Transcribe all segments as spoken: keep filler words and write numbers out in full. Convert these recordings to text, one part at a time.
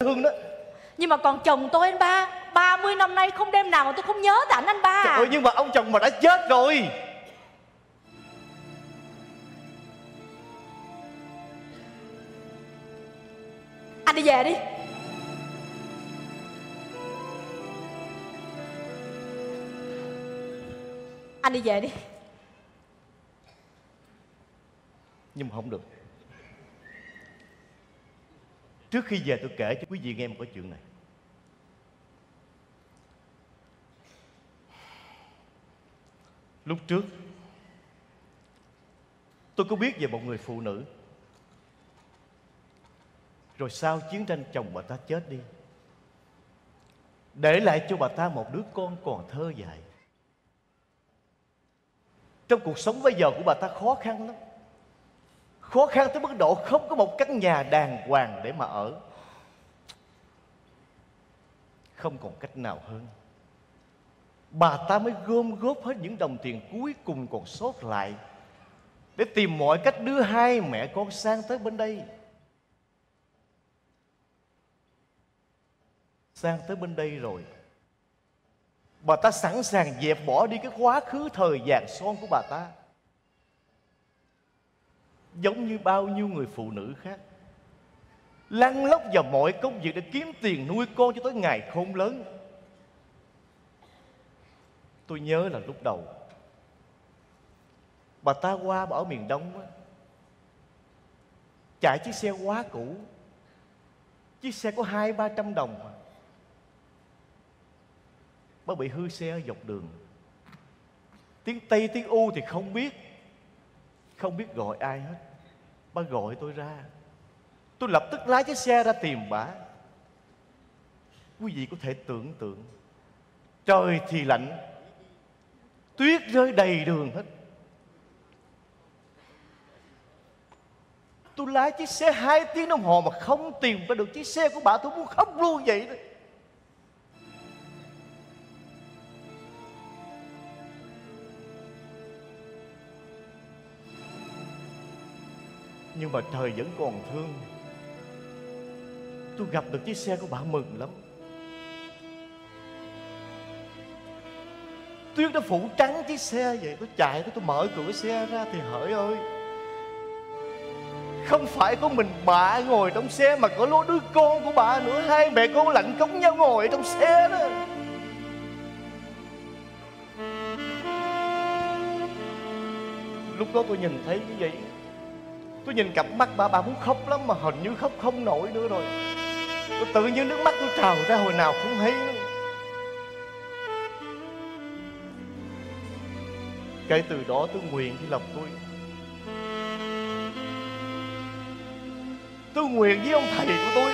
Hương đó. Nhưng mà còn chồng tôi anh ba, ba mươi năm nay không đêm nào mà tôi không nhớ tới anh, anh ba. Trời ơi, nhưng mà ông chồng mà đã chết rồi. Anh đi về đi. Anh đi về đi. Nhưng mà không được. Trước khi về tôi kể cho quý vị nghe một cái chuyện này. Lúc trước tôi có biết về một người phụ nữ. Rồi sau chiến tranh chồng bà ta chết đi, để lại cho bà ta một đứa con còn thơ dại. Trong cuộc sống bây giờ của bà ta khó khăn lắm, khó khăn tới mức độ không có một căn nhà đàng hoàng để mà ở. Không còn cách nào hơn, bà ta mới gom góp hết những đồng tiền cuối cùng còn sót lại để tìm mọi cách đưa hai mẹ con sang tới bên đây. Sang tới bên đây rồi, bà ta sẵn sàng dẹp bỏ đi cái quá khứ thời vàng son của bà ta. Giống như bao nhiêu người phụ nữ khác, lăn lóc vào mọi công việc để kiếm tiền nuôi con cho tới ngày khôn lớn. Tôi nhớ là lúc đầu bà ta qua bà ở miền Đông á, chạy chiếc xe quá cũ, chiếc xe có hai ba trăm đồng mà. Bà bị hư xe ở dọc đường, tiếng Tây tiếng U thì không biết, không biết gọi ai hết. Bà gọi tôi ra, tôi lập tức lái chiếc xe ra tìm bà. Quý vị có thể tưởng tượng, trời thì lạnh, tuyết rơi đầy đường hết. Tôi lái chiếc xe hai tiếng đồng hồ mà không tìm ra được chiếc xe của bà. Tôi muốn khóc luôn vậy đó. Nhưng mà trời vẫn còn thương. Tôi gặp được chiếc xe của bà mừng lắm. Tuyết nó phủ trắng chiếc xe vậy. Tôi chạy, tôi mở cửa xe ra thì hỡi ơi, không phải có mình bà ngồi trong xe mà có lũ đứa con của bà nữa. Hai mẹ con lạnh cống nhau ngồi trong xe đó. Lúc đó tôi nhìn thấy cái gì, tôi nhìn cặp mắt bà, bà muốn khóc lắm mà hình như khóc không nổi nữa rồi. Tôi tự nhiên nước mắt tôi trào ra hồi nào không thấy nữa. Kể từ đó tôi nguyện với lòng tôi, tôi nguyện với ông thầy của tôi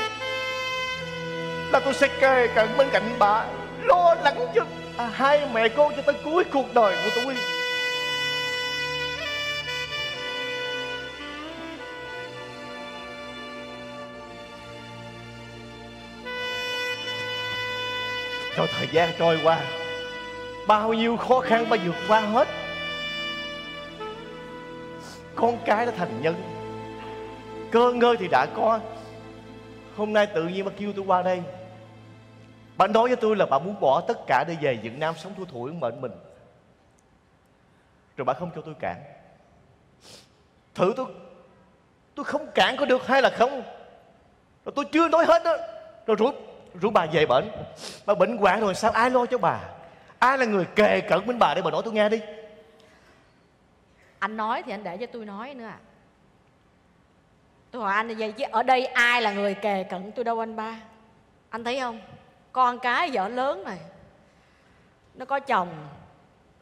là tôi sẽ kề cận bên cạnh bà, lo lắng cho à, hai mẹ con cho tới cuối cuộc đời của tôi. Rồi thời gian trôi qua, bao nhiêu khó khăn bà vượt qua hết. Con cái đã thành nhân, cơ ngơi thì đã có. Hôm nay tự nhiên bà kêu tôi qua đây, bà nói với tôi là bà muốn bỏ tất cả để về Việt Nam sống thui thủi mệnh mình. Rồi bà không cho tôi cản. Thử tôi Tôi không cản có được hay là không. Rồi tôi chưa nói hết đó. Rồi rủi Rủ bà về bệnh. Bà bệnh hoạn rồi sao ai lo cho bà? Ai là người kề cận bên bà để bà nói tôi nghe đi. Anh nói thì anh để cho tôi nói nữa à. Tôi hỏi anh là vậy chứ ở đây ai là người kề cận tôi đâu anh ba. Anh thấy không, con cái vợ lớn này, nó có chồng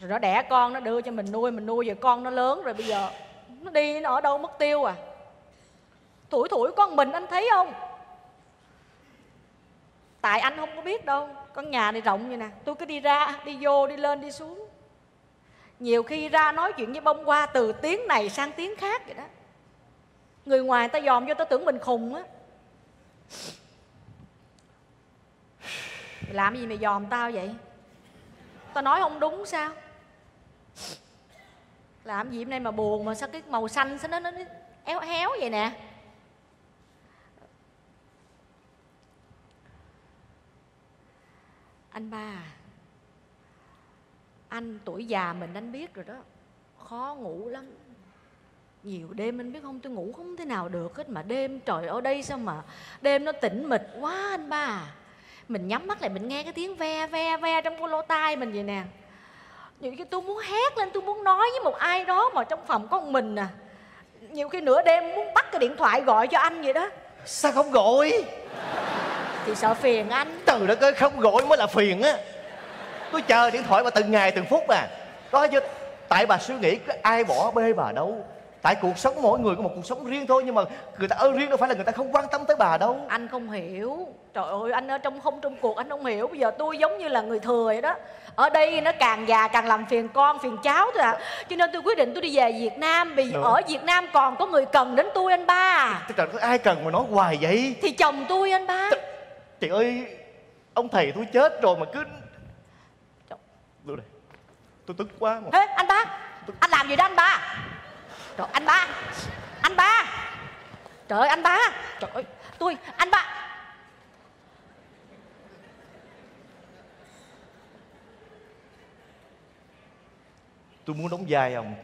rồi, nó đẻ con, nó đưa cho mình nuôi. Mình nuôi rồi con nó lớn rồi, bây giờ nó đi nó ở đâu mất tiêu à. Thủi thủi con mình anh thấy không. Tại anh không có biết đâu, con nhà này rộng như nè, tôi cứ đi ra, đi vô, đi lên, đi xuống. Nhiều khi ra nói chuyện với bông hoa từ tiếng này sang tiếng khác vậy đó. Người ngoài người ta dòm vô, ta tưởng mình khùng á. Mày làm gì mày dòm tao vậy? Tao nói không đúng sao? Làm gì hôm nay mà buồn mà sao cái màu xanh sao nó, nó, nó éo éo vậy nè. Anh ba à, anh tuổi già mình anh biết rồi đó, khó ngủ lắm. Nhiều đêm anh biết không, tôi ngủ không thế nào được hết. Mà đêm trời ở đây sao mà đêm nó tĩnh mịch quá anh ba à. Mình nhắm mắt lại mình nghe cái tiếng ve ve ve trong cái lỗ tai mình vậy nè. Nhiều khi tôi muốn hét lên, tôi muốn nói với một ai đó mà trong phòng có một mình à. Nhiều khi nửa đêm muốn bắt cái điện thoại gọi cho anh vậy đó. Sao không gọi? Thì sợ phiền anh. Trời đất ơi, không gọi mới là phiền á. Tôi chờ điện thoại mà từng ngày từng phút à. Đó chứ. Tại bà suy nghĩ ai bỏ bê bà đâu. Tại cuộc sống mỗi người có một cuộc sống riêng thôi. Nhưng mà người ta ở riêng đâu phải là người ta không quan tâm tới bà đâu. Anh không hiểu. Trời ơi, anh ở trong không trong cuộc anh không hiểu. Bây giờ tôi giống như là người thừa vậy đó. Ở đây nó càng già càng làm phiền con phiền cháu thôi ạ à. Cho nên tôi quyết định tôi đi về Việt Nam. Vì được. Ở Việt Nam còn có người cần đến tôi anh ba. Trời ơi, ai cần mà nói hoài vậy? Thì chồng tôi anh ba. Chị ơi, ông thầy tôi chết rồi mà cứ... Tôi tức quá mà. Ê, anh ba, anh làm gì đó anh ba? Trời anh ba, anh ba. Trời ơi anh ba. Trời ơi, tôi, anh ba. Tôi muốn đóng vai ông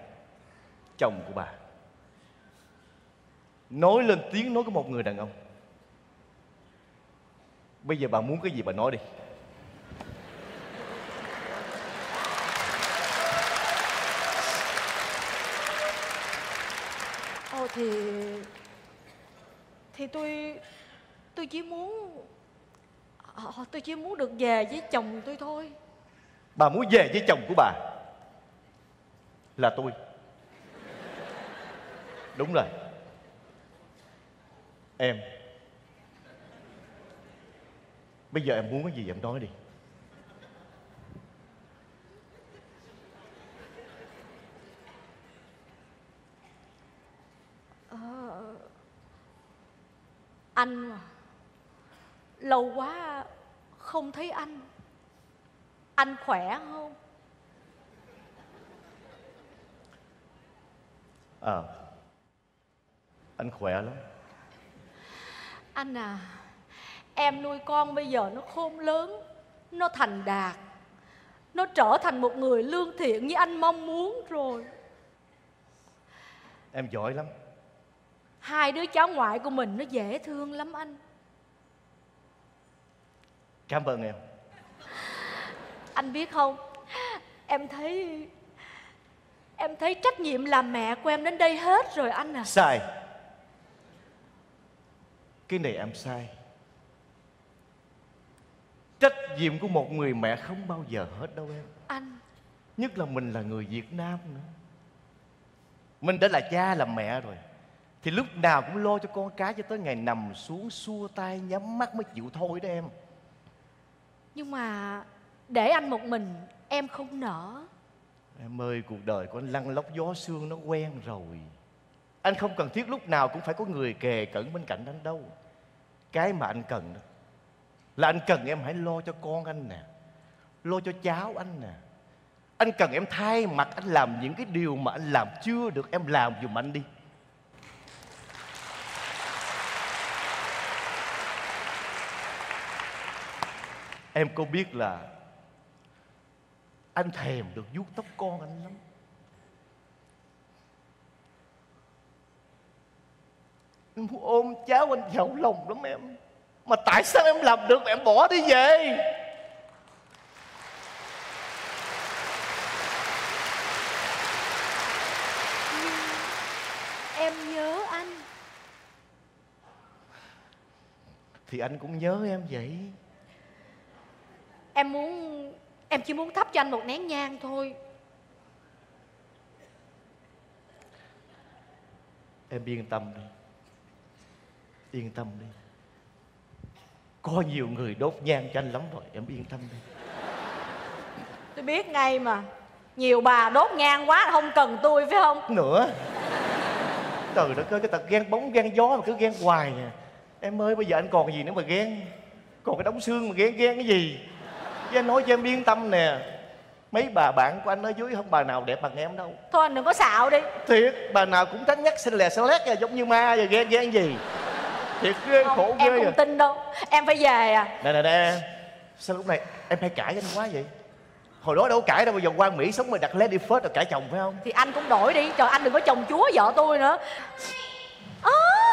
chồng của bà, nói lên tiếng nói của một người đàn ông. Bây giờ bà muốn cái gì bà nói đi. Ồ thì... Thì tôi... Tôi chỉ muốn... Tôi chỉ muốn được về với chồng tôi thôi. Bà muốn về với chồng của bà là tôi. Đúng rồi. Em, bây giờ em muốn cái gì em nói đi. À, anh à, lâu quá không thấy anh. Anh khỏe không? À, anh khỏe lắm. Anh à, em nuôi con bây giờ nó khôn lớn, nó thành đạt, nó trở thành một người lương thiện như anh mong muốn rồi. Em giỏi lắm. Hai đứa cháu ngoại của mình nó dễ thương lắm anh. Cảm ơn em. Anh biết không, em thấy Em thấy trách nhiệm làm mẹ của em đến đây hết rồi anh à. Sai. Cái này em sai. Trách nhiệm của một người mẹ không bao giờ hết đâu em. Anh, nhất là mình là người Việt Nam nữa. Mình đã là cha là mẹ rồi thì lúc nào cũng lo cho con cái cho tới ngày nằm xuống xua tay nhắm mắt mới chịu thôi đó em. Nhưng mà để anh một mình em không nỡ. Em ơi, cuộc đời của anh lăn lóc gió sương nó quen rồi. Anh không cần thiết lúc nào cũng phải có người kề cận bên cạnh anh đâu. Cái mà anh cần đó là anh cần em hãy lo cho con anh nè, lo cho cháu anh nè. Anh cần em thay mặt anh làm những cái điều mà anh làm chưa được, em làm giùm anh đi. Em có biết là anh thèm được vuốt tóc con anh lắm. Anh muốn ôm cháu anh vào lòng lắm em. Mà tại sao em làm được mà em bỏ đi về? Em nhớ anh. Thì anh cũng nhớ em vậy. Em muốn... Em chỉ muốn thắp cho anh một nén nhang thôi. Em yên tâm đi. Yên tâm đi. Có nhiều người đốt nhang cho anh lắm rồi. Em yên tâm đi. Tôi biết ngay mà. Nhiều bà đốt nhang quá không cần tôi phải không? Nữa. Trời đất ơi, cái tật ghen bóng ghen gió mà cứ ghen hoài nè. Em ơi, bây giờ anh còn gì nữa mà ghen? Còn cái đống xương mà ghen ghen cái gì? Với anh nói cho em yên tâm nè, mấy bà bạn của anh ở dưới không bà nào đẹp bằng em đâu. Thôi anh đừng có xạo đi. Thiệt, bà nào cũng tránh nhắc xinh lè xinh lét giống như ma rồi, ghen ghen gì. Thiệt ghê, không, khổ ghê. Em không à. Tin đâu, em phải về à. Nè nè nè, Sao lúc này em hay cãi với anh quá vậy? Hồi đó đâu có cãi đâu, bây giờ qua Mỹ sống mà đặt lady first rồi cãi chồng phải không? Thì anh cũng đổi đi, trời anh đừng có chồng chúa vợ tôi nữa. Ơ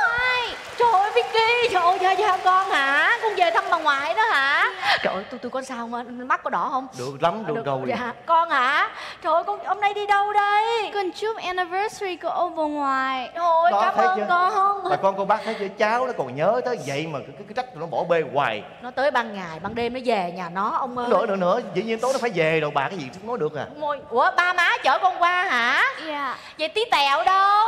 à, trời ơi Vicky, trời ơi cha cha con hả? Con về thăm bà ngoại đó hả? Trời ơi tôi tôi có sao không anh? Mắt có đỏ không? Được lắm, được, được rồi. Dạ. Con hả? Trời ơi con hôm nay đi đâu đây? Con chúc anniversary của ông bà ngoại. Thôi cảm ơn chưa? Con. Bà con cô bác thấy chưa? Cháu nó còn nhớ tới vậy mà cái cái trách nó bỏ bê hoài. Nó tới ban ngày, ban đêm nó về nhà nó ông ơi. Nữa nữa nữa, dĩ nhiên tối nó phải về rồi bà, cái gì cũng nói được à. Môi. Ủa ba má chở con qua hả? Dạ. Yeah. Vậy tí Tẹo đâu?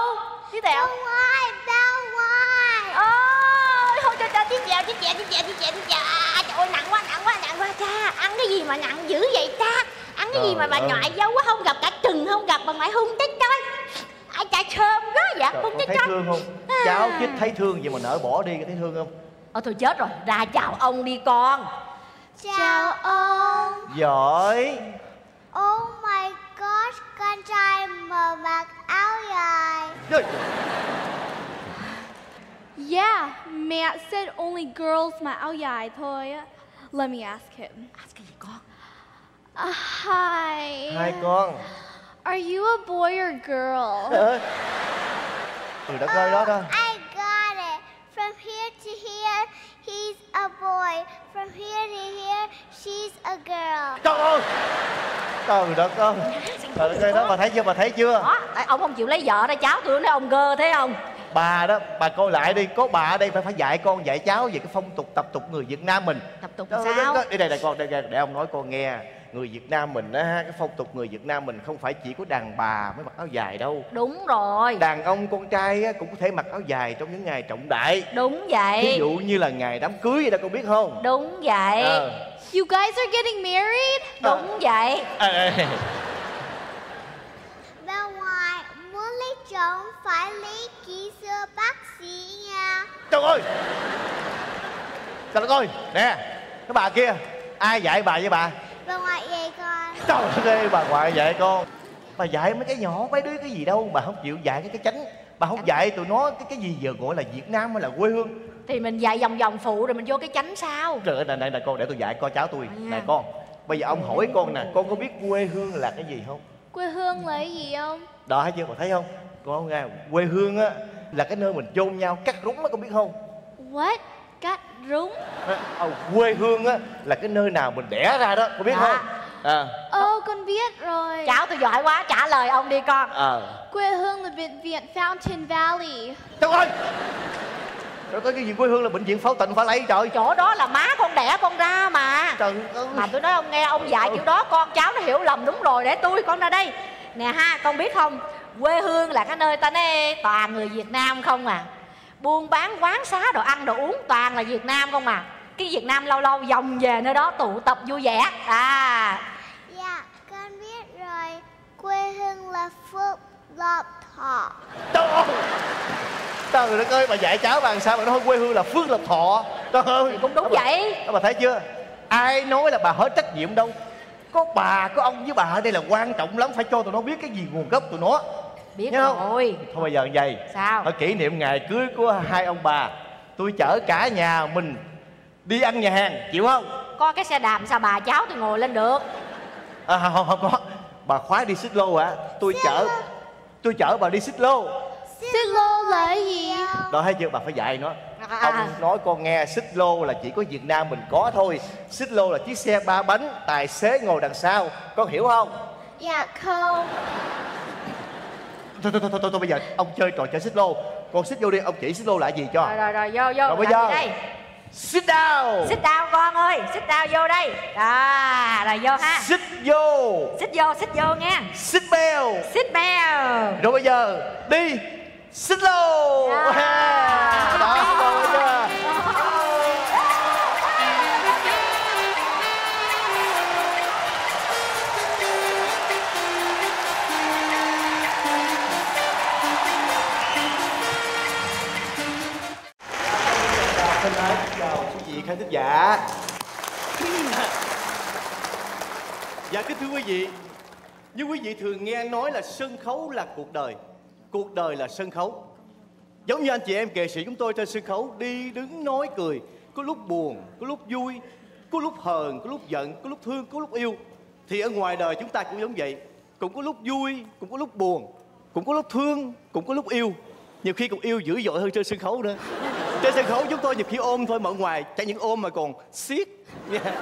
Tí Tẹo. Đâu rồi, đâu rồi. Ôi, thôi cho cho tí Tẹo, tí Tẹo, tí Tẹo, tí Tẹo, tí Tẹo. Trời ơi nặng quá, nặng quá, nặng quá cha. Ăn cái gì mà nặng dữ vậy cha? Ăn cái ờ, gì mà bà ngoại dâu quá, không gặp cả chừng, không gặp bà ngoại hung chết coi. Ai chả thơm quá vậy, hung chết coi. Thấy thương không? À. Cháu chích thấy thương vậy mà nỡ bỏ đi, thấy thương không? Ờ thôi chết rồi, ra chào ông đi con. Chào ông. Giỏi. Oh my god, con trai mà mặc áo dài. Yeah, mẹ said only girls mặc áo dài thôi á. Let me ask him. Ask cái gì con? Uh, hi. Hi con. Are you a boy or girl? Từ đã coi đó đó. I got it. From here to here, he's a boy. From here to here, she's a girl. Trời ơi. Trời đất ơi. Trời đất ơi đó, bà thấy chưa, bà thấy chưa? Đó, ông không chịu lấy vợ ra cháu tưởng nó ông gơ thấy không? Bà đó, bà coi lại đi, có bà ở đây phải phải dạy con dạy cháu về cái phong tục tập tục người Việt Nam mình. Tập tục đó, sao? Đó, đó. Đi đây này con, đây, đây, để ông nói con nghe. Người Việt Nam mình á, cái phong tục người Việt Nam mình không phải chỉ có đàn bà mới mặc áo dài đâu. Đúng rồi. Đàn ông con trai cũng có thể mặc áo dài trong những ngày trọng đại. Đúng vậy. Ví dụ như là ngày đám cưới vậy đó, con biết không? Đúng vậy. À. You guys are getting married? Đúng à. Vậy. À, à. Bà ngoại muốn lấy chồng phải lấy kỹ sư bác sĩ nha. Trời ơi. Trời đất ơi, nè, cái bà kia, ai dạy bà với bà? Bà ngoại dạy con. Trời ơi, bà ngoại dạy con. Bà dạy mấy cái nhỏ, mấy đứa cái gì đâu. Bà không chịu dạy cái cái chánh. Bà không dạy tụi nó cái cái gì giờ gọi là Việt Nam hay là quê hương. Thì mình dạy vòng vòng phụ rồi mình vô cái chánh sao. Trời ơi, này, này, này con, để tôi dạy con cháu tôi. Này con, bây giờ ông hỏi con nè, con có biết quê hương là cái gì không? Quê hương là cái gì không? Đó, thấy chưa, bà thấy không? Con nghe, quê hương á là cái nơi mình chôn nhau, cắt rúng á, con biết không? What? Cắt rúng à, quê hương á là cái nơi nào mình đẻ ra đó, con biết à. Không? À. Ô, con biết rồi. Cháu tôi giỏi quá, trả lời ông đi con. À. Quê hương là bệnh viện Fountain Valley. Trời ơi! Trời ơi, cái gì quê hương là bệnh viện Fountain Valley trời. Chỗ đó là má con đẻ con ra mà. Trời ơi. Mà tôi nói ông nghe, ông dạy kiểu đó con cháu nó hiểu lầm. Đúng rồi, để tôi con ra đây. Nè ha, con biết không? Quê hương là cái nơi ta nói toàn người Việt Nam không à. Buôn bán quán xá đồ ăn đồ uống toàn là Việt Nam không à. Cái Việt Nam lâu lâu vòng về nơi đó tụ tập vui vẻ à. Dạ con biết rồi. Quê hương là Phước Lộc Thọ. Trời ơi, trời đất ơi, bà dạy cháu bà làm sao mà nói quê hương là Phước Lộc Thọ. Trời ơi. Thì cũng đúng bà, vậy bà thấy chưa? Ai nói là bà hết trách nhiệm đâu. Có bà có ông với bà ở đây là quan trọng lắm. Phải cho tụi nó biết cái gì nguồn gốc tụi nó. Biết rồi. Thôi bây giờ vậy. Sao? Ở kỷ niệm ngày cưới của hai ông bà, tôi chở cả nhà mình đi ăn nhà hàng, chịu không? Có cái xe đạp sao bà cháu tôi ngồi lên được? À, không, không có. Bà khoái đi xích lô hả? À? Tôi xích chở lô. Tôi chở bà đi xích lô. Xích lô là cái gì? Đó thấy chưa, bà phải dạy nó. À. Ông nói con nghe, xích lô là chỉ có Việt Nam mình có thôi. Xích lô là chiếc xe ba bánh, tài xế ngồi đằng sau. Con hiểu không? Dạ không. Thôi, thôi, thôi, thôi, thôi, bây giờ ông chơi trò chơi xích lô. Con xích vô đi, ông chỉ xích lô lại gì cho. Rồi, rồi, rồi, vô, vô. Rồi bây giờ đây. Sit down. Sit down con ơi, sit down vô đây. À, rồi vô ha. Sit vô. Sit vô, sit vô nghe. Sit bell. Sit bell. Rồi bây giờ, đi. Xích lô. Đó, con ơi chưa. Chào quý vị khán thính giả. Dạ kính thưa quý vị, như quý vị thường nghe nói là sân khấu là cuộc đời, cuộc đời là sân khấu. Giống như anh chị em nghệ sĩ chúng tôi trên sân khấu đi đứng nói cười, có lúc buồn, có lúc vui, Có lúc hờn, có lúc giận, có lúc thương, có lúc yêu. Thì ở ngoài đời chúng ta cũng giống vậy. Cũng có lúc vui, cũng có lúc buồn, cũng có lúc thương, cũng có lúc yêu. Nhiều khi còn yêu dữ dội hơn trên sân khấu nữa. Trên sân khấu chúng tôi nhiều khi ôm thôi mà ngoài chẳng những ôm mà còn siết. Yeah.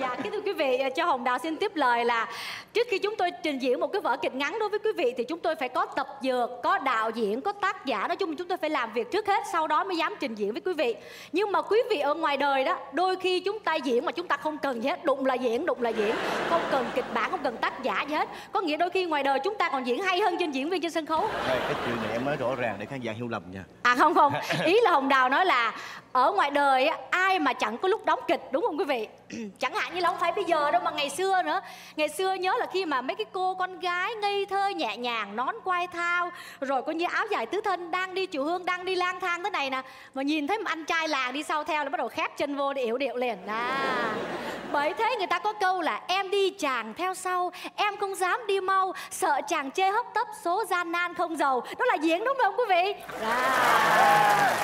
Dạ, kính thưa quý vị, cho Hồng Đào xin tiếp lời là trước khi chúng tôi trình diễn một cái vở kịch ngắn đối với quý vị thì chúng tôi phải có tập dượt, có đạo diễn, có tác giả. Nói chung là chúng tôi phải làm việc trước hết, sau đó mới dám trình diễn với quý vị. Nhưng mà quý vị ở ngoài đời đó, đôi khi chúng ta diễn mà chúng ta không cần gì hết. Đụng là diễn, đụng là diễn, không cần kịch bản, không cần tác giả gì hết. Có nghĩa đôi khi ngoài đời chúng ta còn diễn hay hơn trên diễn viên trên sân khấu. Đây, cái chuyện này em nói rõ ràng để khán giả hiểu lầm nha. À không không, ý là Hồng Đào nói là ở ngoài đời ai mà chẳng có lúc đóng kịch, đúng không quý vị? Chẳng hạn như là không phải bây giờ đâu mà ngày xưa nữa. Ngày xưa nhớ là khi mà mấy cái cô con gái ngây thơ nhẹ nhàng, nón quai thao, rồi coi như áo dài tứ thân, đang đi chùa hương, đang đi lang thang thế này nè, mà nhìn thấy một anh trai làng đi sau theo là bắt đầu khép chân vô để yểu điệu liền. À, bởi thế người ta có câu là em đi chàng theo sau, em không dám đi mau, sợ chàng chê hấp tấp, số gian nan không giàu. Đó là diễn đúng không quý vị? À,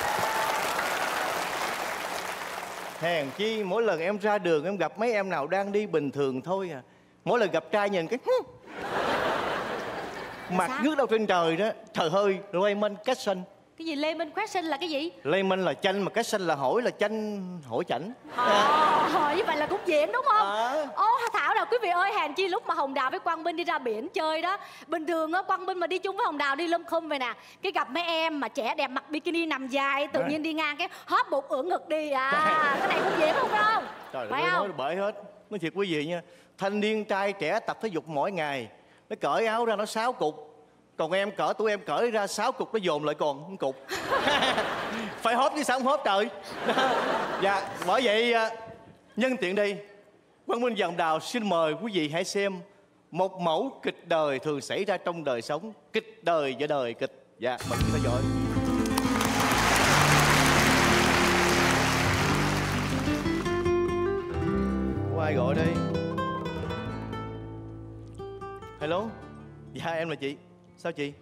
hèn chi mỗi lần em ra đường em gặp mấy em nào đang đi bình thường thôi à. Mỗi lần gặp trai nhìn cái mặt ngước đâu trên trời đó. Trời ơi, Layman question. Cái gì? Layman question là cái gì? Layman là chanh, mà question là hỏi, là chanh hỏi chảnh. Ồ, à, à, như vậy là cũng diễn đúng không? À. Ô Thảo nào quý vị ơi, hèn chi lúc mà Hồng Đào với Quang Minh đi ra biển chơi đó, bình thường á Quang Minh mà đi chung với Hồng Đào đi lâm khum vậy nè, cái gặp mấy em mà trẻ đẹp mặc bikini nằm dài, tự nhiên đi ngang cái hóp bụng ưỡn ngực đi. À, cái này cũng diễn đúng không? Trời ơi, nói bể hết. Nói thiệt quý vị nha, thanh niên trai trẻ tập thể dục mỗi ngày, nó cởi áo ra nó sáu cục, còn em cỡ tụi em cởi ra sáu cục nó dồn lại còn cục. Phải hóp chứ sao không hóp trời. Dạ, bởi vậy nhân tiện đây Quang Minh và Hồng Đào xin mời quý vị hãy xem một mẫu kịch đời thường xảy ra trong đời sống. Kịch đời và đời kịch. Dạ, mời theo dõi. Có ai gọi đây? Hello. Dạ em là chị. Sao chị?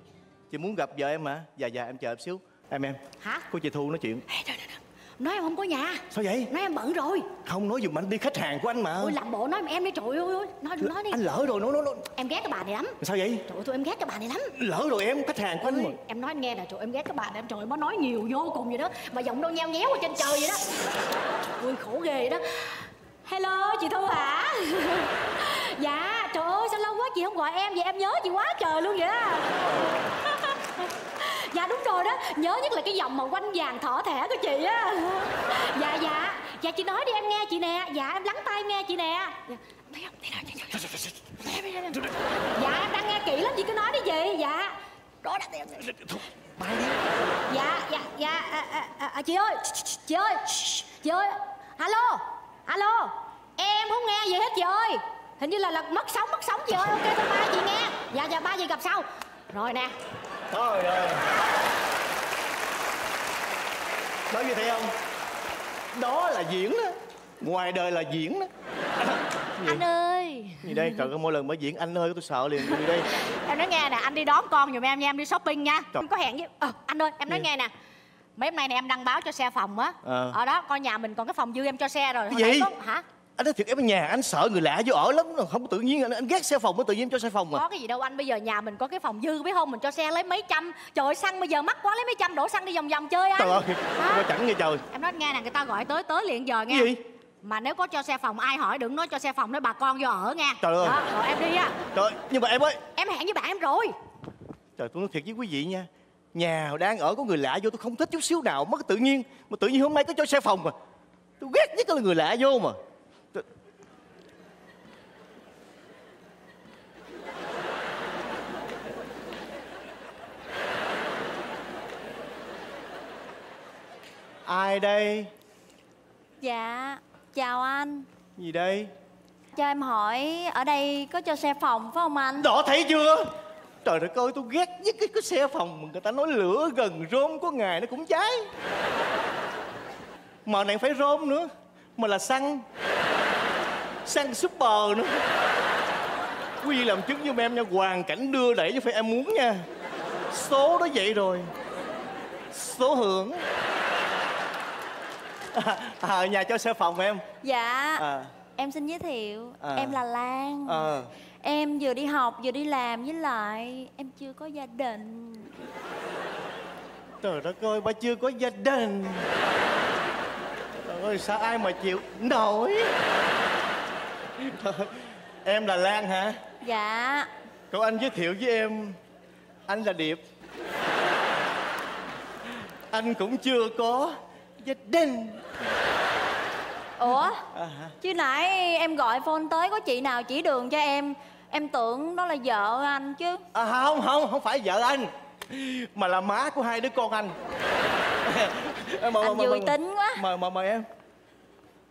Chị muốn gặp vợ em hả? Dạ dạ em chờ em xíu. Em em. Hả? Cô chị Thu nói chuyện. Ê, đợi, đợi, đợi. Nói em không có nhà. Sao vậy? Nói em bận rồi. Không nói dùm anh đi, khách hàng của anh mà. Ôi làm bộ nói mà em đi, trời ơi ơi. Nói đừng nói đi. Anh lỡ rồi, nói nói nói. Em ghét cái bà này lắm. Sao vậy? Trời ơi, tôi em ghét cái bà này lắm. Lỡ rồi em, khách hàng của anh mà. Em nói anh nghe nè, trời em ghét cái bà này em, trời nó nói nhiều vô cùng vậy đó, mà giọng đâu nheo nhéo ở trên trời vậy đó. Ui khổ ghê vậy đó. Hello chị Thu hả? Dạ, trời ơi sao lâu quá chị không gọi em vậy, em nhớ chị quá trời luôn vậy á. Dạ đúng rồi đó, nhớ nhất là cái giọng mà quanh vàng thỏ thẻ của chị á. Dạ dạ, dạ chị nói đi em nghe chị nè. Dạ em lắng tai nghe chị nè. Dạ, thấy không? Thấy không? Dạ em đang nghe kỹ lắm, chị cứ nói đi chị. Dạ. Đó đã em. Dạ dạ dạ à, à, à, à, chị ơi, chị ơi, chị ơi. Alo. Alo. Em không nghe gì hết chị ơi. Hình như là là mất sóng, mất sóng chị ơi. Ok thôi ba chị nghe. Dạ dạ ba chị gặp sau. Rồi nè. Thôi rồi. Nói như thế không? Đó là diễn đó. Ngoài đời là diễn đó. Anh ơi. Gì đây? Trời ơi mỗi lần mới diễn anh ơi tôi sợ liền. Gì đây? Em nói nghe nè, anh đi đón con giùm em nha, em đi shopping nha. Em có hẹn với... Ờ, anh ơi em nói nghe nè, mấy hôm nay nè em đăng báo cho xe phòng á. Ờ. Ở đó coi nhà mình còn cái phòng dư em cho xe rồi. Cái gì? Có... Hả? Anh nói thiệt em ở nhà anh sợ người lạ vô ở lắm, không tự nhiên anh, anh ghét xe phòng mới tự nhiên cho xe phòng mà. Có cái gì đâu anh, bây giờ nhà mình có cái phòng dư biết không, mình cho xe lấy mấy trăm. Trời ơi xăng bây giờ mắc quá, lấy mấy trăm đổ xăng đi vòng vòng chơi anh. Trời ơi, à, chẳng nghe trời. Em nói nghe nè, người ta gọi tới tới liền giờ nghe. Cái gì? Mà nếu có cho xe phòng ai hỏi đừng nói cho xe phòng, nói bà con vô ở nghe. Trời ơi. Đó, rồi em đi á. Trời, nhưng mà em ơi. Em hẹn với bạn em rồi. Trời tôi nói thiệt với quý vị nha, nhà đang ở có người lạ vô tôi không thích chút xíu nào, mất tự nhiên. Mà tự nhiên hôm nay tới cho xe phòng mà. Tôi ghét nhất là người lạ vô mà. Ai đây? Dạ, chào anh. Gì đây? Cho em hỏi, ở đây có cho xe phòng phải không anh? Đó thấy chưa? Trời đất ơi, tôi ghét với cái, cái xe phòng mà người ta nói lửa gần rôm có ngày nó cũng cháy. Mà này phải rôm nữa, mà là xăng. Xăng super nữa. Quý vị làm chứng giùm em nha, hoàn cảnh đưa đẩy chứ phải em muốn nha. Số đó vậy rồi. Số hưởng. à, ở nhà cho sơ phòng em. Dạ à. Em xin giới thiệu à. Em là Lan à. Em vừa đi học vừa đi làm, với lại em chưa có gia đình. Trời đất ơi, bà chưa có gia đình. Trời ơi, sao ai mà chịu nổi. Em là Lan hả? Dạ. Cậu anh giới thiệu với em, anh là Điệp. Anh cũng chưa có gia đình. Ủa? À, chứ nãy em gọi phone tới có chị nào chỉ đường cho em, em tưởng đó là vợ anh chứ. À, không, không, không phải vợ anh, mà là má của hai đứa con anh. Anh vui tính quá. Mời, mời, mời em.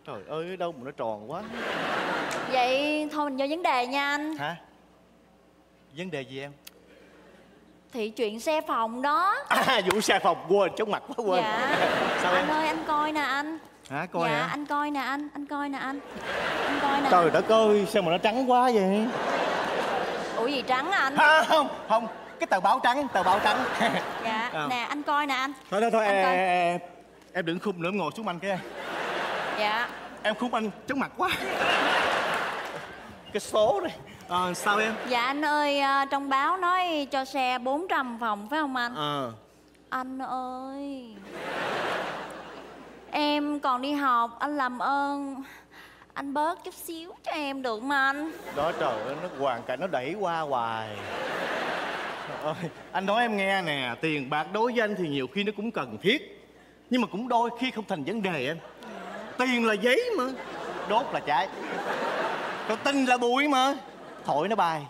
Trời ơi, đâu mà nó tròn quá. Vậy thôi mình vô vấn đề nha anh. Hả? Vấn đề gì em? Thì chuyện xe phòng đó. À, vụ xe phòng, quên, chóng mặt quá, quên. Dạ. Sao anh em? Ơi, anh coi nè anh. Hả, coi dạ, hả? Anh coi nè anh, anh coi nè anh. Anh coi nè. Trời đất ơi, sao mà nó trắng quá vậy? Ủa gì trắng anh? À, không, không, cái tờ báo trắng, tờ báo trắng. Dạ, à. Nè, anh coi nè anh. Thôi, thôi, thôi, em, em, em đừng khung nữa, em ngồi xuống anh cái. Dạ. Em khung anh, chóng mặt quá. Cái số này. Ờ, sao em? Dạ anh ơi, trong báo nói cho xe bốn trăm phòng phải không anh? Ờ. Anh ơi, em còn đi học, anh làm ơn anh bớt chút xíu cho em được mà anh. Đó trời ơi, nó hoàn cảnh nó đẩy qua hoài. Trời ơi, anh nói em nghe nè, tiền bạc đối với anh thì nhiều khi nó cũng cần thiết, nhưng mà cũng đôi khi không thành vấn đề anh. Tiền là giấy mà, đốt là cháy, còn tin là bụi mà, thổi nó bay.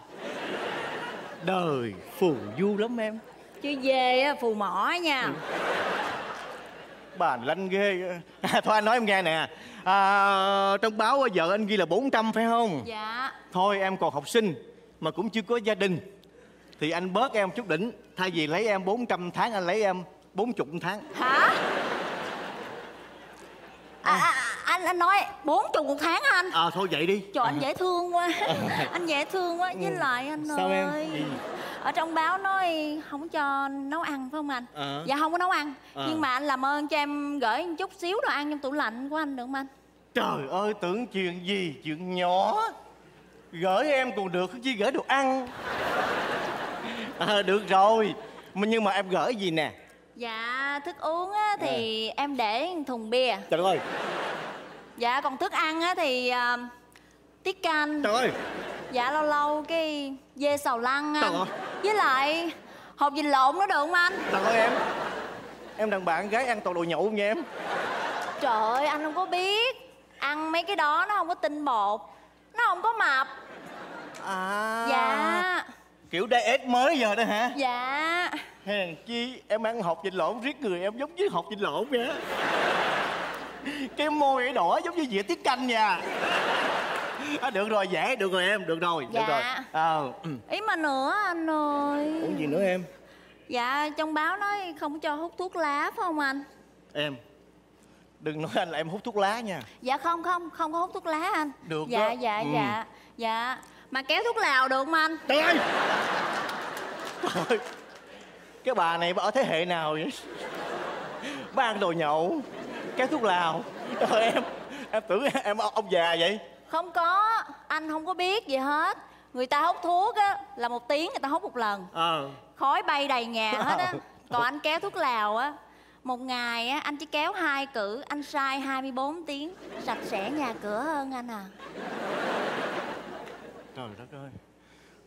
Đời phù du lắm em, chứ dê phù mỏ nha. Ừ. Bà lanh ghê. Thôi anh nói em nghe nè, à, trong báo vợ anh ghi là bốn trăm phải không? Dạ. Thôi em còn học sinh mà cũng chưa có gia đình, thì anh bớt em chút đỉnh. Thay vì lấy em bốn trăm tháng, anh lấy em bốn mươi tháng. Hả? À, à, anh anh nói bốn mươi một tháng hả anh? Ờ à, thôi vậy đi. Trời anh dễ thương quá. Anh dễ thương quá. Với lại anh Sao ơi em? Ở trong báo nói không cho nấu ăn phải không anh? À. Dạ không có nấu ăn à. Nhưng mà anh làm ơn cho em gửi một chút xíu đồ ăn trong tủ lạnh của anh được không anh? Trời ơi, tưởng chuyện gì, chuyện nhỏ. Gửi em còn được, chứ gửi đồ ăn. À, được rồi. Nhưng mà em gửi gì nè? Dạ thức uống á, thì à. Em để thùng bia. Trời ơi. Dạ còn thức ăn á, thì uh, tiết canh. Trời ơi. Dạ lâu lâu cái dê xào lăn anh. Trời ơi. Với lại hột vịt lộn nó được không anh? Trời ơi em, em đàn bạn gái ăn toàn đồ nhậu nha em. Trời ơi anh không có biết, ăn mấy cái đó nó không có tinh bột, nó không có mập. À. Dạ. Kiểu diet mới giờ đó hả? Dạ. Hèn chi em ăn hột vịt lộn riết người em giống với hột vịt lộn vậy á. Cái môi ấy đỏ giống như dĩa tiết canh nha. À, được rồi, dễ, được rồi em, được rồi, dạ. Được rồi. À. Ý mà nữa anh ơi. Uống gì nữa em? Dạ trong báo nói không cho hút thuốc lá phải không anh? Em đừng nói anh là em hút thuốc lá nha. Dạ không không, không có hút thuốc lá anh. Được. Dạ đó. Dạ ừ. Dạ. Dạ. Mà kéo thuốc lào được không anh? Trời ơi. Trời ơi. Cái bà này bà ở thế hệ nào vậy? Bà ăn đồ nhậu, kéo thuốc lào. Trời em, em tưởng em ông già vậy. Không có, anh không có biết gì hết. Người ta hút thuốc á, là một tiếng người ta hút một lần à. Khói bay đầy nhà hết á. Còn anh kéo thuốc lào á, một ngày á, anh chỉ kéo hai cử. Anh sai hai mươi bốn tiếng. Sạch sẽ nhà cửa hơn anh à. Trời đất ơi.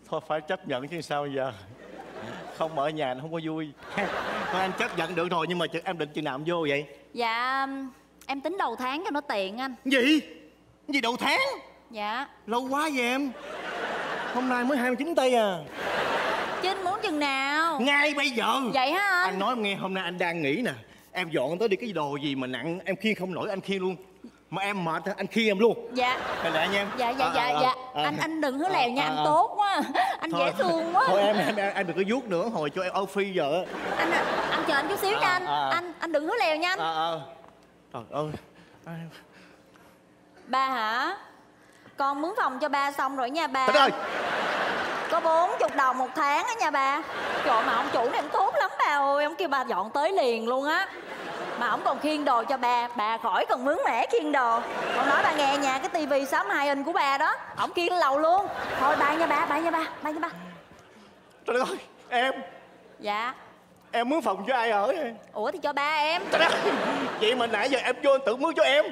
Thôi phải chấp nhận chứ sao giờ. Không ở nhà anh không có vui. Thôi anh chấp nhận được rồi, nhưng mà em định chừng nào em vô vậy? Dạ em tính đầu tháng cho nó tiện anh. Gì? Gì đầu tháng? Dạ. Lâu quá vậy em. Hôm nay mới hai mươi chín tây à. Chứ anh muốn chừng nào? Ngay bây giờ. Vậy hả anh? Anh nói em nghe, hôm nay anh đang nghỉ nè. Em dọn tới đi, cái đồ gì mà nặng em khiêng không nổi anh khiêng luôn. Mà em mệt anh khiêng em luôn. Dạ. Mày lẹ nha em. Dạ dạ dạ à, dạ à, anh anh dừng hứa à, lèo nha à, anh à. Tốt quá. Anh thôi, dễ thương quá. Thôi em em anh đừng có vuốt nữa, hồi cho em Ophi vợ. Anh anh chờ anh chút xíu à, nha anh. À, anh anh đừng hứa lèo nha anh. À, à. Trời ơi. Ba hả? Con mướn phòng cho ba xong rồi nha ba. Trời ơi. Có bốn mươi đồng một tháng á nha ba. Trời mà ông chủ này ông tốt lắm ba ơi, ông kêu ba dọn tới liền luôn á. mà ổng còn khiêng đồ cho bà, bà khỏi còn mướn mẻ khiêng đồ. Còn nói bà nghe nhà cái tivi sáu mươi hai inch của bà đó, ổng khiêng lầu luôn. Thôi bà nha bà, bà nha bà, bà nha bà. Trời ơi, em. Dạ. Em mướn phòng cho ai ở vậy? Ủa thì cho ba em. Trời ơi, vậy mà nãy giờ em vô tự mướn cho em.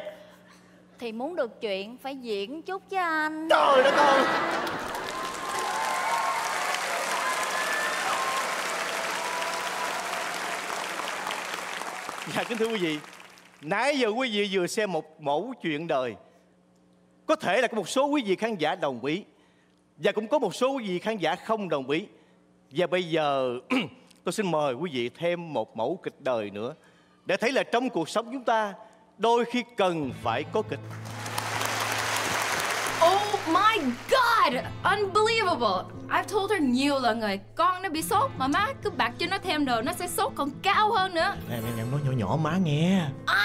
Thì muốn được chuyện phải diễn chút chứ anh. Trời đất ơi. Dạ kính thưa quý vị, nãy giờ quý vị vừa xem một mẫu chuyện đời. Có thể là có một số quý vị khán giả đồng ý, và cũng có một số quý vị khán giả không đồng ý. Và bây giờ tôi xin mời quý vị thêm một mẫu kịch đời nữa, để thấy là trong cuộc sống chúng ta đôi khi cần phải có kịch. Oh my god, unbelievable. I've told her nhiều lần rồi, con nó bị sốt mà má cứ bạc cho nó thêm đồ nó sẽ sốt còn cao hơn nữa. Em em em nói nhỏ nhỏ má nghe.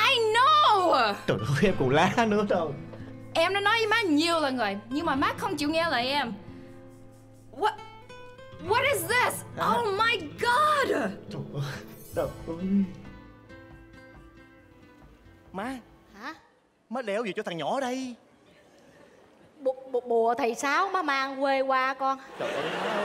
I know. Trời ơi em còn lá nữa đâu. Em đã nói với má nhiều lần rồi nhưng mà má không chịu nghe lời em. What? What is this? Đó. Oh my god. Trời ơi. Trời ơi. Má. Hả? Má đéo gì cho thằng nhỏ đây? Bùa thầy Sáu má mang quê qua con. Trời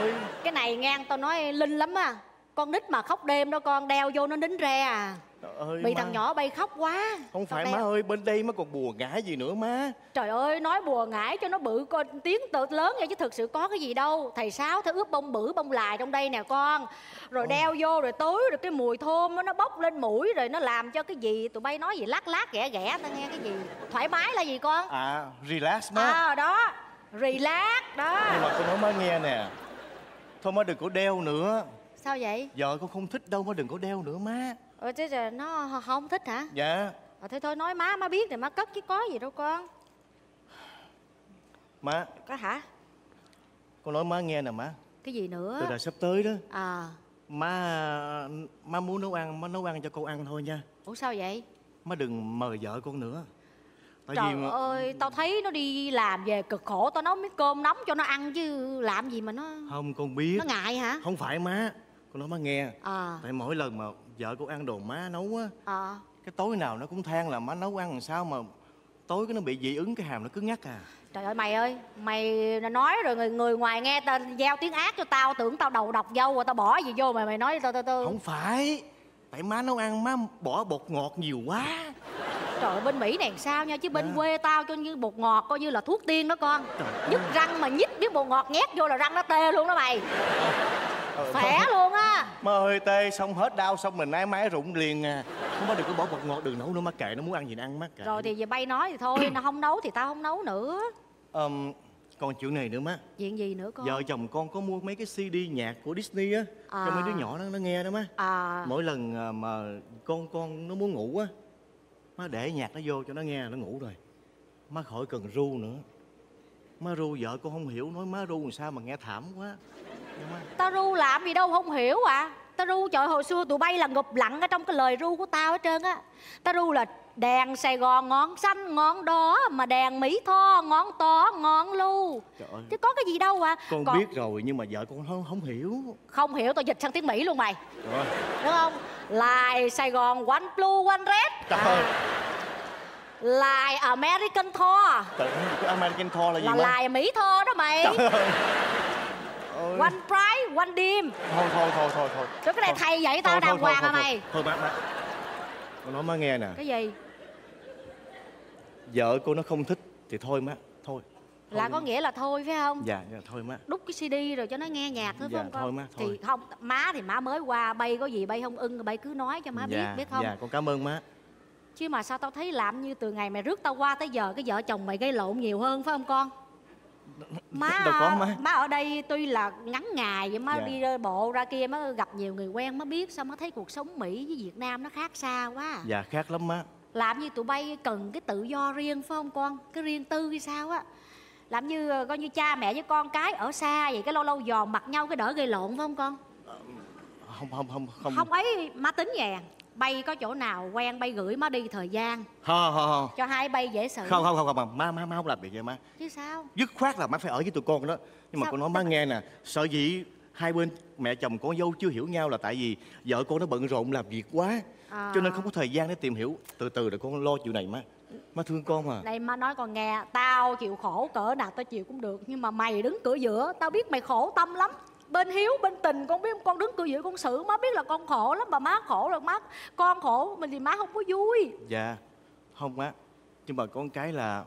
ơi. Cái này ngang tao nói linh lắm á. Con nít mà khóc đêm đó con, đeo vô nó nín re à. Trời ơi. Bị má. Thằng nhỏ bay khóc quá. Không phải má ơi, bên đây má còn bùa ngải gì nữa má. Trời ơi, nói bùa ngải cho nó bự con tiếng tự lớn vậy chứ thực sự có cái gì đâu. Thầy Sáu thầy ướp bông bự bông lại trong đây nè con. Rồi đeo vô rồi tối rồi cái mùi thơm nó bốc lên mũi rồi nó làm cho cái gì tụi bay nói gì lát lát ghẻ ghẻ tao nghe cái gì. Thoải mái là gì con? À, relax má. À đó, relax đó. Nhưng mà tôi nói má nghe nè. Thôi má đừng có đeo nữa. Sao vậy? Vợ con không thích đâu má đừng có đeo nữa má. Ủa chứ nó không thích hả? Dạ. À, thôi thôi nói má, má biết rồi má cất chứ có gì đâu con. Má. Có hả? Con nói má nghe nè má. Cái gì nữa? Từ đợt sắp tới đó. À. Má, má muốn nấu ăn, má nấu ăn cho con ăn thôi nha. Ủa sao vậy? Má đừng mời vợ con nữa. Tại trời vì mà... ơi, tao thấy nó đi làm về cực khổ, tao nấu miếng cơm nóng cho nó ăn chứ làm gì mà nó... Không con biết. Nó ngại hả? Không phải má. Con nói má nghe. À. Tại mỗi lần mà vợ con ăn đồ má nấu á, à. Cái tối nào nó cũng than là má nấu ăn làm sao mà tối cái nó bị dị ứng cái hàm nó cứ ngắt à. Trời ơi mày ơi, mày nói rồi người người ngoài nghe tao giao tiếng ác cho tao tưởng tao đầu độc dâu rồi tao bỏ gì vô mà mày nói tao tao tao. Không phải, tại má nấu ăn má bỏ bột ngọt nhiều quá. Trời ơi, bên Mỹ này sao nha chứ bên à. Quê tao coi như bột ngọt coi như là thuốc tiên đó con. Nhức răng mà nhít biết bột ngọt nhét vô là răng nó tê luôn đó mày. Khỏe luôn á. Má ơi tê xong hết đau xong mình nay máy rụng liền à. Không có được có bỏ bột ngọt đường nấu nữa má kệ nó muốn ăn gì nó ăn má kệ. Rồi thì về bay nói thì thôi nó không nấu thì tao không nấu nữa. Um, còn chuyện này nữa má. Chuyện gì nữa con? Vợ chồng con có mua mấy cái xê đê nhạc của Disney á à. Cho mấy đứa nhỏ nó nó nghe đó má. À. Mỗi lần mà con con nó muốn ngủ á, má để nhạc nó vô cho nó nghe nó ngủ rồi. Má khỏi cần ru nữa. Má ru vợ con không hiểu nói má ru làm sao mà nghe thảm quá. Tao ru làm gì đâu không hiểu à. Tao ru trời hồi xưa tụi bay là ngụp lặng ở trong cái lời ru của tao hết trơn á. Tao ru là đèn Sài Gòn ngọn xanh ngọn đỏ, mà đèn Mỹ Tho ngọn to ngọn lu. Chứ có cái gì đâu à. Con còn... biết rồi nhưng mà vợ con không, không hiểu. Không hiểu tao dịch sang tiếng Mỹ luôn mày. Trời. Đúng không? Lại Sài Gòn one blue one red. Trời ơi. Lại American Tho. Trời ơi, cái American Tho là gì mà? Là lại Mỹ Tho đó mày. Trời ơi. One pride, one dim. Thôi thôi thôi thôi thôi. Cái này thầy dạy tao đàng hoàng à mày. Thôi má má. Con nói má nghe nè. Cái gì? Vợ cô nó không thích thì thôi má, thôi. Là có nghĩa là thôi phải không? Dạ, thôi má. Đút cái xê đê rồi cho nó nghe nhạc thôi phải không con? Thôi má, thôi. Thì không, má thì má mới qua, bay có gì bay không ưng, bay cứ nói cho má biết biết không? Dạ, con cảm ơn má. Chứ mà sao tao thấy làm như từ ngày mày rước tao qua tới giờ cái vợ chồng mày gây lộn nhiều hơn phải không con? Má, có, má má ở đây tuy là ngắn ngày vậy má dạ. Đi bộ ra kia má gặp nhiều người quen má biết sao má thấy cuộc sống Mỹ với Việt Nam nó khác xa quá à. Dạ khác lắm má. Làm như tụi bay cần cái tự do riêng phải không con, cái riêng tư hay sao á. Làm như coi như cha mẹ với con cái ở xa vậy cái lâu lâu giòn mặt nhau cái đỡ gây lộn phải không con? Không không không không. Không ấy má tính vậy à. Bay có chỗ nào quen bay gửi má đi thời gian không, không, không. Cho hai bay dễ xử. Không không không không má má má không làm việc vậy má. Chứ sao? Dứt khoát là má phải ở với tụi con đó. Nhưng sao? Mà con nói má nghe nè, sợ dĩ hai bên mẹ chồng con dâu chưa hiểu nhau là tại vì vợ con nó bận rộn làm việc quá. à. Cho nên không có thời gian để tìm hiểu. Từ từ rồi con lo chuyện này má. Má thương con mà. Này má nói con nghe, tao chịu khổ cỡ nào tao chịu cũng được, nhưng mà mày đứng cửa giữa. Tao biết mày khổ tâm lắm, bên hiếu bên tình con biết không? Con đứng cửa giữa con xử má biết là con khổ lắm. Mà má khổ rồi má, con khổ mình thì má không có vui. Dạ không má, nhưng mà con cái là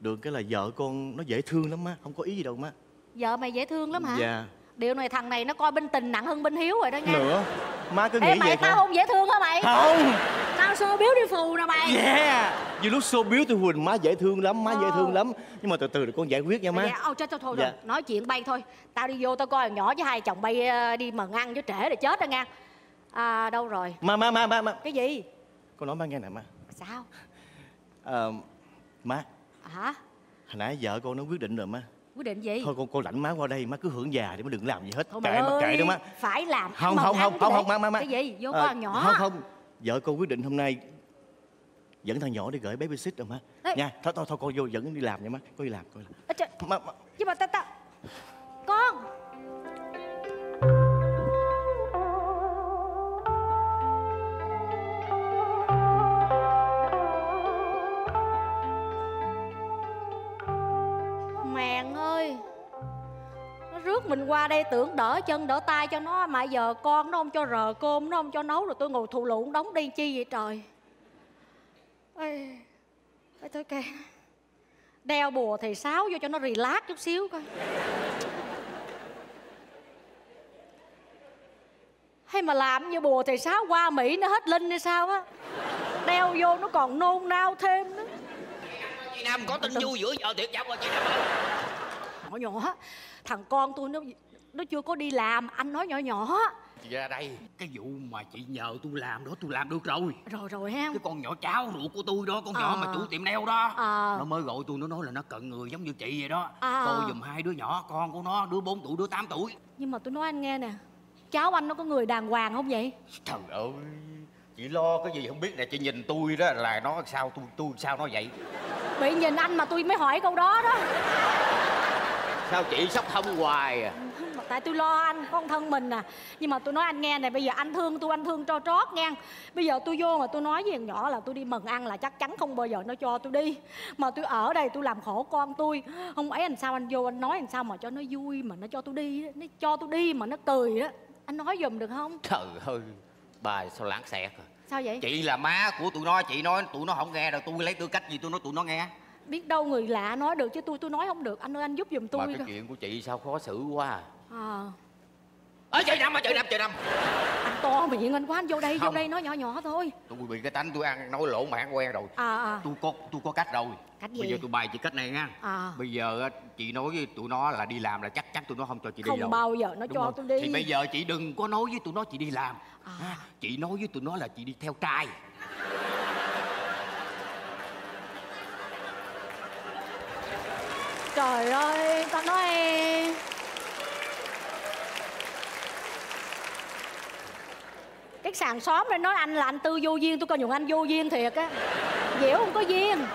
được cái là vợ con nó dễ thương lắm má, không có ý gì đâu má. Vợ mày dễ thương lắm hả? Dạ. Điều này thằng này nó coi bên tình nặng hơn bên hiếu rồi đó nha. Nữa má cứ nghĩ vậy. Ê, mày tao không dễ thương hả mày? Không, tao show biếu đi phù nè mày. Yeah, vì lúc show biếu tôi Huỳnh má dễ thương lắm, má dễ thương lắm, nhưng mà từ từ để con giải quyết nha má. Dạ, ô chết thôi thôi dạ. Nói chuyện bay thôi, tao đi vô tao coi thằng nhỏ với hai chồng bay đi mần ăn chứ trễ là chết đó nha. À, đâu rồi? Má má má má má. Cái gì? Con nói má nghe nè má. Sao? À, má. Hả? Hồi nãy vợ con nó quyết định rồi má. Quyết định gì? Thôi con con lãnh má qua đây, má cứ hưởng già đi, má đừng làm gì hết. Thôi kệ ơi, mà kệ đó má. Phải làm. Không không không không không má má má. Cái gì? Vô con à, nhỏ. Không không. Vợ con quyết định hôm nay dẫn thằng nhỏ đi gửi babysit rồi má. Ê. Nha. Thôi thôi thôi con vô dẫn đi làm nha má. Con đi làm coi. Ê trời. Má má. Nhưng mà tao tao con. Mình qua đây tưởng đỡ chân đỡ tay cho nó, mà giờ con nó không cho rờ cơm, nó không cho nấu, rồi tôi ngồi thụ lụn đóng đi chi vậy trời. Ê, thôi kìa, đeo bùa thì sáo vô cho nó relax chút xíu coi. Hay mà làm như bùa thì sáo qua Mỹ nó hết linh hay sao á, đeo vô nó còn nôn nao thêm nữa. Chị Nam có tin vui giữa vợ thiệt dạo rồi chị Nam ơi. Nhỏ nhỏ thằng con tôi nó nó chưa có đi làm, anh nói nhỏ nhỏ. Chị ra đây, cái vụ mà chị nhờ tôi làm đó tôi làm được rồi. Rồi rồi ha. Cái con nhỏ cháu ruột của tôi đó, con à. nhỏ mà chủ tiệm nail đó à. Nó mới gọi tôi, nó nói là nó cần người giống như chị vậy đó à. Tôi giùm hai đứa nhỏ con của nó, đứa bốn tuổi, đứa tám tuổi. Nhưng mà tôi nói anh nghe nè, cháu anh nó có người đàng hoàng không vậy? Trời ơi, chị lo cái gì không biết nè, chị nhìn tôi đó là nó sao, tôi tôi sao nó vậy? Bị nhìn anh mà tôi mới hỏi câu đó đó. Sao chị sốc thông hoài à? Tại tôi lo anh, con thân mình à. Nhưng mà tôi nói anh nghe này, bây giờ anh thương tôi, anh thương cho trót nghe. Bây giờ tôi vô mà tôi nói với thằng nhỏ là tôi đi mần ăn là chắc chắn không bao giờ nó cho tôi đi. Mà tôi ở đây tôi làm khổ con tôi. Không ấy làm sao anh vô anh nói làm sao mà cho nó vui mà nó cho tôi đi đó. Nó cho tôi đi mà nó cười đó. Anh nói giùm được không? Trời ơi, bà sao lãng xẹt à? Sao vậy? Chị là má của tụi nó, chị nói tụi nó không nghe rồi. Tôi lấy tư cách gì tôi nói tụi nó nghe? Biết đâu người lạ nói được chứ tôi tôi nói không được. Anh ơi anh giúp giùm tôi. Mà cái coi. Chuyện của chị sao khó xử quá à. Ờ à. Ê chị Năm ơi, chị Năm, chị Năm. Anh to mà diện anh quá, anh vô đây, không. Vô đây nói nhỏ nhỏ thôi. Tôi bị cái tánh tôi ăn nói lộn mà ăn quen rồi à, à. Tôi có tôi có cách rồi. Cách gì? Bây giờ tôi bày chị cách này nha à. Bây giờ chị nói với tụi nó là đi làm là chắc chắn tụi nó không cho chị đi. Không rồi. Bao giờ nó đúng cho không? Tôi đi. Thì bây giờ chị đừng có nói với tụi nó chị đi làm à. À, chị nói với tụi nó là chị đi theo trai. Trời ơi, tao nói cái sàn xóm này nói anh là anh Tư vô duyên, tôi coi nhường anh vô duyên thiệt á. Diễu không có duyên.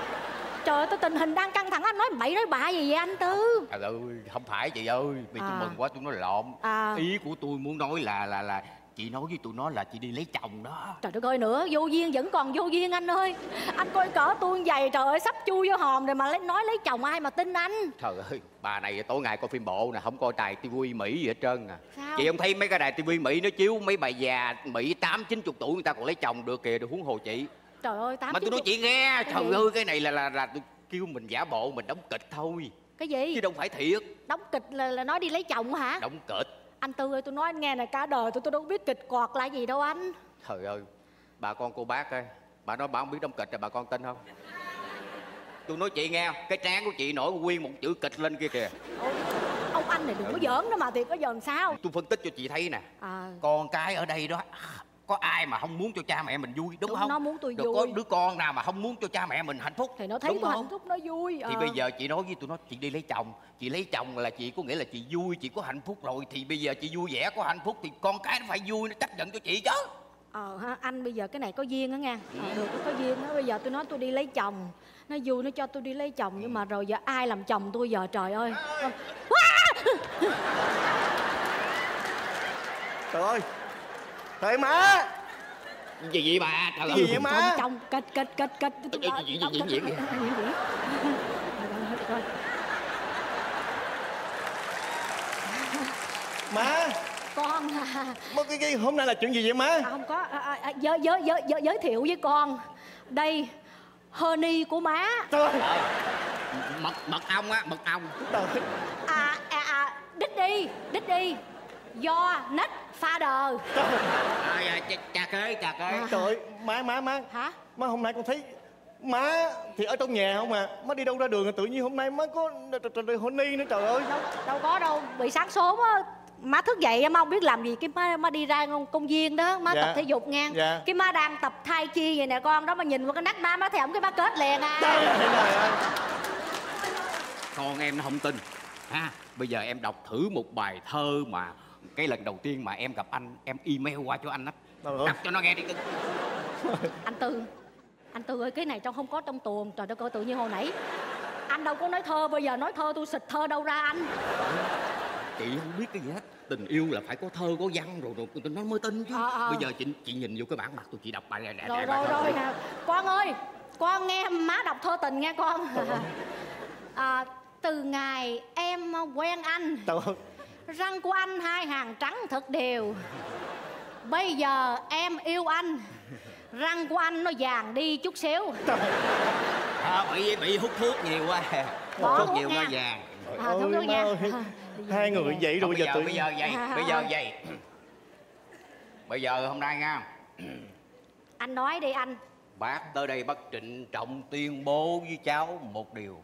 Trời ơi, tôi tình hình đang căng thẳng, anh nói bậy nói bạ gì vậy anh Tư? Trời ơi, không phải chị ơi, vì tôi à. mừng quá tôi nói lộn à. Ý của tôi muốn nói là là là chị nói với tụi nó là chị đi lấy chồng đó. Trời đất ơi nữa, vô duyên vẫn còn vô duyên anh ơi. Anh coi cỡ tôi dày trời ơi, sắp chui vô hòm rồi mà lấy, nói lấy chồng ai mà tin anh. Trời ơi, bà này tối ngày coi phim bộ nè, không coi đài tivi Mỹ gì hết trơn à. Sao? Chị không thấy mấy cái đài tivi Mỹ nó chiếu mấy bà già Mỹ tám, chín mươi tuổi người ta còn lấy chồng được kìa, được huống hồ chị. Trời ơi, tám, mà tôi nói chị nghe, trời gì? Ơi cái này là là là tôi kêu mình giả bộ, mình đóng kịch thôi. Cái gì? Chứ đâu phải thiệt. Đóng kịch là, là nói đi lấy chồng hả? Đóng kịch. Anh Tư ơi, tôi nói anh nghe này, cả đời tôi tôi đâu biết kịch cọt là gì đâu anh. Trời ơi, bà con cô bác ơi, bà nói bà không biết đóng kịch rồi bà con tin không? Tôi nói chị nghe, cái trán của chị nổi nguyên một chữ kịch lên kia kìa. Ô, ông anh này đừng ừ. có giỡn đó mà, thiệt có giỡn sao? Tôi phân tích cho chị thấy nè à. Con cái ở đây đó, có ai mà không muốn cho cha mẹ mình vui đúng, đúng không? Nó muốn tôi rồi vui. Có đứa con nào mà không muốn cho cha mẹ mình hạnh phúc thì nó thấy tôi hạnh phúc nó vui à. Thì bây giờ chị nói với tụi nó chị đi lấy chồng, chị lấy chồng là chị có nghĩa là chị vui, chị có hạnh phúc rồi, thì bây giờ chị vui vẻ có hạnh phúc thì con cái nó phải vui, nó chấp nhận cho chị chứ. Ờ ha, anh bây giờ cái này có duyên đó nha ừ. Được có duyên đó, bây giờ tôi nói tôi đi lấy chồng, nó vui nó cho tôi đi lấy chồng ừ. Nhưng mà rồi giờ ai làm chồng tôi giờ trời ơi à. Trời ơi. Thôi má, Gì vậy bà? Trời ơi. Gì vậy má? Trong kết kết kết kết. Gì gì gì vậy? Má. Con à. Mà cái, cái hôm nay là chuyện gì vậy má? À, không có à, à, giới, giới giới giới giới thiệu với con. Đây honey của má. Trời ơi. Mật mật ong á, mật ong. À à à, đích đi, đích đi. Do nít pha đờ. Chà kế, chà kế. Trời ơi, má má má. Hả? Má hôm nay con thấy má thì ở trong nhà không à, má đi đâu ra đường tự nhiên hôm nay má có honey nữa trời ơi. Đâu, đâu có đâu, bị sáng sớm á. Má thức dậy má không biết làm gì, cái má, má đi ra công viên đó, má dạ. tập thể dục ngang dạ. Cái má đang tập thai chi vậy nè con đó, mà nhìn qua cái nách má, má thèm cái má kết liền à. Đây, đây, đây, đây. Con em nó không tin ha, à, bây giờ em đọc thử một bài thơ mà cái lần đầu tiên mà em gặp anh, em email qua cho anh á, đọc cho nó nghe đi. Anh Tư, anh Tư ơi, cái này trong không có trong tuồng, trời đất coi tự nhiên hồi nãy anh đâu có nói thơ, bây giờ nói thơ tôi xịt thơ đâu ra anh. Chị không biết cái gì hết, tình yêu là phải có thơ có văn rồi rồi nó mới tin chứ. À, à. Bây giờ chị chị nhìn vô cái bản mặt tôi, chị đọc bài này nè. Rồi rồi rồi nè con ơi, con nghe má đọc thơ tình nghe con. À, từ ngày em quen anh, răng của anh hai hàng trắng thật đều, bây giờ em yêu anh, răng của anh nó vàng đi chút xíu. À, bị bị hút thuốc nhiều quá, hút thuốc nhiều quá vàng. À, ôi ơi, nha. Ơi. Hai người vậy rồi bây giờ, tự... bây giờ vậy, bây giờ vậy. Bây giờ hôm nay nha. Anh nói đi anh. Bác tới đây bác trịnh trọng tuyên bố với cháu một điều.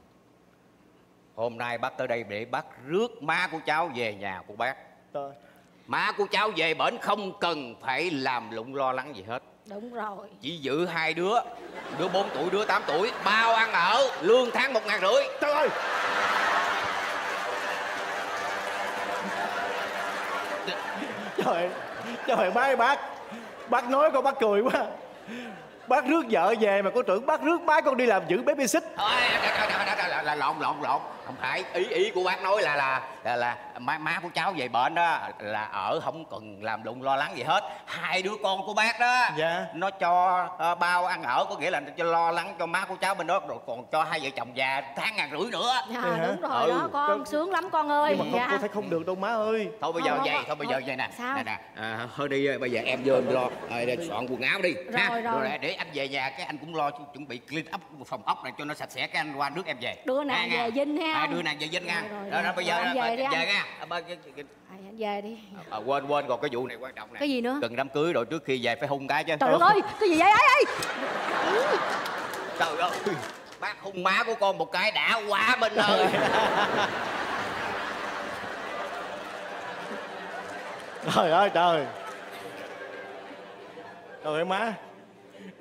Hôm nay bác tới đây để bác rước má của cháu về nhà của bác. Má của cháu về bển không cần phải làm lụng lo lắng gì hết. Đúng rồi. Chỉ giữ hai đứa, đứa bốn tuổi, đứa tám tuổi, bao ăn ở, lương tháng một ngàn rưỡi. Trời ơi. Trời, trời má, bác bác nói con bác cười quá. Bác rước vợ về mà con tưởng bác rước má con đi làm giữ baby xích. Thôi, là lộn lộn lộn, không phải, ý ý của bác nói là là là, là má, má của cháu về bệnh đó là ở không cần làm lụng lo lắng gì hết. Hai đứa con của bác đó, dạ. Nó cho uh, bao ăn ở, có nghĩa là cho lo lắng cho má của cháu bên đó, rồi còn cho hai vợ chồng già tháng ngàn rưỡi nữa. Dạ, dạ. Đúng rồi ừ. đó con, con, sướng lắm con ơi. Nhưng mà dạ. con thấy không được đâu má ơi. Thôi bây giờ vậy, thôi bây giờ vậy nè. Nè nè, thôi đi, bây giờ em vô em lo, soạn quần áo đi. Rồi rồi. Để anh về nhà cái anh cũng lo chuẩn bị clean up phòng ốc này cho nó sạch sẽ, cái anh qua nước em về. Đưa nàng về Vinh ha. À, đưa nàng về Vinh nha. Rồi, rồi, rồi bây giờ anh về đi nha. Anh về đi. Quên quên còn cái vụ này quan trọng nè. Cái gì nữa? Cần đám cưới rồi trước khi về phải hung cái chứ. Trời ơi, cái gì vậy ấy? Trời ơi. Bác hung má của con một cái đã quá bên ơi. Trời ơi trời. Trời ơi má.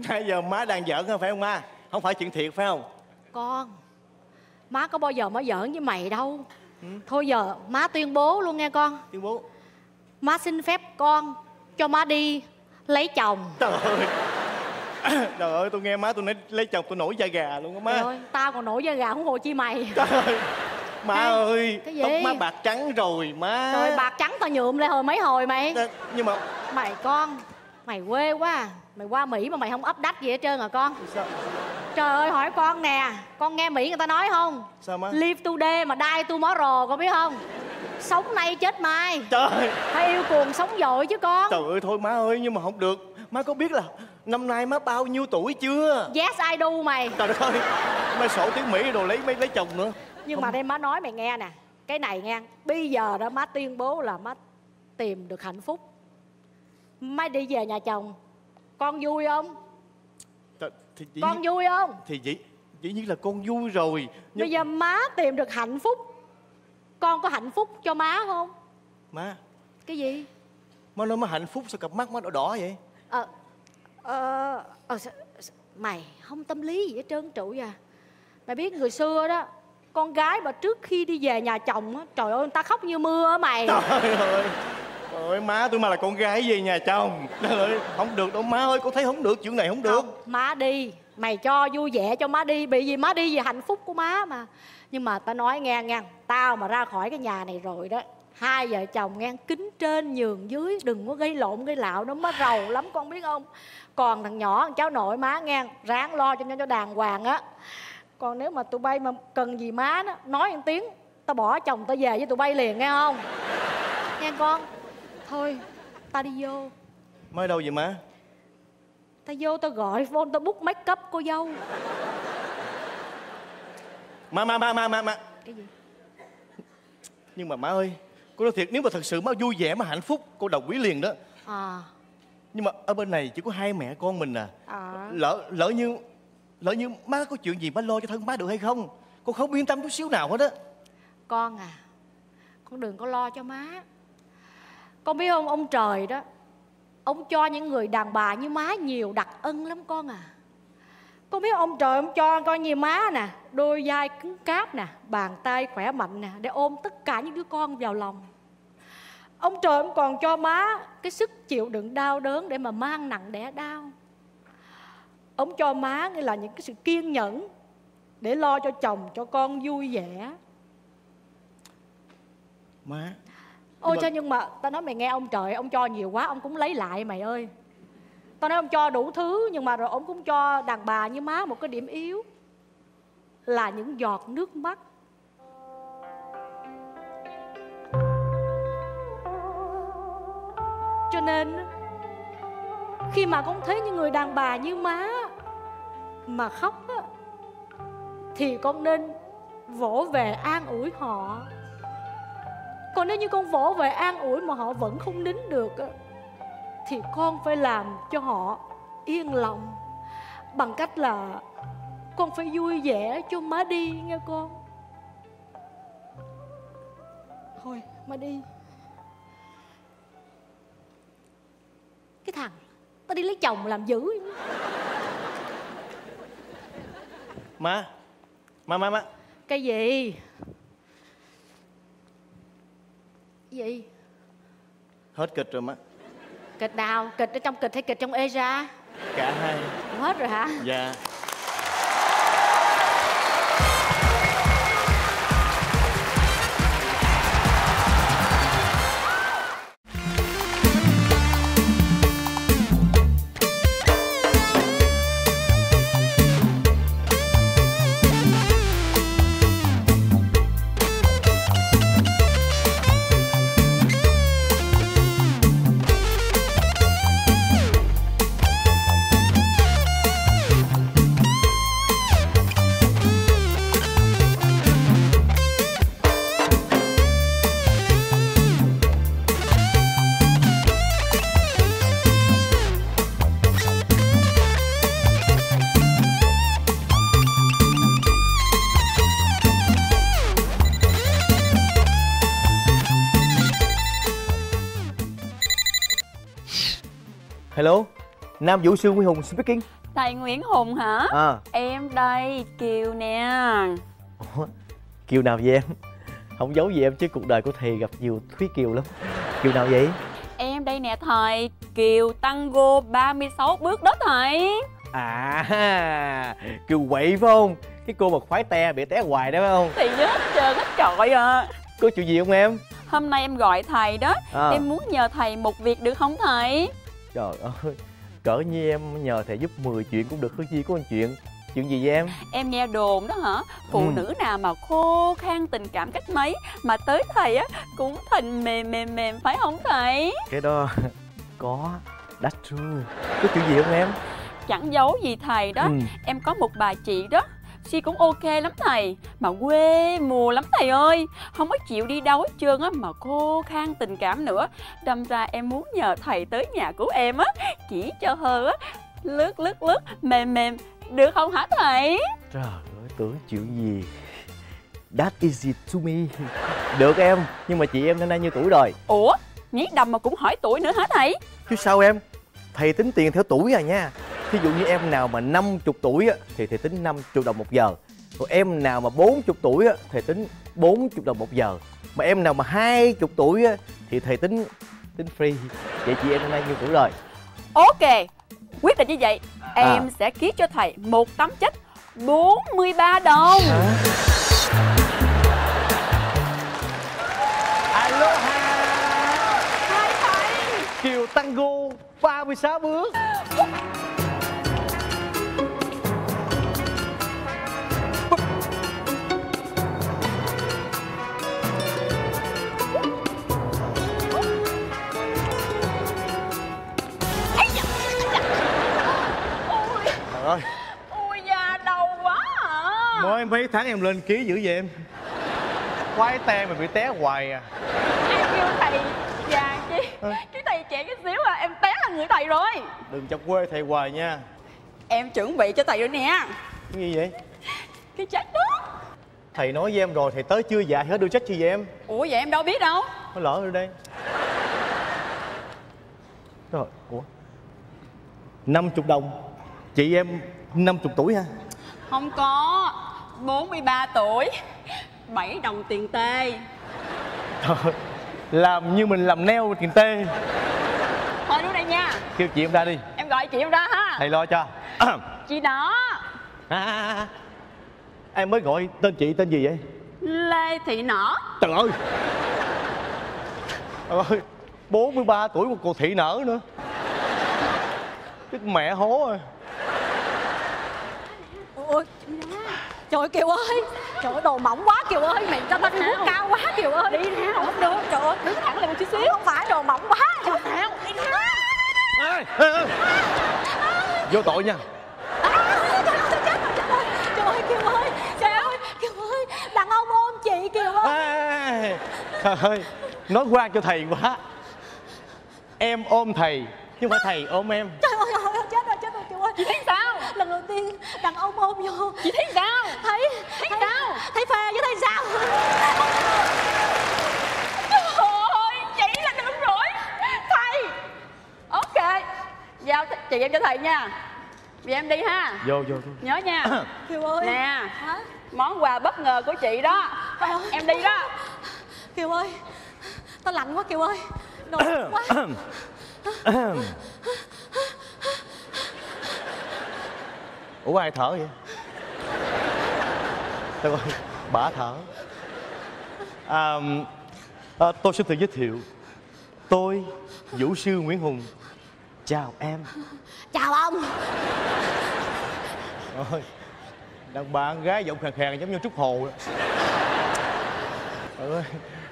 Nãy giờ má đang giỡn không phải không má? Không phải chuyện thiệt phải không? Con, má có bao giờ má giỡn với mày đâu. Ừ. Thôi giờ má tuyên bố luôn nghe con. Tuyên bố. Má xin phép con cho má đi lấy chồng. Trời ơi. Trời ơi, tôi nghe má tôi nói lấy chồng tôi nổi da gà luôn á má. Trời ơi, tao còn nổi da gà không hồ chi mày. Trời ơi. Má này, ơi, tóc má bạc trắng rồi má. Trời ơi, bạc trắng tao nhuộm lại hồi mấy hồi mày. Đ nhưng mà mày con, mày quê quá à. Mày qua Mỹ mà mày không ấp đách gì hết trơn à con. Sao? Trời ơi hỏi con nè, con nghe Mỹ người ta nói không? Sao má? Live today mà die tomorrow, con biết không? Sống nay chết mai. Trời. Phải yêu cuồng sống dội chứ con. Trời ơi thôi má ơi, nhưng mà không được. Má có biết là năm nay má bao nhiêu tuổi chưa? Yes I do mày. Trời ơi. Má sổ tiếng Mỹ đồ lấy mấy lấy chồng nữa. Nhưng không. Mà đây má nói mày nghe nè, cái này nghe. Bây giờ đó má tuyên bố là má tìm được hạnh phúc. Má đi về nhà chồng. Con vui không? Thì dĩ... Con vui không? Thì dĩ, dĩ nhiên là con vui rồi. Nhưng... Bây giờ má tìm được hạnh phúc. Con có hạnh phúc cho má không? Má. Cái gì? Má nói má hạnh phúc sao cặp mắt má đỏ đỏ vậy? Ờ... Ờ... ờ mày không tâm lý gì hết trơn trụi à. Mày biết người xưa đó, con gái mà trước khi đi về nhà chồng á, trời ơi người ta khóc như mưa á mày. Trời ơi. Trời ơi má, tôi mà là con gái về nhà chồng. Trời ơi, không được đâu má ơi, con thấy không được, chuyện này không được. Không, má đi, mày cho vui vẻ cho má đi, bị gì má đi vì hạnh phúc của má mà. Nhưng mà tao nói nghe nghe, tao mà ra khỏi cái nhà này rồi đó, Hai vợ chồng ngang kính trên nhường dưới, đừng có gây lộn gây lạo, nó mới rầu lắm con biết không. Còn thằng nhỏ thằng cháu nội má ngang ráng lo cho nó cho đàng hoàng á. Còn nếu mà tụi bay mà cần gì má đó, nói một tiếng tao bỏ chồng tao về với tụi bay liền nghe không. Nghe con. Thôi tao đi vô. Mới đâu vậy má? Tao vô tao gọi phone tao book make up cô dâu. Má má má má má má. Cái gì? Nhưng mà má ơi, cô nói thiệt, nếu mà thật sự má vui vẻ mà hạnh phúc cô đồng ý liền đó. À. Nhưng mà ở bên này chỉ có hai mẹ con mình à. à. Lỡ lỡ như lỡ như má có chuyện gì má lo cho thân má được hay không? Cô không yên tâm chút xíu nào hết á. Con à, con đừng có lo cho má. Con biết không, ông trời đó, ông cho những người đàn bà như má nhiều đặc ân lắm con à. Con biết ông trời ông cho con như má nè, đôi vai cứng cáp nè, bàn tay khỏe mạnh nè, để ôm tất cả những đứa con vào lòng. Ông trời ông còn cho má cái sức chịu đựng đau đớn để mà mang nặng đẻ đau. Ông cho má nghĩa là những cái sự kiên nhẫn để lo cho chồng cho con vui vẻ. Má. Ôi cho nhưng mà tao nói mày nghe, ông trời ông cho nhiều quá ông cũng lấy lại mày ơi. Tao nói ông cho đủ thứ nhưng mà rồi ông cũng cho đàn bà như má một cái điểm yếu là những giọt nước mắt. Cho nên khi mà con thấy những người đàn bà như má mà khóc á, thì con nên vỗ về an ủi họ. Còn nếu như con vỗ về an ủi mà họ vẫn không nín được á, thì con phải làm cho họ yên lòng bằng cách là con phải vui vẻ cho má đi nghe con. Thôi má đi. Cái thằng tao đi lấy chồng làm dữ. Má. Má má má. Cái gì? Cái gì? Hết kịch rồi má. Kịch nào? Kịch ở trong kịch hay kịch trong ê ra? Cả hai. Hết rồi hả? Dạ. Hello, nam vũ sư Nguyễn Hùng speaking. Thầy Nguyễn Hùng hả? À. Em đây, Kiều nè. Ủa, Kiều nào vậy em? Không giấu gì em chứ cuộc đời của thầy gặp nhiều Thúy Kiều lắm. Kiều nào vậy? Em đây nè thầy, Kiều Tango ba mươi sáu bước đó thầy. À, Kiều quậy phải không? Cái cô mà khoái te bị té hoài đó phải không? Thì hết trơn hết trọi à. Có chuyện gì không em? Hôm nay em gọi thầy đó, à. Em muốn nhờ thầy một việc được không thầy? Trời ơi, cỡ như em nhờ thầy giúp mười chuyện cũng được, có gì có một chuyện. Chuyện gì vậy em? Em nghe đồn đó hả? Phụ ừ. nữ nào mà khô khan tình cảm cách mấy mà tới thầy á cũng thành mềm mềm mềm phải không thầy? Cái đó có, that's true. Có chuyện gì không em? Chẳng giấu gì thầy đó, ừ. em có một bà chị đó, si cũng ok lắm thầy, mà quê mùa lắm thầy ơi. Không có chịu đi đâu hết trơn á, mà khô khan tình cảm nữa. Đâm ra em muốn nhờ thầy tới nhà của em á, chỉ cho hơ á, lướt lướt lướt, mềm mềm, được không hả thầy? Trời ơi, tưởng chuyện gì. That is it to me. Được em, nhưng mà chị em năm nay nhiêu tuổi rồi? Ủa, nhí đầm mà cũng hỏi tuổi nữa hả thầy? Chứ sao em, thầy tính tiền theo tuổi à nha. Thí dụ như em nào mà năm mươi tuổi á, thì thầy tính năm mươi đồng một giờ. Rồi em nào mà bốn mươi tuổi á, thầy tính bốn mươi đồng một giờ. Mà em nào mà hai mươi tuổi á, thì thầy tính tính free. Vậy chị em hôm nay nhiêu tuổi rồi? Ok, quyết định như vậy. Em à. sẽ ký cho thầy một tấm check bốn mươi ba đồng. Alo. À. hai mươi sáu bước. Mới mấy tháng em lên ký dữ vậy em. Quái te mà bị té hoài à. Ai kêu thầy già chứ à. Cái thầy trẻ cái xíu à, em té là người thầy rồi. Đừng chọc quê thầy hoài nha. Em chuẩn bị cho thầy rồi nè. Cái gì vậy? Cái trách đó. Thầy nói với em rồi, thầy tới chưa dạ hết đưa trách chi vậy em? Ủa vậy em đâu biết đâu. Nó lỡ rồi đây. Rồi, ủa năm mươi đồng. Chị em năm mươi tuổi ha? Không có, bốn mươi ba tuổi, bảy đồng tiền tê. Trời, làm như mình làm neo tiền tê. Thôi đúng đây nha. Kêu chị em ra đi. Em gọi chị em ra ha. Thầy lo cho. Chị đó à, à, à. Em mới gọi tên chị tên gì vậy? Lê Thị Nở. Trời ơi, trời ơi, bốn mươi ba tuổi một cô Thị Nở nữa. Tức mẹ hố rồi. Ôi, trời ơi Kiều ơi, trời ơi đồ mỏng quá Kiều ơi, mày cho tao đi bước cao quá Kiều ơi. Đi nào. Không được, trời ơi, đứng thẳng lên một chút xíu. Không phải đồ mỏng quá. Trời nào, đi nào. Ê, ê, ê. Vô tội nha. À, trời ơi, trời ơi, trời ơi Kiều ơi, trời ơi, Kiều ơi, đàn ông ôm chị Kiều ơi. Ê, trời ơi, nói qua cho thầy quá. Em ôm thầy, chứ không phải thầy ôm em. Trời ơi, trời ơi, chết rồi, chết rồi Kiều ơi. Chị thấy sao? Lần đầu tiên đàn ông ôm vô. Chị thấy sao? Thấy thấy, thấy sao? Thấy phê chứ thấy sao? Trời ơi, chị là đúng rồi. Thầy. Ok, giao chị em cho thầy nha. Vì em đi ha. Vô vô, vô. Nhớ nha. Kiều ơi. Nè. Hả? Món quà bất ngờ của chị đó. Ơi, em đi đó. Kiều ơi, tao lạnh quá Kiều ơi. Đồ quá. Ủa ai thở vậy? Tôi ơi, bả thở à, à, tôi xin tự giới thiệu. Tôi, Vũ sư Nguyễn Hùng. Chào em. Chào ông. Ôi, đàn bà con gái giọng khàn khàn giống như Trúc Khô. Ôi,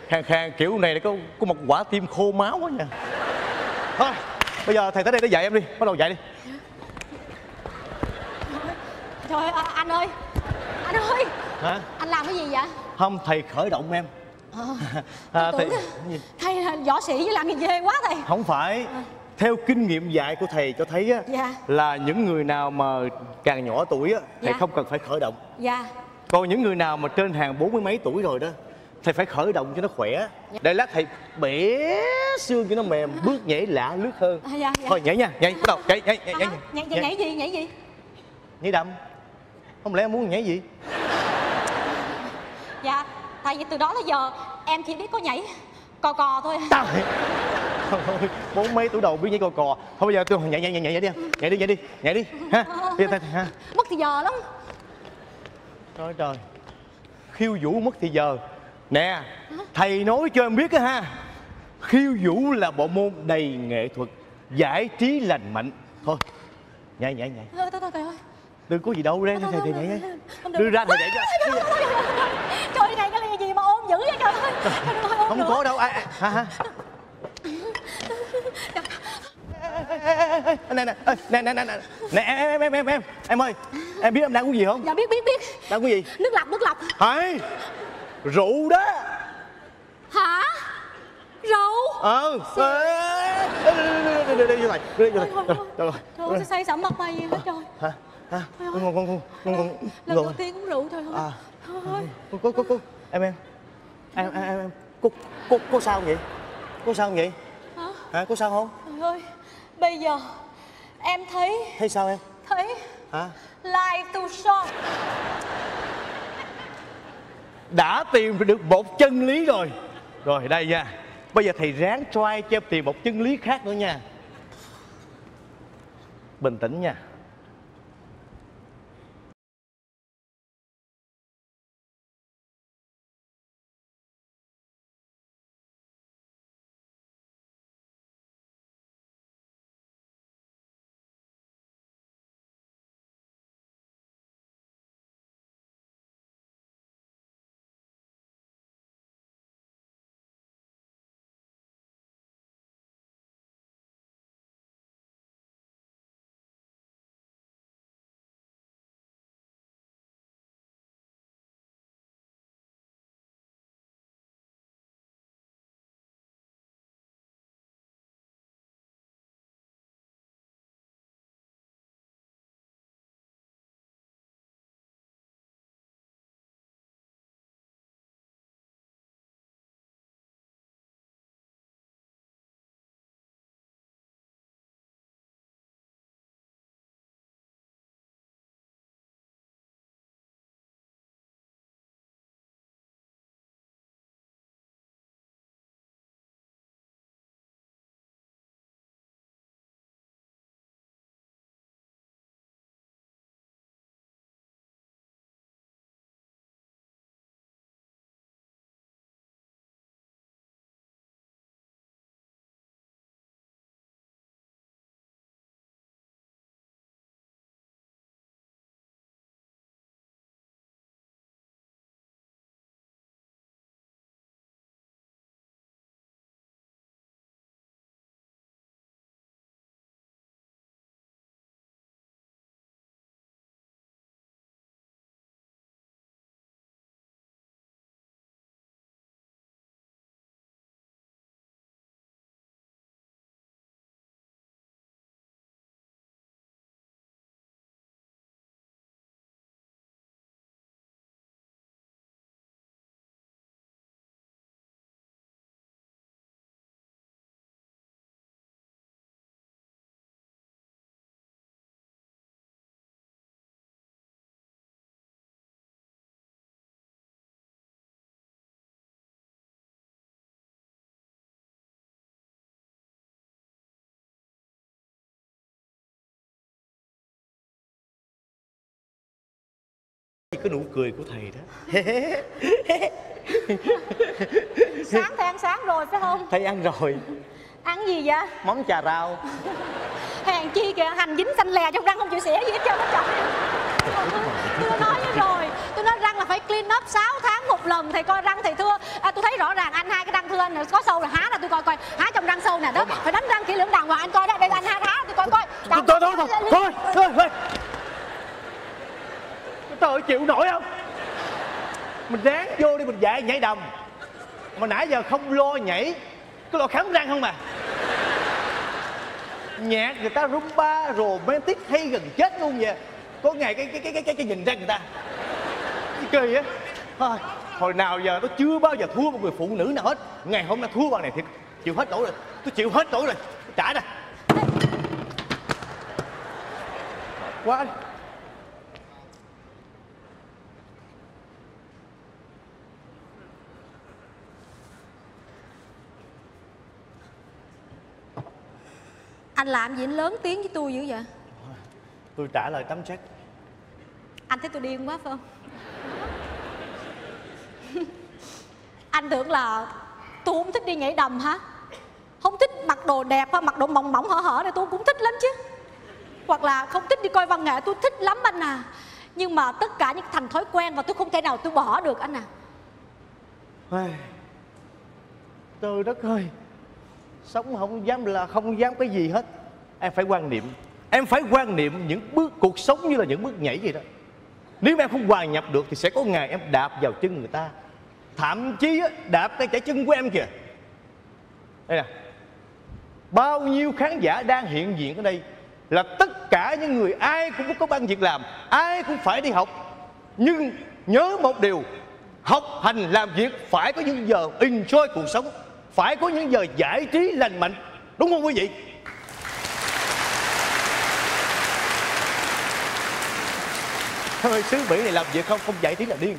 khàn khàn kiểu này là có, có một quả tim khô máu quá nha. Thôi, bây giờ thầy tới đây để dạy em đi. Bắt đầu dạy đi. Trời ơi, anh ơi, anh ơi. Hả? Anh làm cái gì vậy? Không, thầy khởi động em. Ờ, à, thầy... thầy là võ sĩ với làm gì ghê quá thầy. Không phải, à. Theo kinh nghiệm dạy của thầy cho thấy á, dạ. Là những người nào mà càng nhỏ tuổi á, thầy dạ. Không cần phải khởi động. Dạ. Còn những người nào mà trên hàng bốn mươi mấy tuổi rồi đó, thầy phải khởi động cho nó khỏe. Dạ. Để lát thầy bẻ xương cho nó mềm, bước nhảy lạ lướt hơn. À, dạ, dạ. Thôi nhảy nha, nhảy, bắt đầu, nhảy, nhảy, nhảy, nhảy, nhảy, nhảy, nhảy gì, nhảy gì? Nhảy đầm. Không lẽ em muốn nhảy gì? Dạ, tại vì từ đó tới giờ em chỉ biết có nhảy cò cò thôi. Trời ơi, bốn mấy tuổi đầu biết nhảy cò cò. Thôi bây giờ tôi nhảy nhảy nhảy nhảy đi em. Nhảy đi nhảy đi nhảy đi ha. Đi ta, ha. Mất thì giờ lắm. Trời trời, khiêu vũ mất thì giờ. Nè, thầy nói cho em biết đó ha. Khiêu vũ là bộ môn đầy nghệ thuật, giải trí lành mạnh. Thôi, nhảy nhảy nhảy. Thôi thôi thôi thầy ơi. Đừng có gì đâu ra, thầy thầy nhảy đưa ra thầy nhảy ra. Trời này cái gì mà ôm dữ vậy trời ơi. Không có đâu ai. Hả? Nè nè nè nè nè nè em em em em em ơi, em biết em đang uống gì không? Dạ biết biết biết. Đang uống gì? Nước lọc nước lọc. Hay rượu đó. Hả? Rượu? Ờ. Đưa đưa đưa vô lại. Đưa vô lại. Trời ơi. Say sẩm mặt mày hết trời. Hả? Hả? Con con con con lần đầu tiên uống rượu thôi. À. Thôi. Cô cô cô em em em em em cô cô cô sao vậy? Cô sao vậy? Hả? Hả? Cô sao không? Trời ơi, bây giờ em thấy. Thấy sao em? Thấy. Hả? Life too short. Đã tìm được một chân lý rồi. Rồi đây nha. Bây giờ thầy ráng try cho em tìm một chân lý khác nữa nha. Bình tĩnh nha. Cái nụ cười của thầy đó. Sáng thầy ăn sáng rồi phải không? Thầy ăn rồi. Ăn gì vậy? Món chà rau. Hèn chi kìa, hành dính xanh lè trong răng không chịu xỉa gì hết trơn hết trơn. Tôi nói với rồi, tôi nói răng là phải clean up sáu tháng một lần. Thầy coi răng thầy thưa. À, tôi thấy rõ ràng anh hai cái răng thưa anh này, có sâu là há là tôi coi coi. Há trong răng sâu nè đó. Phải đánh răng kỹ lưỡng đàng hoàng anh coi đó. Đây anh hai há tôi coi coi. Thôi thôi thôi thôi thôi. Trời ơi, chịu nổi không? Mình ráng vô đi, mình dạy nhảy đầm. Mà nãy giờ không lo nhảy, cứ lo khám răng không mà. Nhạc người ta rumba, romantic hay gần chết luôn vậy. Có ngày cái cái cái cái cái nhìn răng người ta cái kỳ á. Thôi, hồi nào giờ tôi chưa bao giờ thua một người phụ nữ nào hết. Ngày hôm nay thua bạn này thì chịu hết nổi rồi. Tôi chịu hết nổi rồi, tôi trả nè. Quá đi. Anh làm gì anh lớn tiếng với tôi dữ vậy? Tôi trả lời tấm check. Anh thấy tôi điên quá phải không? Anh tưởng là tôi không thích đi nhảy đầm hả? Không thích mặc đồ đẹp hả? Mặc đồ mỏng mỏng hở hở này tôi cũng thích lắm chứ. Hoặc là không thích đi coi văn nghệ, tôi thích lắm anh à. Nhưng mà tất cả những thành thói quen và tôi không thể nào tôi bỏ được anh à. Trời đất ơi, sống không dám là không dám cái gì hết. Em phải quan niệm, em phải quan niệm những bước cuộc sống như là những bước nhảy vậy đó. Nếu mà em không hòa nhập được thì sẽ có ngày em đạp vào chân người ta, thậm chí đạp tay chảy chân của em kìa. Đây nè, bao nhiêu khán giả đang hiện diện ở đây là tất cả những người ai cũng có công việc làm, ai cũng phải đi học. Nhưng nhớ một điều, học hành làm việc phải có những giờ enjoy cuộc sống, phải có những giờ giải trí lành mạnh, đúng không quý vị? Thôi xứ Mỹ này làm việc không không giải trí là điên,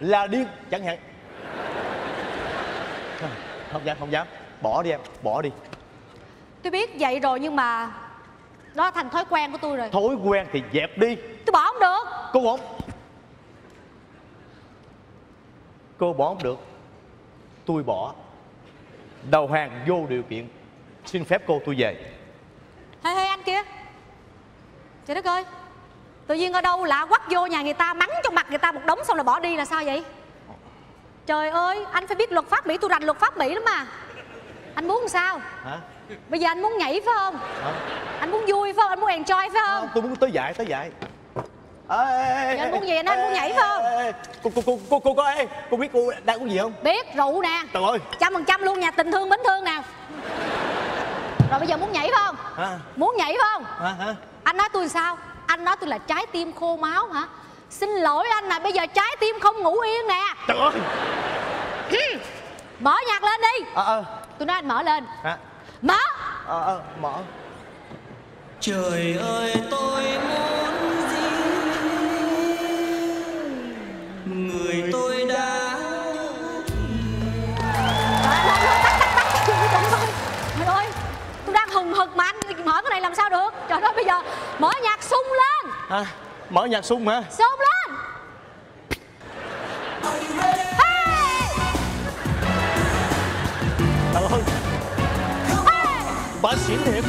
là điên chẳng hạn. Không dám, không dám, bỏ đi em, bỏ đi. Tôi biết vậy rồi nhưng mà nó thành thói quen của tôi rồi. Thói quen thì dẹp đi. Tôi bỏ không được. Cô không, cô bỏ không được, tôi bỏ. Đầu hàng vô điều kiện. Xin phép cô tôi về. Hê hê anh kia. Trời đất ơi, tự nhiên ở đâu lạ quắc vô nhà người ta, mắng trong mặt người ta một đống xong là bỏ đi là sao vậy? Trời ơi, anh phải biết luật pháp Mỹ, tôi rành luật pháp Mỹ lắm mà. Anh muốn làm sao? Hả? Bây giờ anh muốn nhảy phải không? Hả? Anh muốn vui phải không? Anh muốn enjoy phải không? Không, tôi muốn tới dạy, tới dạy. Ê, anh muốn gì anh? Ê, anh muốn nhảy phải không? Ê, cô cô cô cô cô ơi, cô biết cô đang uống gì không? Biết, rượu nè. Trời ơi, trăm phần trăm luôn, nhà tình thương mến thương nè. Rồi bây giờ muốn nhảy phải không? Hả? Muốn nhảy phải không? Hả? Hả? Anh nói tôi sao? Anh nói tôi là trái tim khô máu hả? Xin lỗi anh là bây giờ trái tim không ngủ yên nè. Trời ơi. Mở nhạc lên đi. Ờ à, ờ. À. Tôi nói anh mở lên. Hả? Mở. Ờ à, ờ, à, mở. Trời ơi tôi muốn người tôi đã trời ơi tôi đang hừng hực mà anh hỏi cái này làm sao được. Trời ơi bây giờ mở nhạc sung lên. À, mở nhạc sung hả? Sung lên. Hey. Trời ơi hey. Bà xỉn thiệt.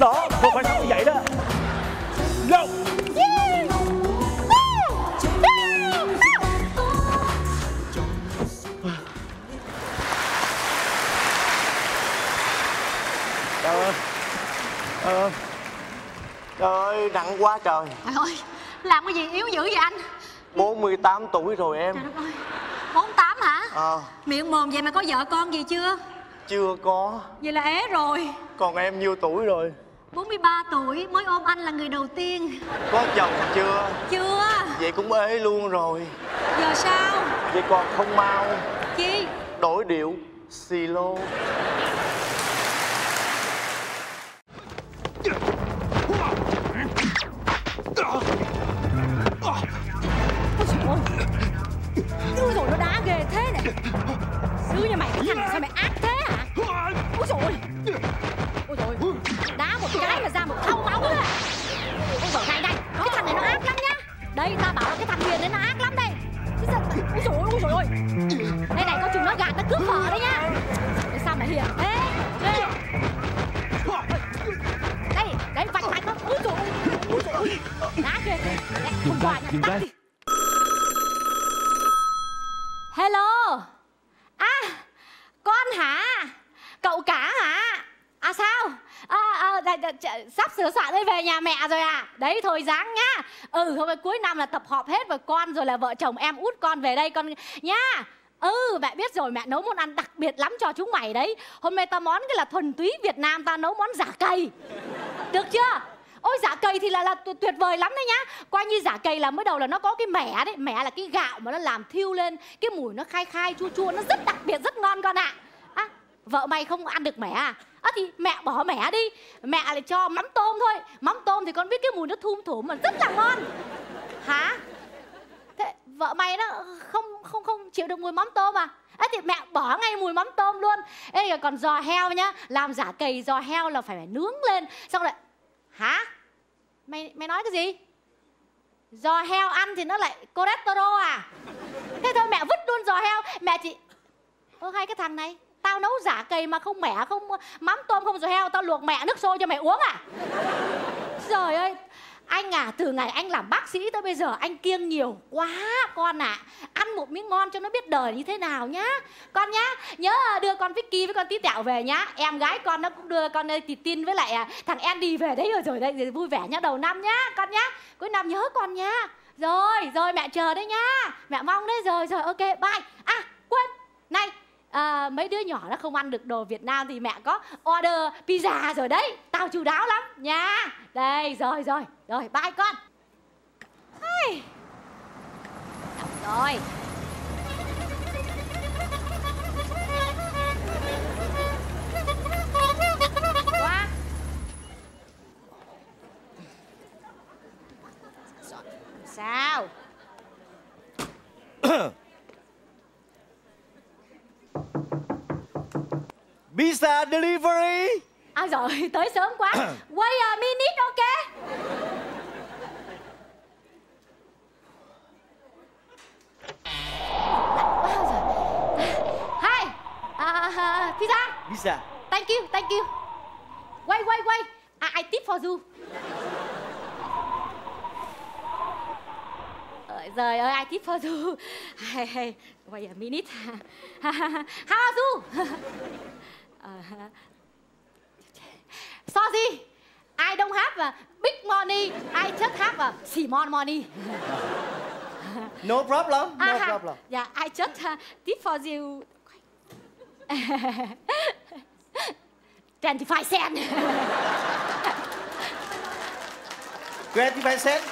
Vô. Đó, không phải như vậy đó. Vô. Trời ơi, trời ơi, nặng quá trời. Trời ơi, làm cái gì yếu dữ vậy anh? bốn mươi tám tuổi rồi em. Trời đất ơi, bốn mươi tám hả? Ờ. Miệng mồm vậy mà có vợ con gì chưa? Chưa có. Vậy là ế rồi. Còn em nhiêu tuổi rồi? bốn mươi ba tuổi, mới ôm anh là người đầu tiên. Có chồng chưa? Chưa. Vậy cũng ế luôn rồi. Giờ sao? Vậy còn không mau chi? Đổi điệu xì lô. thứ như mày, cái thằng sao mày ác thế hả? Úi dồi ôi, ôi dồi ôi, đá một cái là ra một thau máu nữa. Anh bảo này này, cái thằng này nó ác lắm nhá. Đây ta bảo là cái thằng Hiền đấy nó ác lắm đây. Úi dồi ôi, úi dồi ôi. Đây này, có chừng nó gạt nó cướp vợ đấy nhá. Để sao mà Hiền thế? Đây, đây, đấy vạch vạch nó. Úi dồi ôi, úi dồi ôi, đá kìa. Hôm qua nhặt tắt đi. Hello. À, con hả? Cậu cả hả? À sao? À, à, đ, đ, đ, sắp sửa soạn đây về nhà mẹ rồi à? Đấy thôi dáng nhá. Ừ, hôm nay cuối năm là tập họp hết và con rồi là vợ chồng em út con về đây con nhá. Ừ, mẹ biết rồi, mẹ nấu món ăn đặc biệt lắm cho chúng mày đấy. Hôm nay ta món cái là thuần túy Việt Nam, ta nấu món giả cầy. Được chưa? Ôi giả cầy thì là là tuyệt vời lắm đấy nhá. Coi như giả cầy là mới đầu là nó có cái mẻ đấy. Mẻ là cái gạo mà nó làm thiêu lên, cái mùi nó khai khai chua chua, nó rất đặc biệt, rất ngon con ạ. À. À, vợ mày không ăn được mẻ à? À thì mẹ bỏ mẻ đi, mẹ lại cho mắm tôm thôi. Mắm tôm thì con biết cái mùi nó thum thủm mà rất là ngon. Hả? Thế vợ mày nó không không không chịu được mùi mắm tôm à? À thì mẹ bỏ ngay mùi mắm tôm luôn. Ê còn giò heo nhá, làm giả cầy giò heo là phải phải nướng lên xong rồi. Hả? Mày mày nói cái gì? Giò heo ăn thì nó lại cholesterol à? Thế thôi mẹ vứt luôn giò heo, mẹ chỉ... Ơ hai cái thằng này, tao nấu giả cầy mà không mẻ, không mắm tôm, không giò heo, tao luộc mẹ nước sôi cho mày uống à? Trời ơi, anh à, từ ngày anh làm bác sĩ tới bây giờ anh kiêng nhiều quá con ạ. À. Ăn một miếng ngon cho nó biết đời như thế nào nhá. Con nhá, nhớ đưa con Vicky với con Tí Tẹo về nhá. Em gái con nó cũng đưa con Tì Tin với lại thằng Andy về đấy rồi rồi đây vui vẻ nhá, đầu năm nhá, con nhá. Cuối năm nhớ con nhá. Rồi, rồi mẹ chờ đấy nhá. Mẹ mong đấy rồi rồi ok bye. À, quên. Này, à, mấy đứa nhỏ nó không ăn được đồ Việt Nam thì mẹ có order pizza rồi đấy. Tao chu đáo lắm nha. Đây, rồi rồi. Rồi, bye con. Ai. Xong rồi. Quá. Sao? Pizza delivery. À rồi, tới sớm quá. Wait a minute, ok. Hi. Uh, uh, pizza. Pizza. Thank you, thank you. Wait, wait, wait. I, I tip for you. Trời ơi, I tip for you. Hey, hey. Wait a minute. How are you? Uh, Sorry, I don't have big money. I just have small money. No problem. No uh, problem. Yeah, I just uh, tip for you. Twenty-five cent. Twenty-five cent.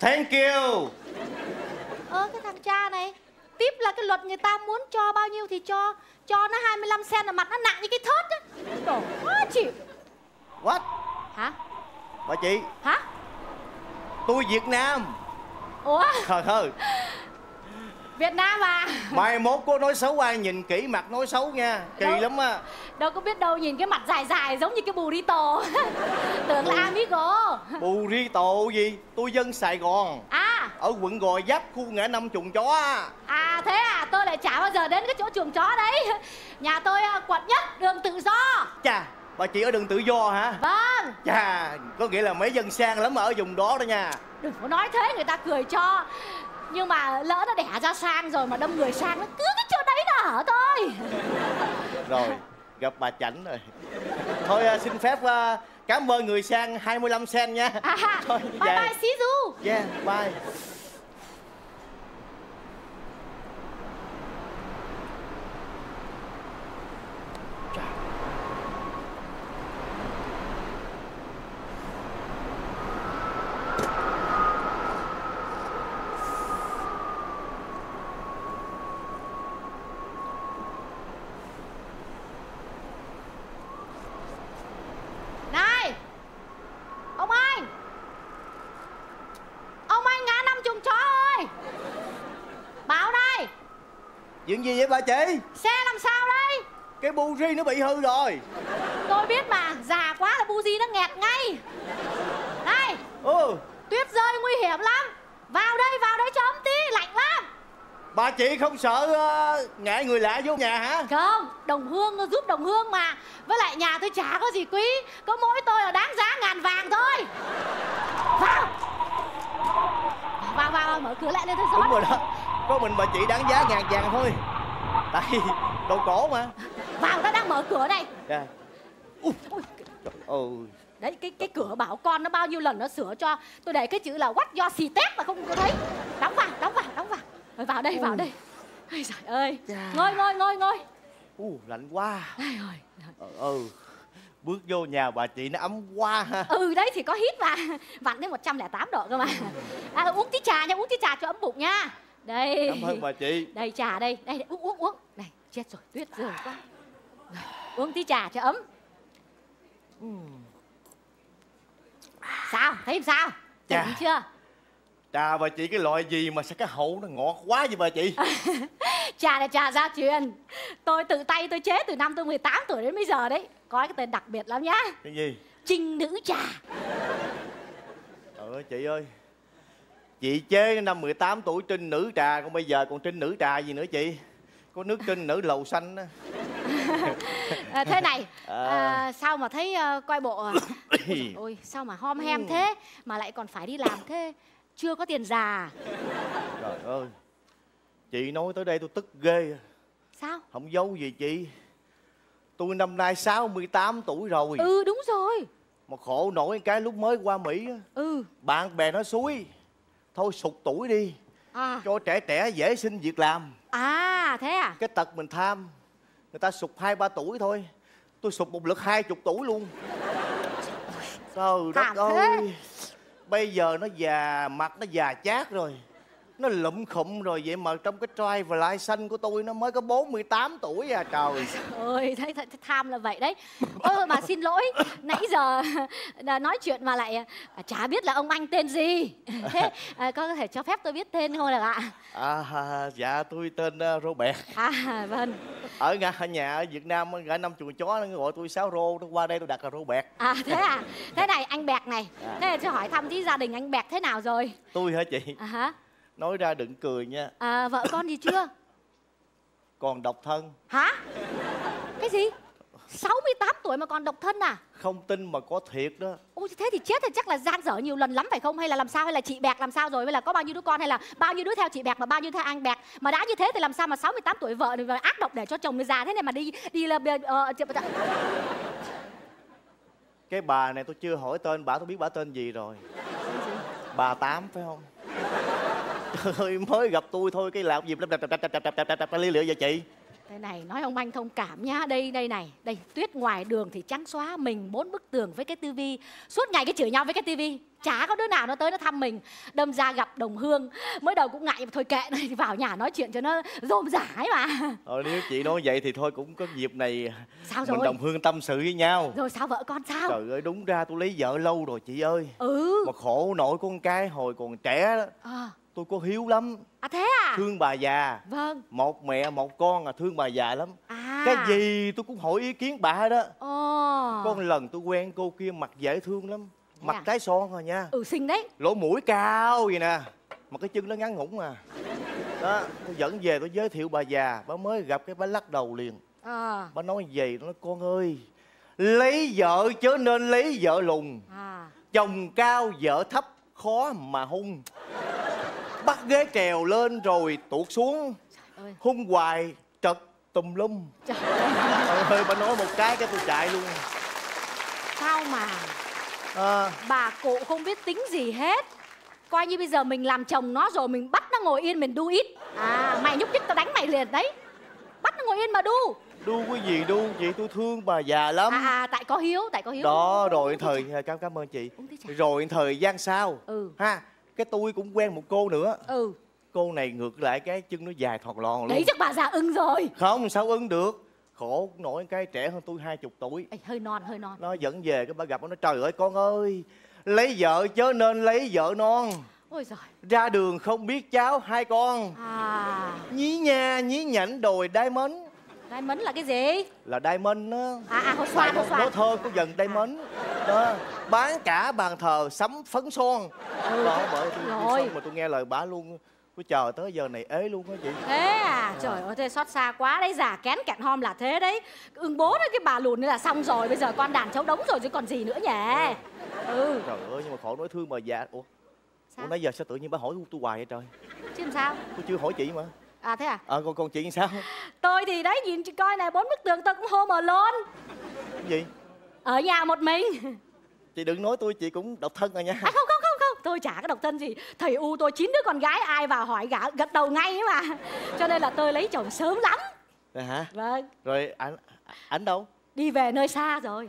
Thank you. Ơ cái thằng cha này. Tiếp là cái luật người ta muốn cho bao nhiêu thì cho. Cho nó hai mươi lăm xen là mặt nó nặng như cái thớt á. Trời quá chịu. What? Hả? Bà chị. Hả? Tôi Việt Nam. Ủa? Trời ơi, Việt Nam à? Mai mốt cô nói xấu ai nhìn kỹ mặt nói xấu nha. Kỳ đâu, lắm á. Đâu có biết đâu, nhìn cái mặt dài dài giống như cái burrito. Tưởng là amigo. Burrito gì? Tôi dân Sài Gòn. À, ở quận Gò Vấp, khu ngã năm chuồng chó. À thế à, tôi lại chả bao giờ đến cái chỗ chuồng chó đấy. Nhà tôi quận nhất, đường Tự Do. Chà, bà chị ở đường Tự Do hả? Vâng. Chà, có nghĩa là mấy dân sang lắm ở vùng đó đó nha. Đừng có nói thế, người ta cười cho. Nhưng mà lỡ nó đẻ ra sang rồi mà đâm người sang, nó cứ cái chỗ đấy nó ở thôi. Rồi, gặp bà Chảnh rồi. Thôi xin phép cảm ơn người sang hai mươi lăm xen nha. À, thôi, bye vậy. Bye, see you. Yeah, bye. Chuyện gì vậy bà chị? Xe làm sao đây? Cái buji nó bị hư rồi. Tôi biết mà, già quá là buji nó nghẹt ngay. Này, ừ. tuyết rơi nguy hiểm lắm. Vào đây, vào đây cho ấm tí, lạnh lắm. Bà chị không sợ uh, ngại người lạ vô nhà hả? Không, đồng hương nó giúp đồng hương mà. Với lại nhà tôi chả có gì quý. Có mỗi tôi là đáng giá ngàn vàng thôi. Vào. Vào, vào, vào mở cửa lại lên tôi xót. Đúng rồi đó, có mình bà chị đáng giá ngàn vàng thôi. Tại đồ cổ mà. Vào, ta đang mở cửa này. Yeah. Ui. Ui. Trời ơi. Đấy, cái cái cửa bảo con nó bao nhiêu lần nó sửa cho. Tôi để cái chữ là what your xì tép mà không có thấy. Đóng vào, đóng vào, đóng vào. Rồi vào đây, vào đây. Ôi trời ơi. Yeah. Ngồi, ngồi, ngồi, ngồi. Ui, lạnh quá. Ôi, ừ, ừ. Bước vô nhà bà chị nó ấm quá ha. Ừ, đấy thì có hít và vặn đến một trăm lẻ tám độ cơ mà. À, uống tí trà nha, uống tí trà cho ấm bụng nha. Đây. Cảm ơn bà chị. Đây, trà đây. Đây, đây. Uống, uống, uống. Này, chết rồi, tuyết rơi quá. Rồi, uống tí trà cho ấm. Uhm. Sao? Thấy sao? Chà. Thấy chưa? Trà bà chị cái loại gì mà sao cái hậu nó ngọt quá vậy bà chị? Trà là trà gia truyền. Tôi tự tay tôi chế từ năm tôi mười tám tuổi đến bây giờ đấy. Có cái tên đặc biệt lắm nhá. Cái gì? Trinh nữ trà. Trời ơi chị ơi. Chị chế năm mười tám tuổi trinh nữ trà. Còn bây giờ còn trinh nữ trà gì nữa chị? Có nước trinh nữ lầu xanh đó. À, thế này à... À, sao mà thấy uh, coi bộ ôi, ôi sao mà hom hem thế mà lại còn phải đi làm thế, chưa có tiền già. Trời ơi chị nói tới đây tôi tức ghê. Sao? Không giấu gì chị, tôi năm nay sáu mươi tám tuổi rồi. Ừ đúng rồi. Mà khổ nổi cái lúc mới qua Mỹ ừ. bạn bè nó xúi thôi sụt tuổi đi à. cho trẻ trẻ dễ xin việc làm. À thế à? Cái tật mình tham. Người ta sụp hai ba tuổi thôi, tôi sụp một lượt hai chục tuổi luôn. Trời đất ơi. Bây giờ nó già, mặt nó già chát rồi, nó lụm khụm rồi. Vậy mà trong cái driver license của tôi nó mới có bốn mươi tám tuổi à trời. Ôi, thấy, thấy tham là vậy đấy. Ôi mà xin lỗi, nãy giờ nói chuyện mà lại chả biết là ông anh tên gì. Thế có thể cho phép tôi biết tên không được ạ? À, dạ tôi tên Robert. À vâng. Ở nhà, ở nhà ở Việt Nam gã năm chuồng chó nó gọi tôi Sáu Rô, nó qua đây tôi đặt là Robert. À thế à? Thế này anh Bẹt này, à. thế là cho hỏi thăm tí gia đình anh Bẹt thế nào rồi? Tôi hả chị? À hả? Nói ra đừng cười nha. À, vợ con gì chưa? Còn độc thân. Hả? Cái gì? sáu mươi tám tuổi mà còn độc thân à? Không tin mà có thiệt đó. Ôi thế thì chết thì chắc là giang dở nhiều lần lắm phải không? Hay là làm sao? Hay là chị Bẹt làm sao rồi? Hay là có bao nhiêu đứa con? Hay là bao nhiêu đứa theo chị Bẹt mà bao nhiêu theo anh Bẹt? Mà đã như thế thì làm sao mà sáu mươi tám tuổi vợ này mà ác độc để cho chồng người già thế này mà đi đi là... Ờ, cái bà này tôi chưa hỏi tên bà, tôi biết bà tên gì rồi. Bà Tám phải không? Trời mới gặp tôi thôi cái làm gì li liệu vậy chị? Đây này, nói ông anh thông cảm nhá. Đây đây này, đây tuyết ngoài đường thì trắng xóa, mình bốn bức tường với cái tivi, suốt ngày cái chửi nhau với cái tivi, chả có đứa nào nó tới nó thăm mình. Đâm ra gặp đồng hương, mới đầu cũng ngại mà thôi kệ, này vào nhà nói chuyện cho nó rôm rả ấy mà. Rồi nếu chị nói vậy thì thôi cũng có dịp này. Sao rồi? Mình đồng hương tâm sự với nhau. Rồi sao vợ con sao? Trời ơi đúng ra tôi lấy vợ lâu rồi chị ơi. Ừ. Mà khổ nổi con cái hồi còn trẻ đó. À. Tôi có hiếu lắm. À thế à? Thương bà già. Vâng. Một mẹ một con à, thương bà già lắm. À. Cái gì tôi cũng hỏi ý kiến bà đó. Ồ. Có một lần tôi quen cô kia mặt dễ thương lắm. Mặt à? Trái son rồi nha. Ừ xinh đấy. Lỗ mũi cao vậy nè. Mà cái chân nó ngắn ngủng à. Đó, tôi dẫn về tôi giới thiệu bà già. Bà mới gặp cái bà lắc đầu liền. À. Bà nói gì? Nó nói con ơi, lấy vợ chứ nên lấy vợ lùng. À. Chồng cao vợ thấp khó mà hung. Bắt ghế trèo lên rồi tuột xuống, hung hoài trật tùm lum. Trời ơi, bà nói một cái cái tôi chạy luôn. Sao mà à. Bà cụ không biết tính gì hết. Coi như bây giờ mình làm chồng nó rồi, mình bắt nó ngồi yên, mình đu ít. À, mày nhúc nhích tao đánh mày liền đấy. Bắt nó ngồi yên mà đu. Đu cái gì đu chị, tôi thương bà già lắm. À, à tại có hiếu, tại có hiếu. Đó, rồi thời cảm cảm ơn chị. Rồi thời gian sau ừ. ha. Cái tôi cũng quen một cô nữa. Ừ. Cô này ngược lại cái chân nó dài thọt lòn luôn. Đấy chắc bà già ưng rồi. Không sao ưng được. Khổ nổi cái trẻ hơn tôi hai mươi tuổi. Ê, hơi non hơi non. Nó dẫn về cái bà gặp nó nói trời ơi con ơi, lấy vợ chớ nên lấy vợ non. Ôi giời. Ra đường không biết cháu hai con. À. nhí nha, nhí nhảnh, đồi diamond. Diamond là cái gì? Là diamond á. À, à, hột xoan, hột xoan. Nó thơ của dần diamond đó. Bán cả bàn thờ sắm phấn son. Ừ, đó, bởi tôi, tôi xong mà tôi nghe lời bà luôn. Tôi chờ tới giờ này ế luôn á chị. Thế à, à. Trời ơi, thế xót xa quá đấy. Già kén cạnh hom là thế đấy. Ưng bố đó cái bà lùn này là xong rồi. Bây giờ con đàn cháu đống rồi chứ còn gì nữa nhỉ. Ừ. Trời ơi, nhưng mà khổ nỗi thương mà dạ. Ủa, Ủa nãy giờ sao tự nhiên bà hỏi tôi hoài vậy trời? Chứ làm sao? Tôi chưa hỏi chị mà. À thế à? Ờ, à, còn, còn chị sao? Tôi thì đấy, nhìn chị coi này, bốn bức tường tôi cũng home alone. Cái gì? Ở nhà một mình. Chị đừng nói tôi, chị cũng độc thân rồi nha. À không, không, không, không. Tôi chả có độc thân gì. Thầy U tôi chín đứa con gái, ai vào hỏi gã gật đầu ngay ấy mà. Cho nên là tôi lấy chồng sớm lắm. Rồi hả? Vâng. Rồi ảnh, ảnh đâu? Đi về nơi xa rồi.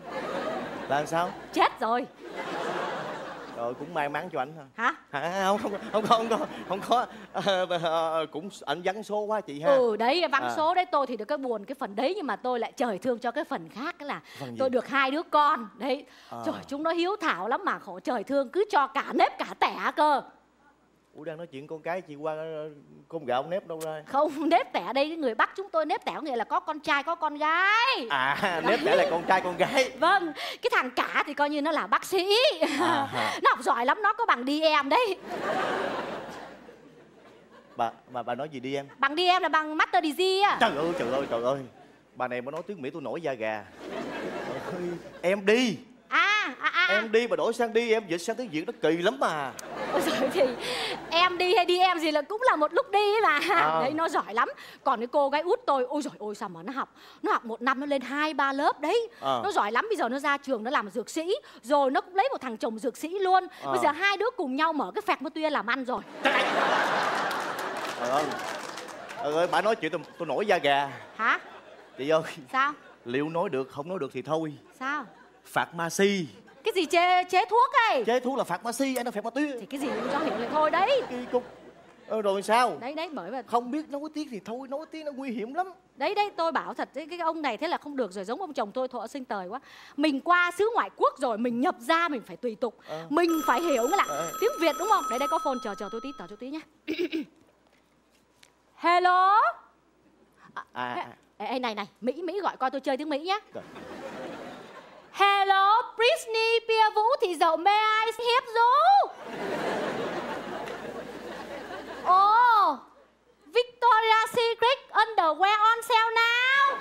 Làm sao? Chết rồi. Rồi cũng may mắn cho ảnh thôi. Hả? Hả? Không, không, không, không, không, không có. À, à, cũng ảnh vắng số quá chị ha. Ừ đấy, vắng à. Số đấy. Tôi thì được cái buồn cái phần đấy, nhưng mà tôi lại trời thương cho cái phần khác là tôi được hai đứa con đấy. À. Trời, chúng nó hiếu thảo lắm mà khổ trời thương, cứ cho cả nếp cả tẻ cơ. Ủa đang nói chuyện con cái chị qua con gạo nếp đâu ra? Không, nếp tẻ đây, người Bắc chúng tôi nếp tẻ nghĩa là có con trai có con gái. À, đấy. Nếp tẻ là con trai con gái. Vâng, cái thằng cả thì coi như nó là bác sĩ. À, nó học giỏi lắm, nó có bằng đi em đấy. Bà mà bà nói gì đi em? Bằng đi em là bằng master degree á. Trời ơi, trời ơi, trời ơi. Bà này mà nói tiếng Mỹ tôi nổi da gà. Ơi, em đi. À, à, à. Em đi mà đổi sang đi em, dịch sang tiếng Việt nó kỳ lắm mà. Ôi giời, thì em đi hay đi em gì là cũng là một lúc đi mà. À. Đấy, nó giỏi lắm. Còn cái cô gái út tôi, ôi giời ôi sao mà nó học. Nó học một năm nó lên hai ba lớp đấy. À. Nó giỏi lắm, bây giờ nó ra trường nó làm dược sĩ. Rồi nó cũng lấy một thằng chồng dược sĩ luôn. À. Bây giờ hai đứa cùng nhau mở cái phẹt mơ tuya làm ăn rồi. Trời ơi, trời ơi, bà nói chuyện tôi, tôi nổi da gà. Hả? Chị ơi. Sao? Liệu nói được, không nói được thì thôi. Sao? Phạt ma si. Cái gì chế, chế thuốc ấy? Chế thuốc là phạt ma si, anh nó phạt ma túy. Thì cái gì cũng cho hiểu lại thôi đấy. Kỳ cục. Ờ, rồi sao? Đấy, đấy, bởi mà không biết nói tiếng thì thôi, nói tiếng nó nguy hiểm lắm. Đấy, đấy, tôi bảo thật, cái ông này thế là không được rồi, giống ông chồng tôi thọ sinh tời quá. Mình qua xứ ngoại quốc rồi, mình nhập ra mình phải tùy tục. À. Mình phải hiểu là à. Tiếng Việt đúng không? Đấy, đây có phone, chờ, chờ tôi tí, chờ tôi tí nhá. Hello? À, à. Ê, ê, này, này, Mỹ, Mỹ gọi coi tôi chơi tiếng Mỹ nhá. Rồi. Hello, Britney, Pia Vũ, Thị Dậu, May I help you? Oh, Victoria's Secret underwear on sale now.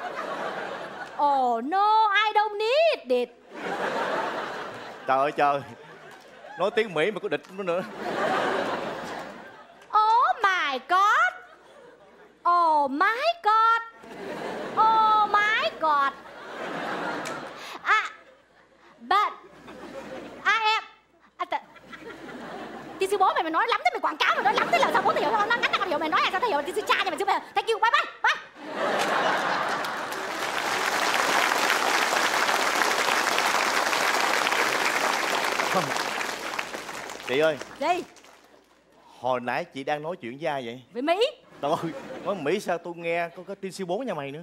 Oh no, I don't need it. Trời ơi trời, nói tiếng Mỹ mà có địch nữa nữa. Oh my god. Oh my god. Oh my god. But I am à, Tí sư bố mày mày nói lắm thế, mày quảng cáo mày nói lắm thế là sao bố thầy hiểu không? Nó ngắn là con hiểu mày nói là sao thầy hiểu, tí sư cha cho mày, sư mày thank you, bye bye, bye. Chị ơi. Gì? Hồi nãy chị đang nói chuyện với ai vậy? Với Mỹ. Trời ơi, nói Mỹ sao tôi nghe có cái tí sư bố nhà mày nữa.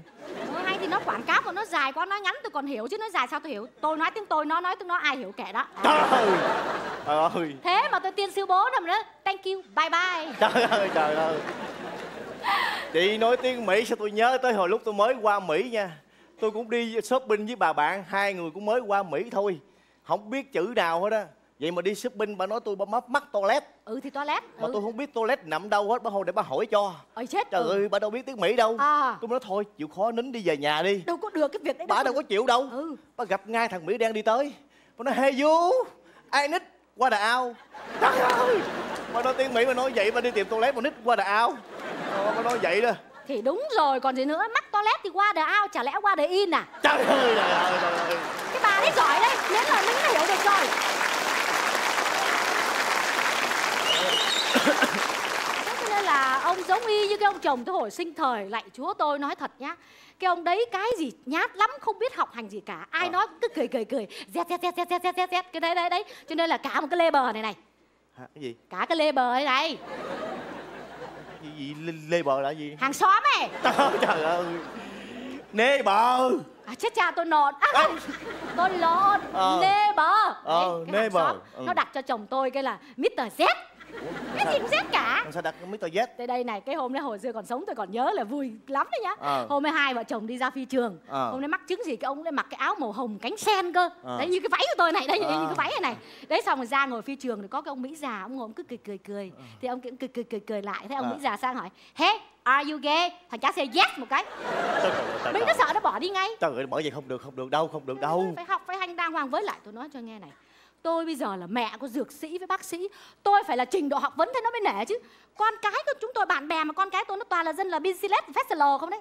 Thì nó quảng cáo còn nó dài quá, nó ngắn tôi còn hiểu chứ nó dài sao tôi hiểu. Tôi nói tiếng tôi, nó nói tiếng nó, ai hiểu kệ đó. Trời ơi, trời ơi. Thế mà tôi tiên sư bố nằm nữa. Thank you, bye bye. Trời ơi, trời ơi. Chị nói tiếng Mỹ sao tôi nhớ tới hồi lúc tôi mới qua Mỹ nha. Tôi cũng đi shopping với bà bạn, hai người cũng mới qua Mỹ thôi, không biết chữ nào hết á. Vậy mà đi shopping bà nói tôi bà mắc mắc toilet. Ừ thì toilet. Mà ừ. tôi không biết toilet nằm đâu hết, bà hồi để bà hỏi cho. Ôi chết. Trời ừ. ơi, bà đâu biết tiếng Mỹ đâu. À. Tôi nói thôi, chịu khó nín đi về nhà đi. Đâu có được cái việc đấy. Bà đâu, đâu có chịu đâu. Ừ. Bà gặp ngay thằng Mỹ đang đi tới. Bà nói hey you, I need qua đà ao. Trời ơi. Bà nói tiếng Mỹ mà nói vậy, bà đi tìm toilet bà nít qua đà ao. Bà nói vậy đó. Thì đúng rồi, còn gì nữa, mắc toilet thì qua đà ao, chả lẽ qua đà in à? Trời ơi, trời ơi, trời ơi. Cái bà đấy giỏi đấy, nếu là nín nó hiểu được rồi. Thế nên là ông giống y như cái ông chồng tôi hồi sinh thời, lạy chúa tôi nói thật nhá. Cái ông đấy cái gì nhát lắm, không biết học hành gì cả. Ai à. Nói cứ cười cười cười zét zét zét zét zét zét cái đấy đấy đấy. Cho nên là cả một cái lê bờ này này. Hả, cái gì? Cả cái lê bờ này này. Cái gì, gì lê bờ là gì? Hàng xóm ấy. Trời ơi. Nê bờ. À, chết cha tôi nộn à, à. Tôi lộn à. Nê bờ à. Đấy, nê bờ ừ. Nó đặt cho chồng tôi cái là mít tờ Z. Ủa, cái gì cũng Z cả. Sao đặt mấy tờ Z? Tới đây này, cái hôm đấy hồi xưa còn sống tôi còn nhớ là vui lắm đấy nhá. Ờ. Hôm nay hai vợ chồng đi ra phi trường. Ờ. Hôm nay mắc chứng gì cái ông đấy mặc cái áo màu hồng cánh sen cơ. Ờ. Đấy như cái váy của tôi này, đấy như, ờ. như cái váy này này. Đấy xong rồi ra ngồi phi trường thì có cái ông Mỹ già, ông ngồi ông cứ cười cười cười. Ờ. Thì ông cũng cười cười cười cười lại, thế ông ờ. Mỹ già sang hỏi: "Hey, are you gay?" Thằng chả xe yes một cái. Mỹ nó sợ nó bỏ đi ngay. Trời ơi, bởi vậy không được, không được đâu, không được đâu. Phải học, phải hành đàng hoàng. Với lại tôi nói cho nghe này, tôi bây giờ là mẹ của dược sĩ với bác sĩ, tôi phải là trình độ học vấn thế nó mới nể chứ. Con cái của chúng tôi, bạn bè mà con cái tôi nó toàn là dân là business professional không đấy.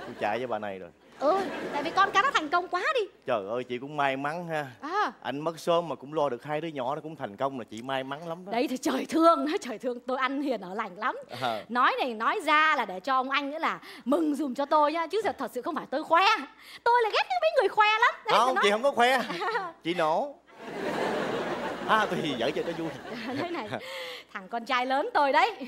Tôi chạy với bà này rồi. Ừ, tại vì con cái nó thành công quá đi. Trời ơi, chị cũng may mắn ha. À. Anh mất sớm mà cũng lo được hai đứa nhỏ nó cũng thành công là chị may mắn lắm đó. Đấy thì trời thương, trời thương, tôi ăn hiền ở lành lắm. À. Nói này nói ra là để cho ông anh nữa là mừng dùm cho tôi nhá, chứ thật sự không phải tôi khoe. Tôi là ghét những mấy người khoe lắm. Đấy, không, nói... chị không có khoe. Chị nổ. À, tôi thì giỡn cho nó vui. Thế này, thằng con trai lớn tôi đấy, ừ.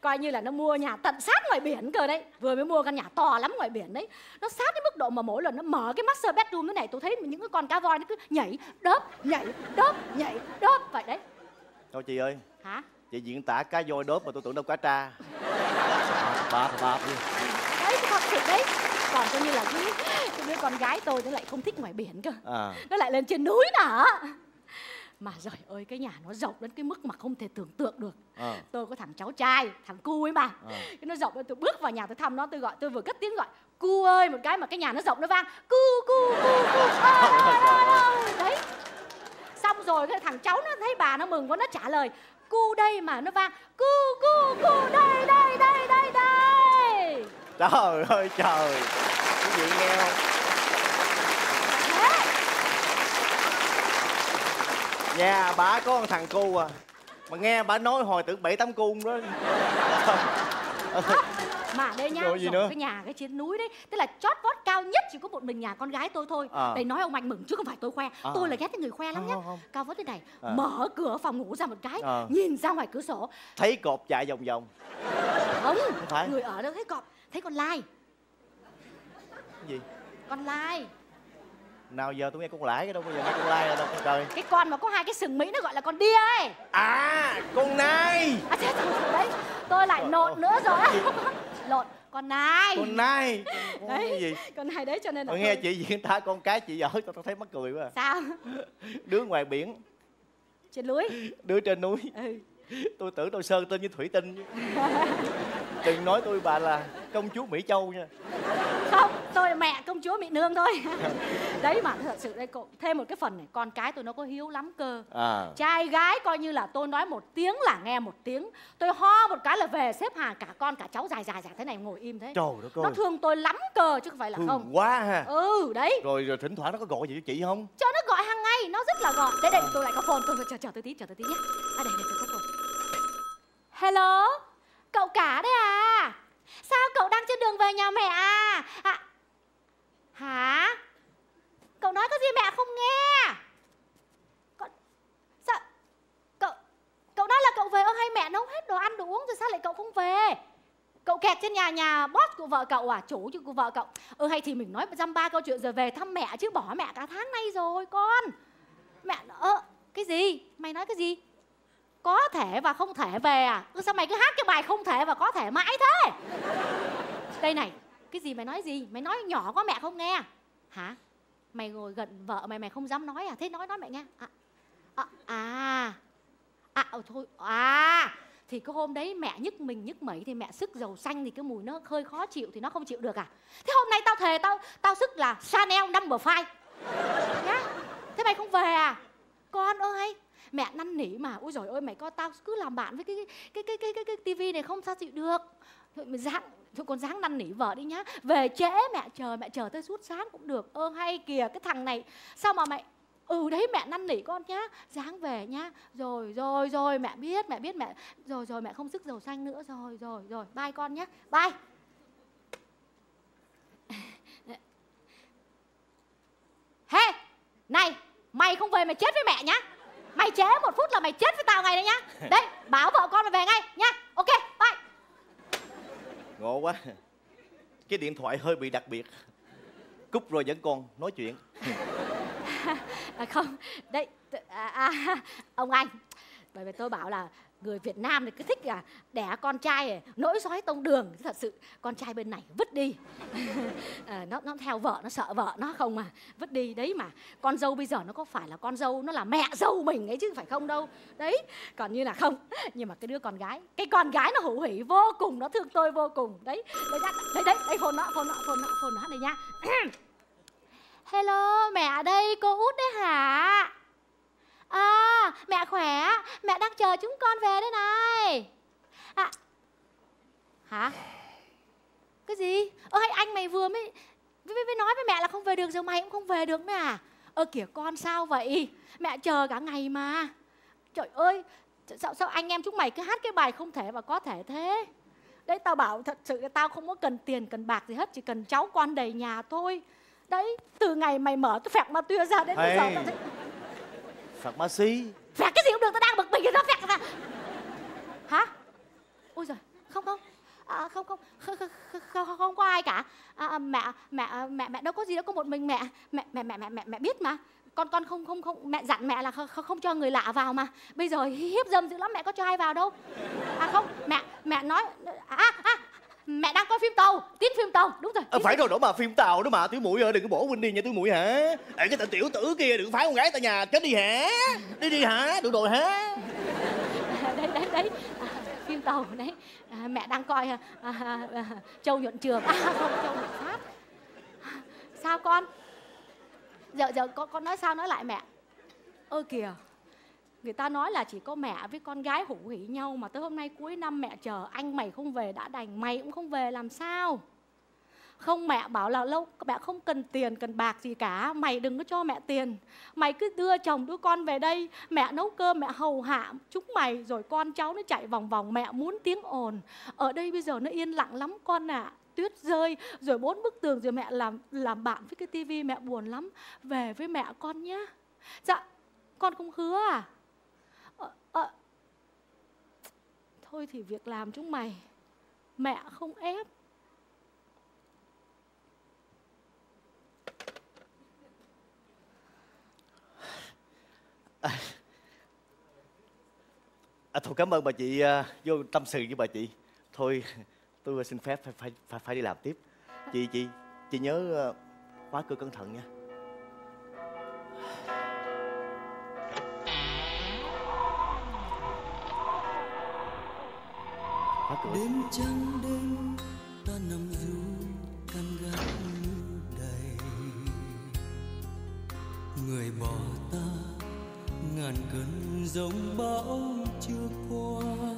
coi như là nó mua nhà tận sát ngoài biển cơ đấy. Vừa mới mua căn nhà to lắm ngoài biển đấy. Nó sát đến mức độ mà mỗi lần nó mở cái master bedroom thế này, tôi thấy những cái con cá voi nó cứ nhảy, đớp, nhảy, đớp, nhảy, đớp vậy đấy. Thôi chị ơi. Hả? Chị diễn tả cá voi đớp mà tôi tưởng đâu cá tra. Bạp, bạp đi. Đấy, thật sự đấy. Còn coi như là cái, cái đứa con gái tôi nó lại không thích ngoài biển cơ. À. Nó lại lên trên núi nở. Mà giời ơi, cái nhà nó rộng đến cái mức mà không thể tưởng tượng được. À. Tôi có thằng cháu trai, thằng cu ấy mà. À. Cái nó rộng, tôi bước vào nhà tôi thăm nó, tôi gọi, tôi vừa cất tiếng gọi cu ơi một cái mà cái nhà nó rộng nó vang cu cu cu cu. Đấy. Xong rồi cái thằng cháu nó thấy bà nó mừng quá nó trả lời cu đây mà nó vang cu cu cu đây đây đây đây đây. Trời ơi trời. Cái gì nghe không? Nhà bà có một thằng cu à. Mà nghe bà nói hồi tưởng bảy tám cung đó. Mà đây nha, rồi cái nhà cái trên núi đấy, tức là chót vót cao nhất chỉ có một mình nhà con gái tôi thôi. À. Để nói ông anh mừng chứ không phải tôi khoe. À. Tôi là ghét cái người khoe lắm nhá. Cao vót thế này, à. mở cửa phòng ngủ ra một cái, à. nhìn ra ngoài cửa sổ, thấy cọp chạy vòng vòng. Không, không phải. Người ở đâu thấy cọp, thấy con lai. Gì? Con lai. Nào giờ tôi nghe con lãi cái đâu, bây giờ nghe con lai là đâu trời. Cái con mà có hai cái sừng Mỹ nó gọi là con đia ấy. À, con nai. À chết rồi, đấy, tôi lại nộn nữa rồi á. Lộn, con nai. Con nai. Đấy, cái gì? Con nai đấy cho nên là tôi... Nghe chị diễn tả con cái chị ở, tôi thấy mắc cười quá. Sao? Đứa ngoài biển. Trên núi. Đứa trên núi. Ừ. Tôi tưởng tôi sơn tên như thủy tinh chứ. Đừng nói tôi bà là công chúa Mỹ Châu nha. Không, tôi là mẹ công chúa Mỹ Nương thôi. Đấy mà thật sự đây, thêm một cái phần này, con cái tôi nó có hiếu lắm cơ. À. Trai gái coi như là tôi nói một tiếng là nghe một tiếng. Tôi ho một cái là về xếp hàng cả con cả cháu dài dài dài thế này ngồi im thế. Trời đất ơi. Nó thương tôi lắm cơ chứ không phải là thương không. Quá ha. Ừ, đấy. Rồi rồi thỉnh thoảng nó có gọi gì cho chị không? Cho nó gọi hàng ngày, nó rất là gọi. Đây đây, tôi lại có phone, tôi chờ chờ tôi tí, chờ tôi tí nhé. À đây đây tôi có phone. Hello. Cậu cả đấy à? Sao cậu đang trên đường về nhà mẹ à? à? Hả? Cậu nói cái gì mẹ không nghe? Cậu... Sao? Cậu... Cậu nói là cậu về ơ hay mẹ nấu hết đồ ăn đồ uống rồi sao lại cậu không về? Cậu kẹt trên nhà nhà boss của vợ cậu à? Chủ của vợ cậu. Ừ hay thì mình nói dăm ba câu chuyện rồi về thăm mẹ chứ bỏ mẹ cả tháng nay rồi con. Mẹ... Ơ... Cái gì? Mày nói cái gì? Có thể và không thể về à? Ừ, sao mày cứ hát cái bài không thể và có thể mãi thế? Đây này, cái gì mày nói gì? Mày nói nhỏ quá mẹ không nghe. Hả? Mày ngồi gần vợ mày mày không dám nói à? Thế nói nói mẹ nghe. À, à, à, à ừ, thôi, à. Thì cái hôm đấy mẹ nhức mình nhức mẩy thì mẹ sức dầu xanh thì cái mùi nó hơi khó chịu thì nó không chịu được à? Thế hôm nay tao thề tao tao sức là Chanel number five. Nhá. Thế mày không về à? Con ơi. Mẹ năn nỉ mà, ôi giời ơi mày coi tao cứ làm bạn với cái cái cái cái cái, cái tivi này không sao chịu được. Thôi mà dáng, thôi còn dáng năn nỉ vợ đi nhá. Về trễ mẹ chờ, mẹ chờ tới suốt sáng cũng được. Ơ hay kìa cái thằng này, sao mà mẹ ừ đấy mẹ năn nỉ con nhá, dáng về nhá. Rồi rồi rồi mẹ biết, mẹ biết mẹ rồi rồi mẹ không sức dầu xanh nữa rồi rồi rồi. Bye con nhá. Bye. Hey, này, mày không về mày chết với mẹ nhá. Mày trễ một phút là mày chết với tao ngay đấy nhá. Đấy, báo vợ con mà về ngay nhá. Ok, bye. Ngộ quá. Cái điện thoại hơi bị đặc biệt. Cúp rồi vẫn còn nói chuyện. À, không, đây, à, à, ông anh Bởi vì tôi bảo là người Việt Nam thì cứ thích là đẻ con trai nỗi dõi tông đường. Thật sự con trai bên này vứt đi. à, nó, nó theo vợ, nó sợ vợ nó không mà vứt đi. Đấy mà con dâu bây giờ nó có phải là con dâu, nó là mẹ dâu mình ấy chứ phải không đâu. Đấy, còn như là không. Nhưng mà cái đứa con gái, cái con gái nó hữu hỉ vô cùng, nó thương tôi vô cùng. Đấy, đấy, đấy, đấy, đấy phone nó, phone nó, phone nó, phone nó đây nha. Hello, mẹ đây, cô Út đấy hả? À, mẹ khỏe, mẹ đang chờ chúng con về đây này. À, hả? Cái gì? Ơ hay anh mày vừa mới, mới, mới nói với mẹ là không về được rồi, mày cũng không về được nữa à? Ơ kìa con sao vậy? Mẹ chờ cả ngày mà. Trời ơi, sao, sao anh em chúng mày cứ hát cái bài không thể và có thể thế? Đấy tao bảo thật sự tao không có cần tiền, cần bạc gì hết, chỉ cần cháu con đầy nhà thôi. Đấy, từ ngày mày mở tôi phẹt ma tuyê ra đến bây giờ tao thấy... Phạt ma xí. Phạt cái gì cũng được, tao đang bực mình rồi nó phạt ra. Hả? Ôi giời, không không. À, không không, không không không có ai cả. À, mẹ mẹ mẹ mẹ đâu có gì đâu, có một mình mẹ. Mẹ mẹ mẹ mẹ mẹ biết mà. Con con không không không mẹ dặn mẹ là không, không cho người lạ vào mà. Bây giờ hiếp dâm dữ lắm, mẹ có cho ai vào đâu. À không, mẹ mẹ nói à à mẹ đang coi phim Tàu, tiếng phim Tàu, đúng rồi. À, phải rồi đó mà, phim Tàu đó mà, Tiểu Muội ơi, đừng có bỏ Huynh đi nha Tiểu Muội hả? Ê, cái tên tiểu tử kia đừng phái con gái tại nhà chết đi hả? Đi đi hả? Được rồi hả? À, đấy đấy đấy, à, phim Tàu đấy, à, mẹ đang coi à, à, à, Châu Nhuận Trường, à, không Châu Nhuận Phát. À, sao con? Giờ giờ con con nói sao nói lại mẹ? Ơ kìa. Người ta nói là chỉ có mẹ với con gái hủ hỉ nhau mà tới hôm nay cuối năm mẹ chờ anh mày không về đã đành, mày cũng không về làm sao? Không, mẹ bảo là lâu mẹ không cần tiền, cần bạc gì cả, mày đừng có cho mẹ tiền. Mày cứ đưa chồng đứa con về đây, mẹ nấu cơm, mẹ hầu hạ chúng mày rồi con cháu nó chạy vòng vòng, mẹ muốn tiếng ồn. Ở đây bây giờ nó yên lặng lắm con ạ. À. Tuyết rơi rồi bốn bức tường rồi mẹ làm làm bạn với cái tivi, mẹ buồn lắm. Về với mẹ con nhá. Dạ, con cũng hứa à? À, thôi thì việc làm chúng mày mẹ không ép. À, à, thôi cảm ơn bà chị à, vô tâm sự với bà chị. Thôi tôi xin phép phải phải phải, phải đi làm tiếp. Chị chị chị nhớ khóa cửa cẩn thận nha. Đêm trăng đêm ta nằm du căn gác đầy người bỏ ta ngàn cơn giông bão chưa qua,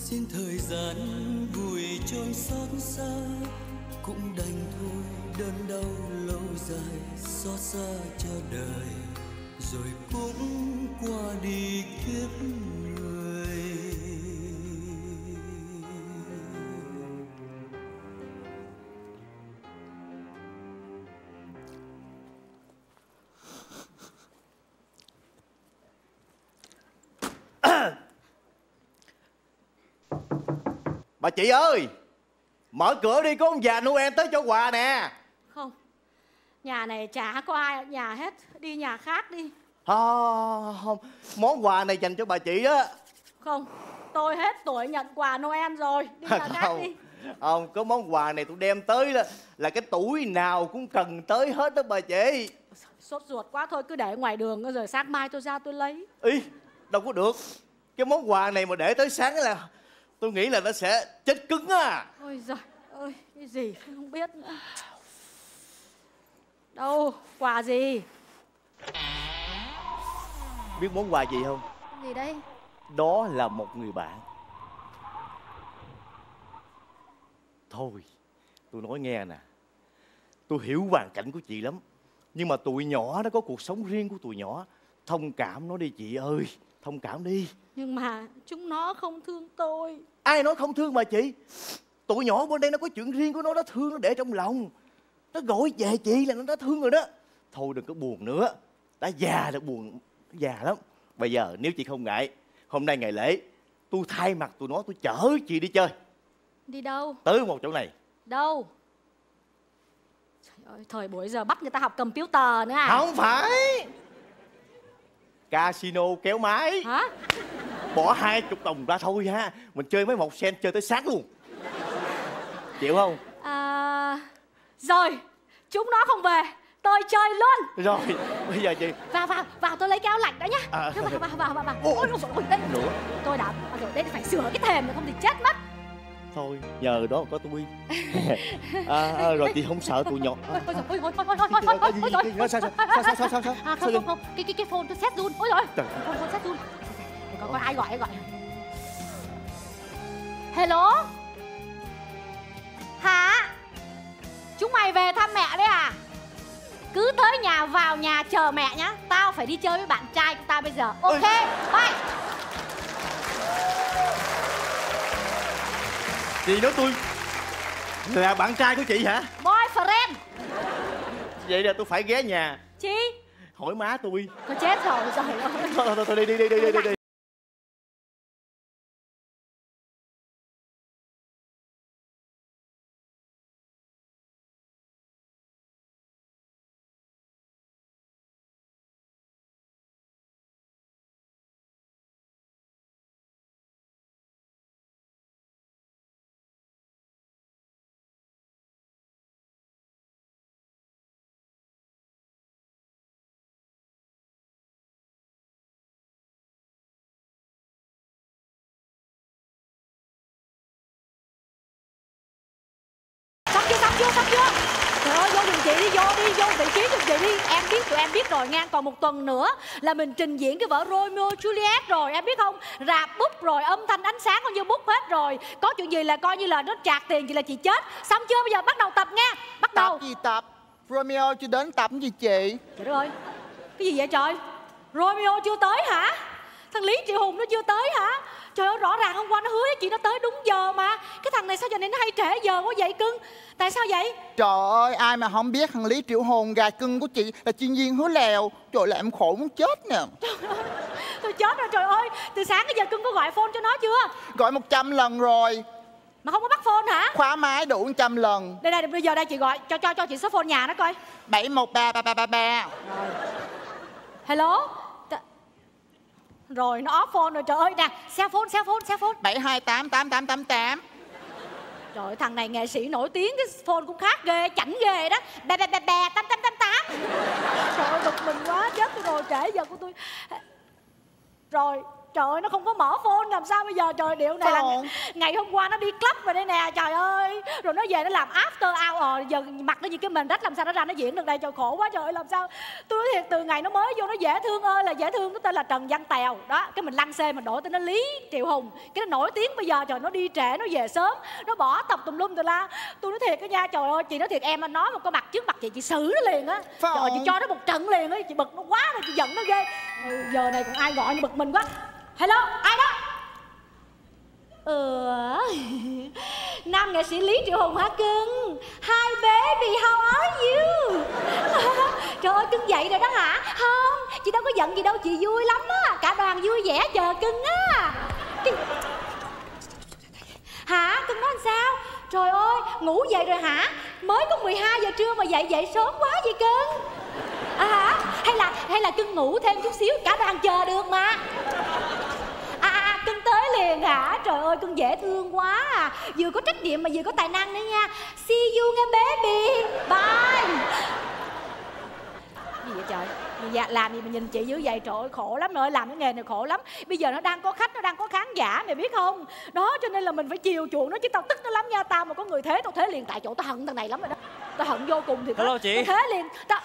xin thời gian vùi trôi xót xa cũng đành thôi, đơn đau lâu dài xót xa cho đời rồi cũng qua đi kiếp người. Bà chị ơi, mở cửa đi, có ông già Noel tới cho quà nè. Không, nhà này chả có ai ở nhà hết, đi nhà khác đi. Không, không, món quà này dành cho bà chị á. Không, tôi hết tuổi nhận quà Noel rồi, đi nhà không, khác đi. Không, có món quà này tôi đem tới là, là cái tuổi nào cũng cần tới hết đó bà chị. Sốt ruột quá, thôi cứ để ngoài đường rồi sáng mai tôi ra tôi lấy. Ý, đâu có được, cái món quà này mà để tới sáng là tôi nghĩ là nó sẽ chết cứng à. Ôi giời ơi, cái gì không biết nữa. Đâu, quà gì? Biết món quà gì không? Gì đây? Đó là một người bạn. Thôi, tôi nói nghe nè, tôi hiểu hoàn cảnh của chị lắm, nhưng mà tụi nhỏ nó có cuộc sống riêng của tụi nhỏ. Thông cảm nó đi chị ơi, thông cảm đi. Nhưng mà chúng nó không thương tôi. Ai nói không thương mà chị? Tụi nhỏ bên đây nó có chuyện riêng của nó, nó thương, nó để trong lòng. Nó gọi về chị là nó đã thương rồi đó. Thôi đừng có buồn nữa, đã già là buồn, già lắm. Bây giờ nếu chị không ngại, hôm nay ngày lễ, tôi thay mặt tụi nó, tôi chở chị đi chơi. Đi đâu? Tới một chỗ này. Đâu? Trời ơi, thời buổi giờ bắt người ta học computer nữa à? Không phải. casino kéo máy. Hả? Bỏ hai chục đồng ra thôi ha. Mình chơi mấy một sen chơi tới sáng luôn. Chịu không? À... Rồi. Chúng nó không về, tôi chơi luôn. Rồi, bây giờ chị vào vào vào tôi lấy cái áo lạnh đã nhá. À, vào, vào vào vào vào. Ôi ôi ôi đây nữa. Tôi đã rồi đây phải sửa cái thềm nữa không thì chết mất. Thôi nhờ đó có tôi. à, à, rồi chị không sợ tụi nhỏ. Ôi ôi ôi ôi ôi ôi ôi ôi ôi sao sao sao sao sao không không không cái cái cái phone tôi xét run. Ôi rồi phone phone xét run. Có ai gọi ai gọi. Hello. Hả? Chúng mày về thăm mẹ đấy à? Cứ tới nhà vào nhà chờ mẹ nhá. Tao phải đi chơi với bạn trai của tao bây giờ. Ok, bye. Chị nói tôi là bạn trai của chị hả? Boyfriend. Vậy là tôi phải ghé nhà. Chị? Hỏi má tôi. Có chết rồi, trời ơi. Thôi, thôi, thôi, đi, đi, đi, đi, đi, đi. Chị đi vô đi vô vị trí cho chị đi. Em biết tụi em biết rồi nha, còn một tuần nữa là mình trình diễn cái vở Romeo Juliet rồi em biết không, rạp bút rồi, âm thanh ánh sáng coi như bút hết rồi, có chuyện gì là coi như là nó trạc tiền chị là chị chết. Xong chưa, bây giờ bắt đầu tập nha, bắt đầu. Tập gì tập? Romeo chưa đến tập gì chị? Trời ơi, cái gì vậy trời? Romeo chưa tới hả? Thằng Lý Triệu Hùng nó chưa tới hả? Trời ơi, rõ ràng hôm qua nó hứa với chị nó tới đúng giờ mà. Cái thằng này sao giờ này nó hay trễ giờ quá vậy cưng? Tại sao vậy? Trời ơi, ai mà không biết thằng Lý Triệu Hùng gà cưng của chị là chuyên viên hứa lèo. Trời ơi, em khổ muốn chết nè. Trời ơi, tôi chết rồi trời ơi. Từ sáng tới giờ cưng có gọi phone cho nó chưa? Gọi một trăm lần rồi. Mà không có bắt phone hả? Khóa máy đủ một trăm lần. Đây đây, bây giờ đây chị gọi, cho cho cho chị số phone nhà nó coi. bảy một ba ba ba ba ba. Hello? Rồi nó off phone rồi trời ơi nè, xe phone xe phone xe phone bảy hai tám tám tám tám tám. Trời ơi, thằng này nghệ sĩ nổi tiếng cái phone cũng khác ghê, chảnh ghê đó. Bè bè bè bè tám tám tám tám. Trời ơi bực mình quá chết rồi, trễ giờ của tôi. Rồi trời ơi nó không có mở phone làm sao bây giờ trời, điệu này là ngày hôm qua nó đi club rồi đây nè trời ơi, rồi nó về nó làm after hour giờ mặt nó như cái mình rách làm sao nó ra nó diễn được đây trời, khổ quá trời ơi làm sao. Tôi nói thiệt từ ngày nó mới vô nó dễ thương ơi là dễ thương, nó tên là Trần Văn Tèo đó, cái mình lăng xê mình đổi tên nó Lý Triệu Hùng, cái nó nổi tiếng bây giờ trời, nó đi trễ nó về sớm nó bỏ tập tùm lum tùm la. Tôi nói thiệt cái nha trời ơi, chị nói thiệt em nói một cái mặt trước mặt chị chị xử nó liền á trời, chị cho nó một trận liền á, chị bực nó quá rồi chị giận nó ghê. Ừ, giờ này còn ai gọi, bực mình quá. Hello, ai đó? Ừ. Nam nghệ sĩ Lý Triệu Hùng hả cưng? Hi baby, how are you? Trời ơi, cưng dậy rồi đó hả? Không, chị đâu có giận gì đâu, chị vui lắm á. Cả đoàn vui vẻ chờ cưng á. Cưng... Hả, cưng nói làm sao? Trời ơi, ngủ dậy rồi hả? Mới có mười hai giờ trưa mà dậy dậy sớm quá vậy cưng? À hả? Hay là, hay là cưng ngủ thêm chút xíu, cả đoàn chờ được mà. Cưng tới liền hả? Trời ơi, cưng dễ thương quá à. Vừa có trách nhiệm mà vừa có tài năng nữa nha. See you nghe baby. Bye. Gì vậy trời? Dạ, làm gì mà nhìn chị dữ vậy? Trời ơi, khổ lắm rồi. Làm cái nghề này khổ lắm. Bây giờ nó đang có khách, nó đang có khán giả, mày biết không? Đó, cho nên là mình phải chiều chuộng nó. Chứ tao tức nó lắm nha. Tao mà có người thế, tao thế liền tại chỗ. Tao hận thằng này lắm rồi đó. Tao hận vô cùng thiệt. Hello chị. Tao thế liền. Tao...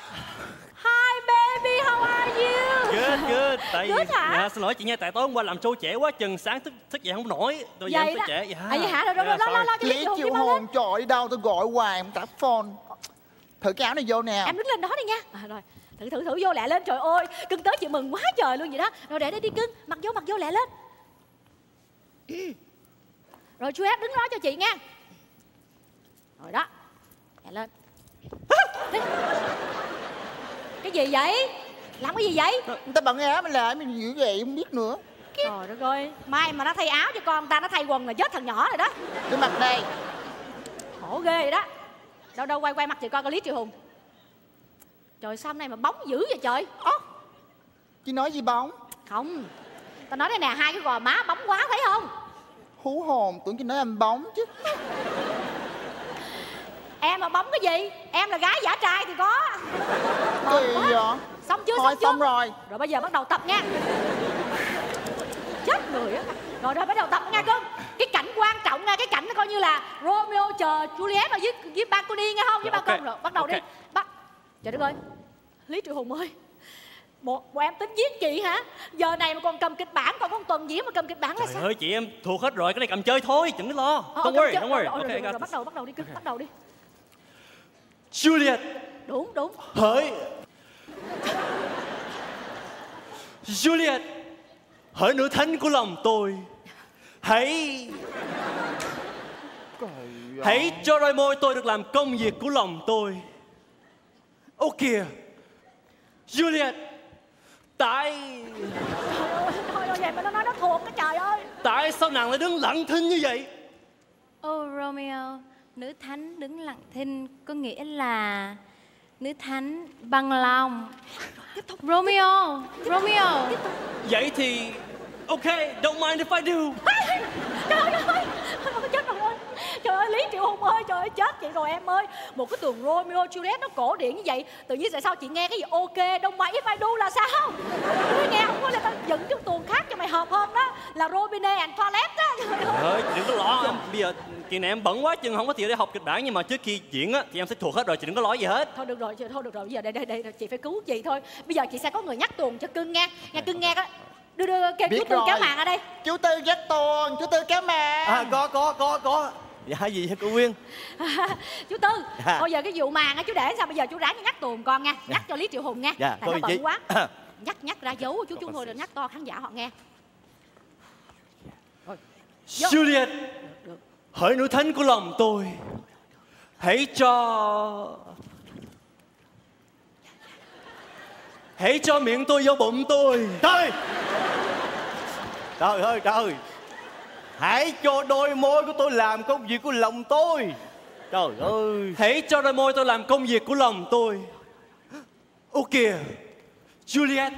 Hi baby, how are you? Good, good. Tại good vì... hả? Dạ, xin lỗi chị nha, tại tối hôm qua làm show trễ quá chừng, sáng thức thức dậy không nổi. Tôi dậy thức trễ. Dạ. À vậy hả? Rồi rồi yeah, lo, lo lo cho Lý Triệu Hồn, trời ơi đâu tôi gọi hoài không trả phone. Thử cái áo này vô nè. Em đứng lên đó đi nha. À, rồi. Thử thử thử vô lẹ lên trời ơi. Cưng tới chị mừng quá trời luôn vậy đó. Rồi để đây đi cưng, mặc vô mặc vô lẹ lên. Rồi chú ép đứng đó cho chị nha. Rồi đó. Lẹ lên. Cái gì vậy? Làm cái gì vậy? Người ta bận áo mình làm mình dữ vậy không biết nữa. Trời đất ơi, mai mà nó thay áo cho con ta, nó thay quần là chết thằng nhỏ rồi đó. Cái mặt đây. Khổ ghê vậy đó. Đâu đâu quay quay mặt chị coi coi Lý Triệu Hùng. Trời sao hôm nay mà bóng dữ vậy trời? Ố. Chị nói gì bóng? Không, tao nói đây nè, hai cái gò má bóng quá thấy không? Hú hồn, tưởng chị nói em bóng chứ. Em mà bóng cái gì? Em là gái giả trai thì có. Cái gì vậy? Xong chưa? Thôi, xong, xong chưa? Rồi. Rồi bây giờ bắt đầu tập nha. Chết người á. Rồi rồi bắt đầu tập nghe không? Cái cảnh quan trọng nha, cái cảnh nó coi như là Romeo chờ Juliet ở dưới dưới balcony nghe không? Với balcony okay. Rồi, bắt đầu okay. Đi. Bắt. Trời đất ơi. Lý Triệu Hùng ơi. Một, một em tính giết chị hả? Giờ này mà còn cầm kịch bản, còn có một tuần diễn mà cầm kịch bản là trời sao? Trời ơi chị, em thuộc hết rồi, cái này cầm chơi thôi, đừng có lo. Không worry, không worry. Rồi rồi bắt đầu bắt đầu đi, cứ bắt đầu đi. Juliet. Đúng đúng. Hỡi Juliet, hỡi nữ thánh của lòng tôi, hãy hãy cho đôi môi tôi được làm công việc của lòng tôi. Ô kìa Juliet, tại thôi thôi vậy mà nó nói nó thuộc cái trời ơi. Tại sao nàng lại đứng lặng thinh như vậy? Ô Romeo, nữ thánh đứng lặng thinh có nghĩa là nữ thánh bằng lòng. Tiếp tục Romeo, Romeo. Vậy thì ok, don't mind if I do. Trời ơi, chết rồi. Trời ơi Lý Triệu Hùng ơi, trời ơi chết chị rồi em ơi. Một cái tuồng Romeo Juliet nó cổ điển như vậy, tự nhiên tại sao chị nghe cái gì ok, don't mind if I do là sao? Tôi nghe không có là tao dựng cái tuồng khác cho mày hợp hơn đó, là Romeo and Juliet đó. Trời ơi, đừng có lo em. Bây giờ kỳ này em bận quá chừng không có tiền để học kịch bản, nhưng mà trước khi diễn á thì em sẽ thuộc hết rồi, chị đừng có nói gì hết. Thôi được rồi, thôi được rồi, bây giờ đây đây đây chị phải cứu chị thôi. Bây giờ chị sẽ có người nhắc tuồng cho cưng nghe, nghe cưng nghe đó. Đưa đưa kêu chú Tư kéo màn ở đây. Chú Tư dắt tuồng, chú Tư kéo màn. À có có có có. Dạ gì hả cô Nguyên? À, chú Tư, dạ. Bây giờ cái vụ màn á chú để sao bây giờ chú ráng nhắc tuồng con nha, nhắc dạ. Cho Lý Triệu Hùng nha. Dạ. Tại nó bận quá. Nhắc nhắc ra dấu chú chú ngồi rồi nhắc to khán giả họ nghe. Rồi. Juliet, hỡi nữ thánh của lòng tôi, hãy cho hãy cho miệng tôi vô bụng tôi. Thôi. Trời ơi trời, hãy cho đôi môi của tôi làm công việc của lòng tôi. Trời ơi, hãy cho đôi môi tôi làm công việc của lòng tôi. Ô kìa Juliet,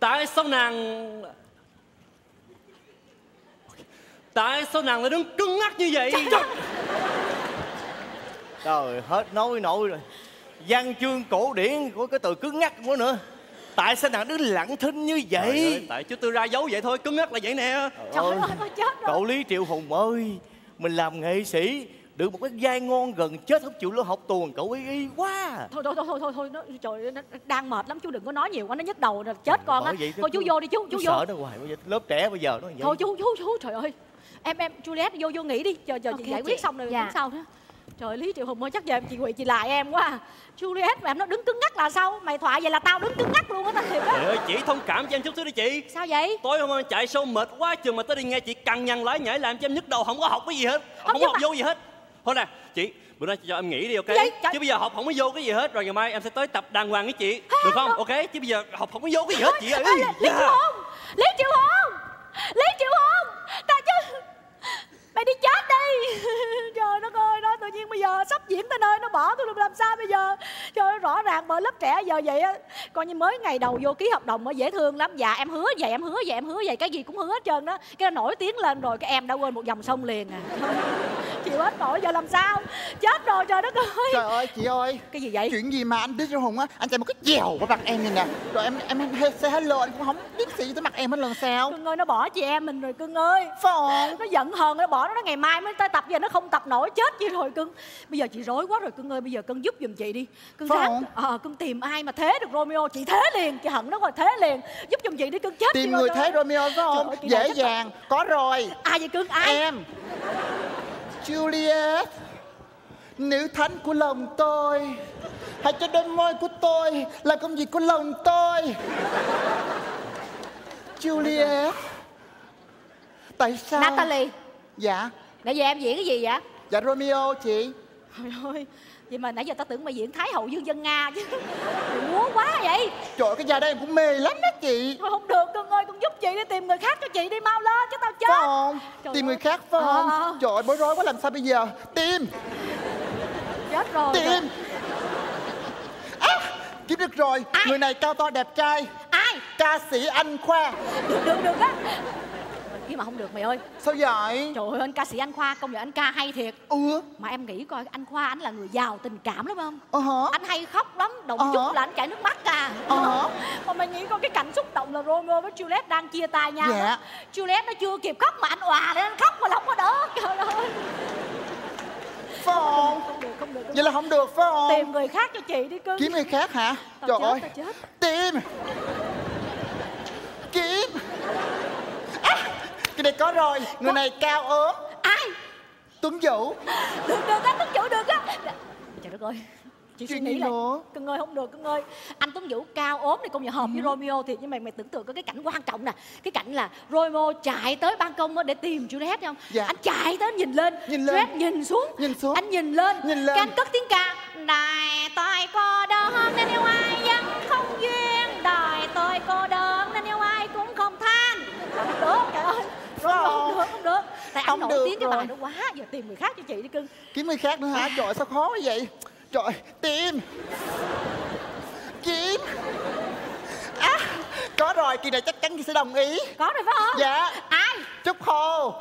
tại sao nàng Tại sao nàng lại đứng cứng ngắc như vậy? Trời, trời hết nói nổi rồi. Văn chương cổ điển của cái từ cứng ngắc quá nữa. Tại sao nàng đứng lặng thinh như vậy? Ơi, tại chú Tư ra dấu vậy thôi, cứng ngắc là vậy nè. Trời ơi, ơi chết rồi. Cậu Lý Triệu Hùng ơi, mình làm nghệ sĩ được một cái vai ngon gần chết không chịu lỗ học tuồng, cậu ấy y quá. Thôi thôi thôi thôi thôi, nó trời nó đang mệt lắm, chú đừng có nói nhiều quá, nó nhức đầu rồi chết con á. Thôi chú vô đi chú, chú, chú vô. Sợ nó hoài, lớp trẻ bây giờ nó vậy. Thôi chú chú chú trời ơi. Em em Juliet vô vô nghỉ đi, chờ chờ okay, chị giải quyết xong rồi dạ. Sau nữa. Trời Lý Triệu Hùng ơi, chắc giờ em chị quỵ chị lại em quá à. Juliet mà em nó đứng cứng ngắc là sao? Mày thoại vậy là tao đứng cứng ngắc luôn á, tao thiệt á. Trời ơi, chị thông cảm cho em chút xíu đi chị. Sao vậy? Tối hôm em chạy show mệt quá chừng mà tới đi nghe chị cằn nhằn lái nhảy làm cho em nhức đầu, không có học cái gì hết. Không, không có học mà... vô gì hết. Thôi nè, chị, bữa nay chị cho em nghỉ đi ok. Vậy? Chứ bây giờ học không có vô cái gì hết, rồi ngày mai em sẽ tới tập đàng hoàng với chị. Được không? Được. Ok, chứ bây giờ học không có vô cái gì hết chị ơi. Lý Triệu Hùng. Lý Triệu Hùng. Lý Triệu Hùng. Tao chứ mày đi chết đi. Trời đất ơi đó, tự nhiên bây giờ sắp diễn tới nơi nó bỏ tôi làm sao bây giờ? Trời ơi, rõ ràng bởi lớp trẻ giờ vậy á, coi như mới ngày đầu vô ký hợp đồng mới dễ thương lắm. Dạ em hứa vậy, em hứa vậy, em hứa vậy, cái gì cũng hứa hết trơn đó. Cái nổi tiếng lên rồi cái em đã quên một dòng sông liền à. Chịu hết nổi giờ làm sao? Chết rồi trời đất ơi. Trời ơi chị ơi. Cái gì vậy? Chuyện gì mà anh Lý Triệu Hùng á, anh chạy một cái dèo vào mặt em nhìn nè. Rồi em em say hello anh cũng không biết gì tới mặt em hết lần sao? Cưng ơi, nó bỏ chị em mình rồi cưng ơi. Phồn. Nó giận hờn nó bỏ nó ngày mai mới tới tập, giờ nó không tập nổi chết chứ rồi cưng. Bây giờ chị rối quá rồi cưng ơi, bây giờ cưng giúp giùm chị đi cưng. Ráng ờ à, cưng tìm ai mà thế được Romeo, chị thế liền, chị hận nó rồi thế liền, giúp giùm chị đi cưng. Chết tìm người thế Romeo phải không? Trời, dễ dàng là... có rồi. Ai vậy cưng? Ai? Em Juliet, nữ thánh của lòng tôi, hãy cho đôi môi của tôi làm công việc của lòng tôi. Juliet, tại sao Natalie? Dạ. Nãy giờ em diễn cái gì vậy? Dạ Romeo chị. Trời ơi, vậy mà nãy giờ tao tưởng mày diễn Thái hậu Dương dân Nga chứ. Mày múa quá vậy. Trời ơi, cái già đây em cũng mê lắm đó chị. Thôi không được cưng ơi, con giúp chị đi, tìm người khác cho chị đi, mau lên chứ tao chết. Phải không? Trời tìm ơi. Người khác phải à. Không? Trời ơi, bối rối quá làm sao bây giờ? Tìm. Chết rồi. Tìm. Á, à, kiếm được rồi. Ai? Người này cao to đẹp trai. Ai? ai? Ca sĩ Anh Khoa. Được, được, được á. Nhưng mà không được mày ơi. Sao vậy? Trời ơi, anh ca sĩ Anh Khoa công nhận anh ca hay thiệt. Ừ. Mà em nghĩ coi, anh Khoa anh là người giàu tình cảm lắm không? Ờ hả? Anh hay khóc lắm, động uh -huh. chút là anh chảy nước mắt à. Ờ hả? Mà mày nghĩ coi cái cảnh xúc động là Romeo với Juliet đang chia tay nhau. Dạ. Juliet nó chưa kịp khóc mà anh òa lên, anh khóc mà không có đỡ. Trời ơi. Phải không? Không được, không được, không được. Vậy là không được phải không? Tìm người khác cho chị đi cưng. Kiếm người khác hả? Tao trời chết, ơi. Tao chết. Tìm. Kiếm. Cái này có rồi, người có... này cao ốm. Ai? Tuấn Vũ. Được, được á, Tuấn Vũ được á. Trời đất ơi, chị suy nghĩ nữa. Cưng ơi, không được cưng ơi. Anh Tuấn Vũ cao ốm thì công nhận hợp ừ. với Romeo thiệt. Nhưng mà mày tưởng tượng có cái cảnh quan trọng nè. Cái cảnh là Romeo chạy tới ban công để tìm Juliet không? Dạ. Anh chạy tới nhìn lên, nhìn lên. Juliet nhìn xuống. Nhìn xuống. Anh nhìn lên, nhìn lên. Cái anh cất tiếng ca. Đài tôi cô đơn nên yêu ai vẫn không duyên. Đài tôi cô đơn nên yêu ai cũng không than. Được, trời ơi. Rồi, không được, không được. Tại anh nổi tiếng cái bài nó quá. Giờ tìm người khác cho chị đi cưng. Kiếm người khác nữa hả? Trời ơi, sao khó quá vậy? Trời ơi, tìm. Kiếm. À, có rồi, kỳ này chắc chắn chị sẽ đồng ý. Có rồi phải không? Dạ. Ai? Trúc Khô.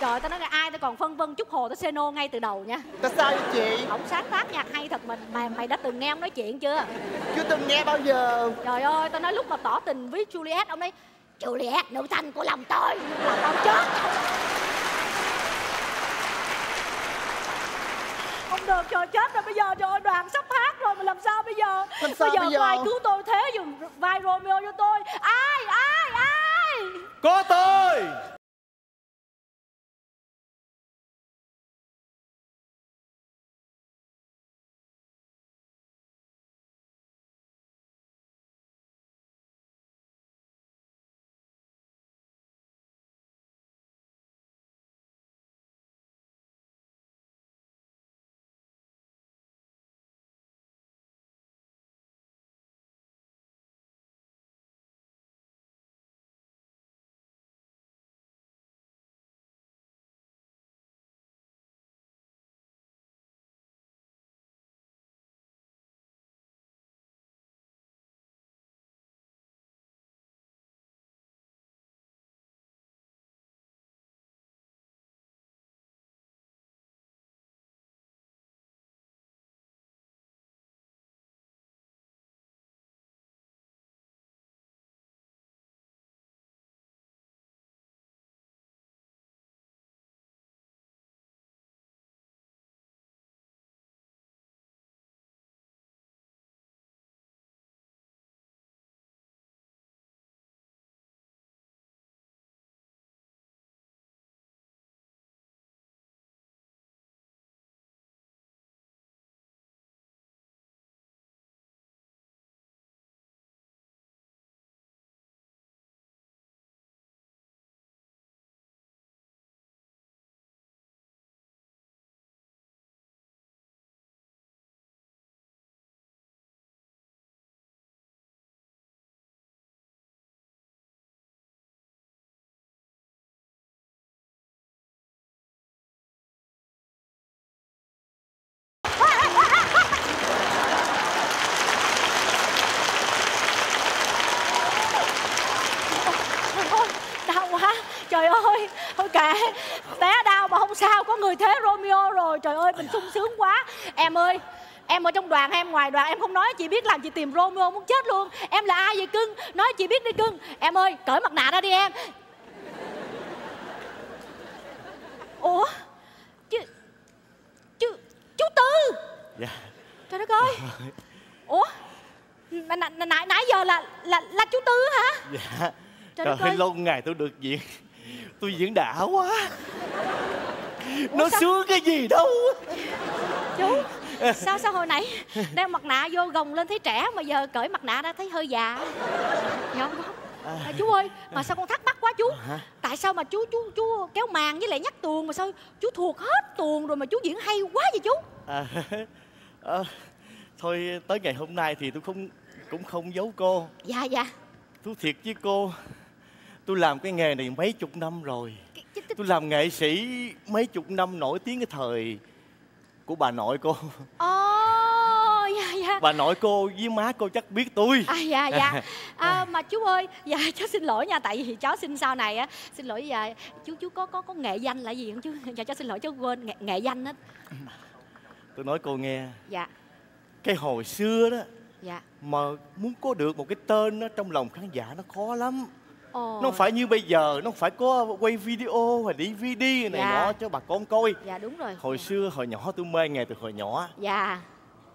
Trời, tao nói là ai tao còn phân vân Trúc Hồ tới Seno ngay từ đầu nha. Tại sao vậy chị? Ông sáng tác nhạc hay thật mình. Mà mày đã từng nghe ông nói chuyện chưa? Chưa từng nghe bao giờ. Trời ơi, tao nói lúc mà tỏ tình với Juliet, ông nói Juliet, nữ thanh của lòng tôi. Lòng tao chết. Không được, trời chết rồi bây giờ. Trời ơi, đoàn sắp hát rồi mà làm sao bây giờ? Làm sao bây giờ? Bây giờ ai cứu tôi thế dùm vai Romeo cho tôi. Ai, ai, ai? Có tôi. Trời ơi, thôi kệ, té đau mà không sao, có người thế Romeo rồi. Trời ơi, mình sung sướng quá. Em ơi, em ở trong đoàn hay em ngoài đoàn? Em không nói chị biết làm chị tìm Romeo muốn chết luôn. Em là ai vậy cưng? Nói chị biết đi cưng. Em ơi, cởi mặt nạ ra đi em. Ủa? Chứ... Chứ... Chú Tư. Dạ. Trời đất ơi. Ủa? Nãy nãy giờ là... Là là chú Tư hả? Dạ. Trời ơi, lâu ngày tôi được diện. Tôi diễn đã quá. Ủa nó sao? Sướng cái gì đâu. Chú, sao sao hồi nãy đeo mặt nạ vô gồng lên thấy trẻ mà giờ cởi mặt nạ ra thấy hơi già. Dạ không không à, chú ơi, mà sao con thắc mắc quá chú. Hả? Tại sao mà chú chú chú kéo màn với lại nhắc tuồng mà sao chú thuộc hết tuồng rồi mà chú diễn hay quá vậy chú? À, à, thôi tới ngày hôm nay thì tôi không cũng không giấu cô. Dạ dạ. Thú thiệt với cô, tôi làm cái nghề này mấy chục năm rồi. cái... Tôi làm nghệ sĩ mấy chục năm, nổi tiếng cái thời của bà nội cô. Ồ, oh, dạ dạ. Bà nội cô với má cô chắc biết tôi. À dạ dạ. À, mà chú ơi, dạ cháu xin lỗi nha, tại vì cháu xin sau này á, xin lỗi dạ. Chú chú có có có nghệ danh là gì không chú? Dạ cháu xin lỗi cháu quên nghệ, nghệ danh á. Tôi nói cô nghe. Dạ. Cái hồi xưa đó. Dạ. Mà muốn có được một cái tên đó, trong lòng khán giả nó khó lắm. Ồ. Nó không phải như bây giờ, nó không phải có quay video hay đê vê đê này dạ. nọ cho bà con coi. Dạ đúng rồi. Hồi dạ. xưa, hồi nhỏ tôi mê nghề từ hồi nhỏ. Dạ.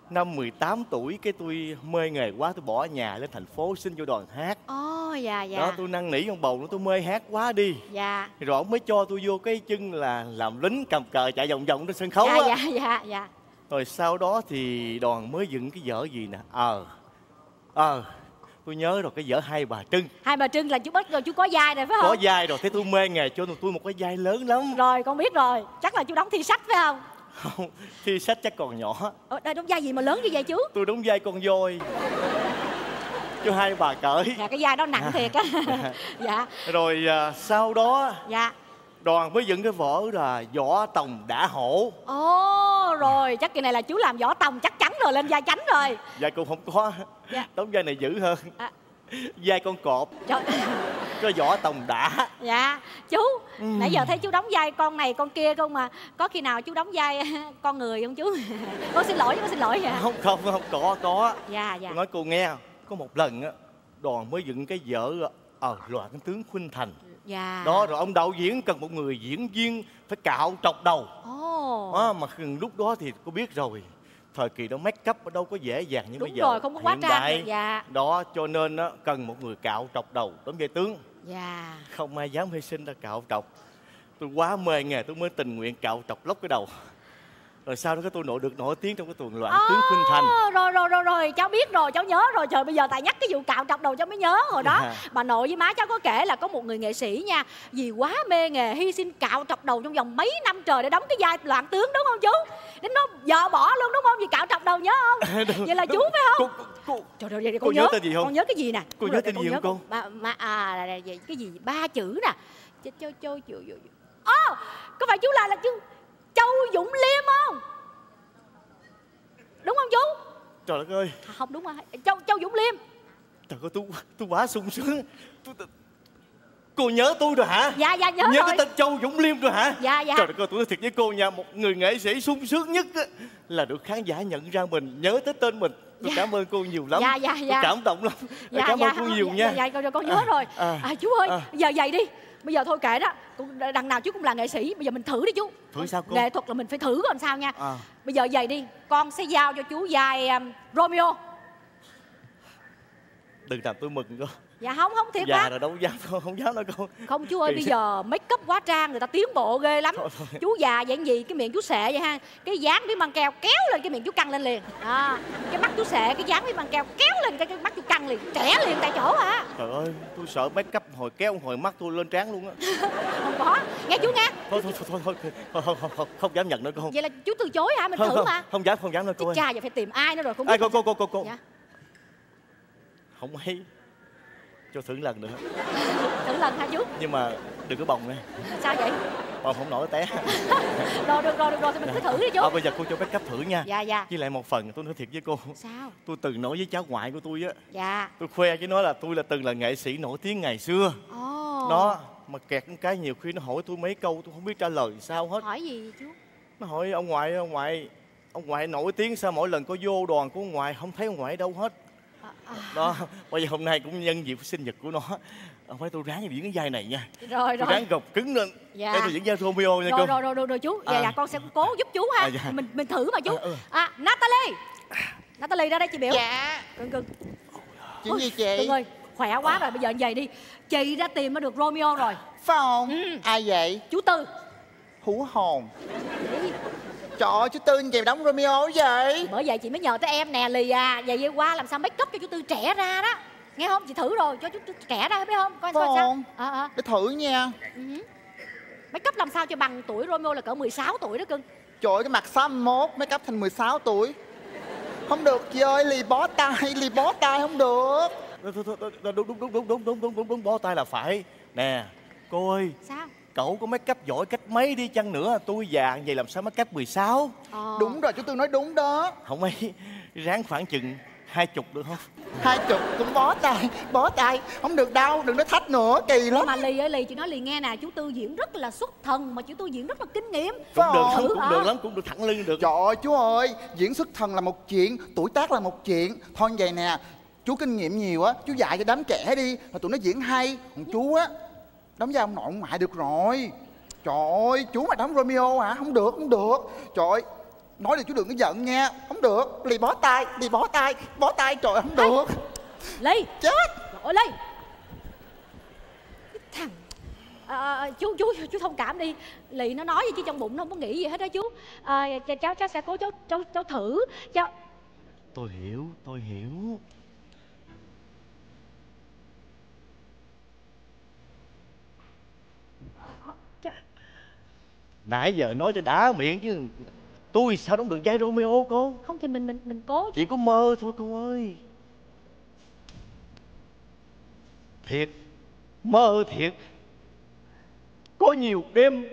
Năm mười tám tuổi cái tôi mê nghề quá, tôi bỏ nhà lên thành phố xin vô đoàn hát. Ồ dạ dạ. Đó tôi năn nỉ ông bầu nữa, tôi mê hát quá đi. Dạ. Rồi ông mới cho tôi vô cái chân là làm lính cầm cờ chạy vòng vòng trên sân khấu. Dạ, dạ dạ dạ. Rồi sau đó thì đoàn mới dựng cái vở gì nè. Ờ. Ờ. Tôi nhớ rồi, cái vở Hai Bà Trưng. Hai Bà Trưng là chú bắt rồi, chú có vai rồi phải không? Có vai rồi, thế tôi mê nghề cho tôi một cái vai lớn lắm. Rồi con biết rồi, chắc là chú đóng thi sách phải không? Không, thi sách chắc còn nhỏ. Ờ, đóng vai gì mà lớn như vậy chú? Tôi đóng vai con voi. Chú Hai Bà Cởi. Dạ, cái vai đó nặng à, thiệt á. Dạ. Dạ. Rồi à, sau đó dạ. đoàn mới dựng cái vở là Võ Tòng Đã Hổ. Ồ, rồi, chắc kỳ này là chú làm Võ Tòng chắc chắn rồi, lên vai chánh rồi. Dạ cũng không có. Dạ. Đóng vai này dữ hơn. À. Vai con cọp. Trời. Có Võ Tòng Đã. Dạ, chú, ừ. nãy giờ thấy chú đóng vai con này con kia không mà. Có khi nào chú đóng vai con người không chú? Con xin lỗi, con xin lỗi vậy. Không, không, không có, có. Dạ, dạ. Tôi nói cô nghe, có một lần á, đoàn mới dựng cái vở Ờ, Loạn Tướng Khuynh Thành. Dạ. Đó, rồi ông đạo diễn cần một người diễn viên phải cạo trọc đầu. Ồ. Đó, mà lúc đó thì cô biết rồi, thời kỳ đó make up đâu có dễ dàng như bây giờ. Đúng rồi, không có quá trang. Dạ. Đó, cho nên đó, cần một người cạo trọc đầu đóng vai tướng. Dạ. Không ai dám hy sinh ra cạo trọc. Tôi quá mê nghề, tôi mới tình nguyện cạo trọc lóc cái đầu. Rồi sau đó cái tôi nổi được nổi tiếng trong cái tuần Loạn oh, Tướng Khuynh Thành. Rồi rồi rồi rồi cháu biết rồi, cháu nhớ rồi. Trời, bây giờ tại nhắc cái vụ cạo trọc đầu cháu mới nhớ hồi đó. Yeah. Bà nội với má cháu có kể là có một người nghệ sĩ nha, vì quá mê nghề hy sinh cạo trọc đầu trong vòng mấy năm trời để đóng cái vai Loạn Tướng, đúng không chú? Đến nó vợ bỏ luôn đúng không? Vì cạo trọc đầu, nhớ không? Vậy là đúng, chú phải không? Cô, cô, trời ơi, vậy thì cô, cô nhớ, nhớ tên gì không? Con nhớ cái gì nè? Cô, cô nhớ tên gì không cô? Ba, mà, à, vậy cái gì ba chữ nè. Cho cho cho chữ. Ồ, có phải chú là là chú Châu Dũng Liêm không? Đúng không chú? Trời đất ơi. À, không đúng rồi. Châu Châu Dũng Liêm. Trời ơi, tôi tôi quá sung sướng. Tôi, tôi... Cô nhớ tôi rồi hả? Dạ dạ nhớ, nhớ rồi. Cái tên Châu Dũng Liêm rồi hả? Dạ dạ. Trời đất ơi, tôi nói thiệt với cô nha, một người nghệ sĩ sung sướng nhất là được khán giả nhận ra mình, nhớ tới tên mình. Tôi dạ. cảm ơn cô nhiều lắm. Dạ dạ dạ. Tôi cảm động lắm. Dạ, cảm dạ, ơn cô nhiều dạ, nha. Dạ dạ, rồi con nhớ à, rồi. À, à chú ơi, à. giờ vậy đi. Bây giờ thôi kệ đó, đằng nào chú cũng là nghệ sĩ, bây giờ mình thử đi chú. Thử sao cô? Nghệ thuật là mình phải thử làm sao nha. À. Bây giờ vậy đi, con sẽ giao cho chú vai um, Romeo. Đừng làm tôi mừng cô. Dạ không, không thiệt quá. Dạ rồi đâu dám, không, không dám đâu cô. Không chú ơi, thì bây sao? Giờ make up quá trang, người ta tiến bộ ghê lắm. Thôi, thôi. Chú già dạng gì, cái miệng chú xệ vậy ha. Cái dáng với băng keo kéo lên, cái miệng chú căng lên liền. À, cái mắt chú xệ, cái dáng với băng keo kéo lên, cái mắt chú căng liền, trẻ liền tại chỗ hả? Trời ơi, tôi sợ make up hồi kéo, hồi mắt tôi lên trán luôn á. Không có, nghe chú nghe. Thôi thôi thôi, thôi, thôi. Không, không, không, không, không dám nhận nữa cô. Vậy là chú từ chối hả? Mình không, thử không, mà. Không dám, không dám nữa cô. Chà, giờ phải tìm ai nữa rồi, không biết. Ê, cô, cô, cô, cô, cô. Dạ. Không hay. Cho thử lần nữa. Thử lần hả chú? Nhưng mà đừng có bồng nha. Sao vậy? Bồng không nổi té. Rồi được rồi, được rồi, thì mình cứ thử đi chú. À, bây giờ cô cho make up thử nha. Dạ dạ. Với lại một phần tôi nói thiệt với cô. Sao? Tôi từng nói với cháu ngoại của tôi á. Dạ. Tôi khoe với nó là tôi là từng là nghệ sĩ nổi tiếng ngày xưa. Ồ. Đó, mà kẹt cái nhiều khi nó hỏi tôi mấy câu tôi không biết trả lời sao hết. Hỏi gì chú? Nó hỏi ông ngoại, ông ngoại, ông ngoại nổi tiếng sao mỗi lần có vô đoàn của ông ngoại không thấy ông ngoại đâu hết. Đó, bây giờ hôm nay cũng nhân dịp sinh nhật của nó, phải tôi ráng diễn cái vai này nha. Rồi rồi. Tôi ráng gồng cứng lên. Dạ. Để tôi diễn vai Romeo nha cô. Rồi rồi rồi rồi chú. Vậy à. Là con sẽ cố giúp chú ha. À, dạ. Mình mình thử mà chú. À, ừ. à Natalie. Natalie ra đây chị biểu. Dạ. Cưng cưng. Chị gì chị? Cưng ơi, khỏe quá à. Rồi bây giờ như vậy đi. Chị đã tìm ra được Romeo rồi. Phải không? Ừ. Ai vậy? Chú Tư. Hú hồn. Đấy. Trời ơi, chú Tư chị đóng Romeo vậy? Bởi vậy chị mới nhờ tới em nè Lì à. Vậy qua làm sao make up cho chú Tư trẻ ra đó. Nghe không? Chị thử rồi, cho chú Tư trẻ ra biết không? Coi coi sao. Ờ ờ. Để thử nha. Ừ. Make up làm sao cho bằng tuổi Romeo là cỡ mười sáu tuổi đó cưng. Trời ơi, cái mặt sáu mốt make up thành mười sáu tuổi. Không được chị ơi, Lì bó tay, Lì bó tay không được. Đúng đúng đúng đúng đúng đúng đúng đúng bó tay là phải. Nè, cô ơi. Sao? cậu có make up giỏi cách mấy đi chăng nữa, tôi già vậy làm sao make up mười sáu. Ờ. Đúng rồi, chú Tư nói đúng đó. Không ấy, ráng khoảng chừng hai chục được không? Hai chục cũng bó tay, bó tay không được đâu, đừng nói thách nữa, kỳ lắm. Mà Ly ơi, Ly chị nói Ly nghe nè, chú Tư diễn rất là xuất thần mà chú Tư diễn rất là kinh nghiệm. Cũng được không? Cũng à. Được lắm, cũng được thẳng lưng được. Trời ơi chú ơi, diễn xuất thần là một chuyện, tuổi tác là một chuyện. Thôi vậy nè, chú kinh nghiệm nhiều á, chú dạy cho đám trẻ đi, mà tụi nó diễn hay. Còn chú á, đóng vai ông nội ông ngoại được rồi. Trời ơi, chú mà đóng Romeo hả? Không được, không được. Trời ơi, nói là chú đừng có giận nha, không được. Lì bó tay, Lì bó tay, bó tay, trời ơi, không được. Lì chết. Trời ơi Lì. Thằng à, chú, chú, chú thông cảm đi. Lì nó nói vậy chứ trong bụng nó không có nghĩ gì hết đó chú à. Cháu, cháu sẽ cố cháu, cháu, cháu thử cháu. Tôi hiểu, tôi hiểu. Nãy giờ nói cho đã miệng chứ tôi sao không được dây Romeo cô. Không thì mình mình mình cố. Chỉ có mơ thôi cô ơi. Thiệt, mơ thiệt. Có nhiều đêm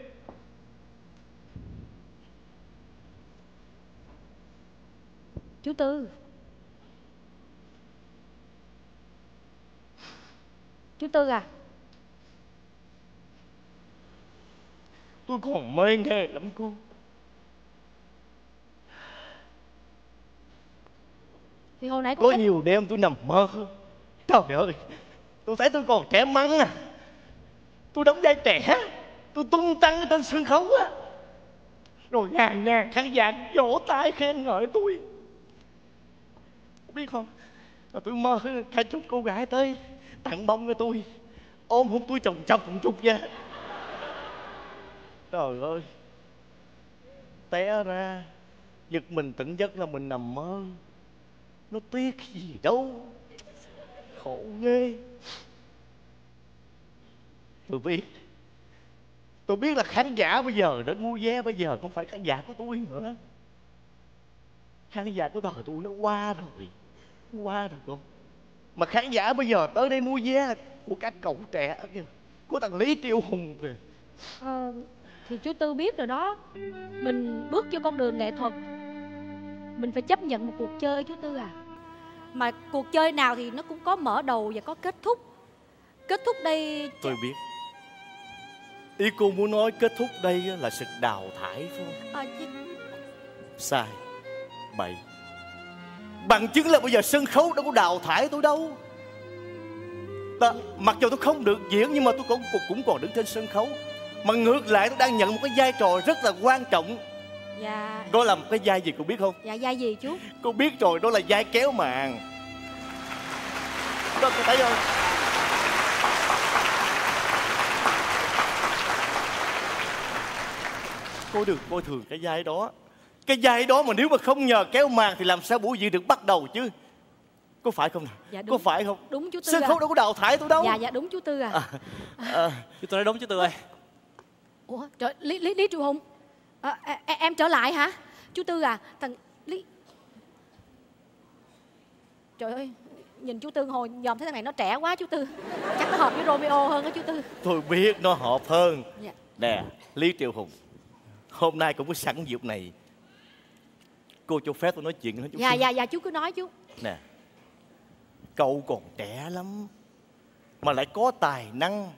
chú Tư. Chú Tư à, tôi còn mê nghe lắm cô. Thì hồi nãy có thích... nhiều đêm tôi nằm mơ. Trời ơi, tôi thấy tôi còn trẻ măng à. Tôi đóng vai trẻ, tôi tung tăng trên sân khấu á, rồi ngàn ngàn khán giả vỗ tay khen ngợi tôi. Biết không, rồi tôi mơ hai chục cô gái tới tặng bông cho tôi, ôm hôn tôi chồng chồng một chút ra. Trời ơi, té ra giật mình tỉnh giấc là mình nằm mơ. Nó tiếc gì đâu, khổ ghê. Tôi biết, tôi biết là khán giả bây giờ đã ngu vé, bây giờ không phải khán giả của tôi nữa. Khán giả của đời tôi nó qua rồi, qua rồi con. Mà khán giả bây giờ tới đây mua vé của các cậu trẻ kìa, của thằng Lý Triệu Hùng kìa. Ờ, thì chú Tư biết rồi đó. Mình bước vô con đường nghệ thuật, mình phải chấp nhận một cuộc chơi chú Tư à. Mà cuộc chơi nào thì nó cũng có mở đầu và có kết thúc. Kết thúc đây... Tôi biết. Ý cô muốn nói kết thúc đây là sự đào thải phải không? Ờ, chứ... Sai. Bậy. Bằng chứng là bây giờ sân khấu đâu có đào thải tôi đâu. Ta, mặc dù tôi không được diễn nhưng mà tôi cũng, cũng còn đứng trên sân khấu. Mà ngược lại tôi đang nhận một cái vai trò rất là quan trọng. Dạ. Đó là một cái vai gì cô biết không? Dạ vai gì chú? Cô biết rồi, đó là vai kéo màn. Đó, cô thấy không? Cô đừng coi thường cái vai đó. Cái vai đó mà nếu mà không nhờ kéo màn thì làm sao buổi diễn được bắt đầu chứ. Có phải không nào? Dạ, có phải không? Đúng chú Tư. Sân khấu à, đâu có đào thải tôi đâu. Dạ dạ đúng chú Tư à, à, à. Chú Tư nói đúng chú Tư ơi. Ủa trời, Lý Lý Lý Triệu Hùng à, à, em trở lại hả? Chú Tư à, thằng Lý. Trời ơi, nhìn chú Tư hồi dòm thấy thằng này nó trẻ quá chú Tư. Chắc nó hợp với Romeo hơn đó chú Tư. Tôi biết nó hợp hơn. Dạ. Nè Lý Triệu Hùng, hôm nay cũng có sẵn dịp này, cô cho phép tôi nói chuyện với chú. Dạ dạ dạ chú cứ nói chú. Nè, cậu còn trẻ lắm mà lại có tài năng,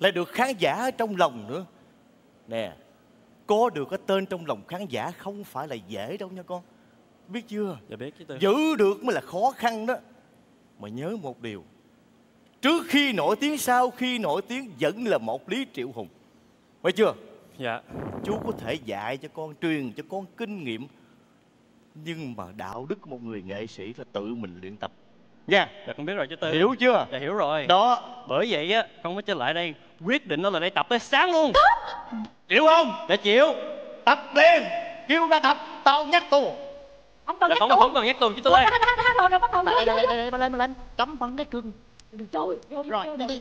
lại được khán giả ở trong lòng nữa. Nè, có được cái tên trong lòng khán giả không phải là dễ đâu nha con, biết chưa? Dạ biết chứ tôi. Giữ được mới là khó khăn đó. Mà nhớ một điều, trước khi nổi tiếng sau khi nổi tiếng vẫn là một Lý Triệu Hùng, phải chưa? Dạ. Chú có thể dạy cho con, truyền cho con kinh nghiệm, nhưng mà đạo đức của một người nghệ sĩ là tự mình luyện tập nha. Yeah. Dạ con biết rồi chú Tư. Hiểu chưa? Dạ hiểu rồi. Đó, bởi vậy á, con mới trở lại đây, quyết định đó là đây tập tới sáng luôn. Chịu không? Để chịu. Tập đi, kêu ra tập, tao nhắc tu. Không cần nhắc tu. Không cần nhắc tu chú Tư ơi. Rồi rồi bắt đầu. Lên lên lên, cấm bắn cái cưng. Trời. Rồi đi đi.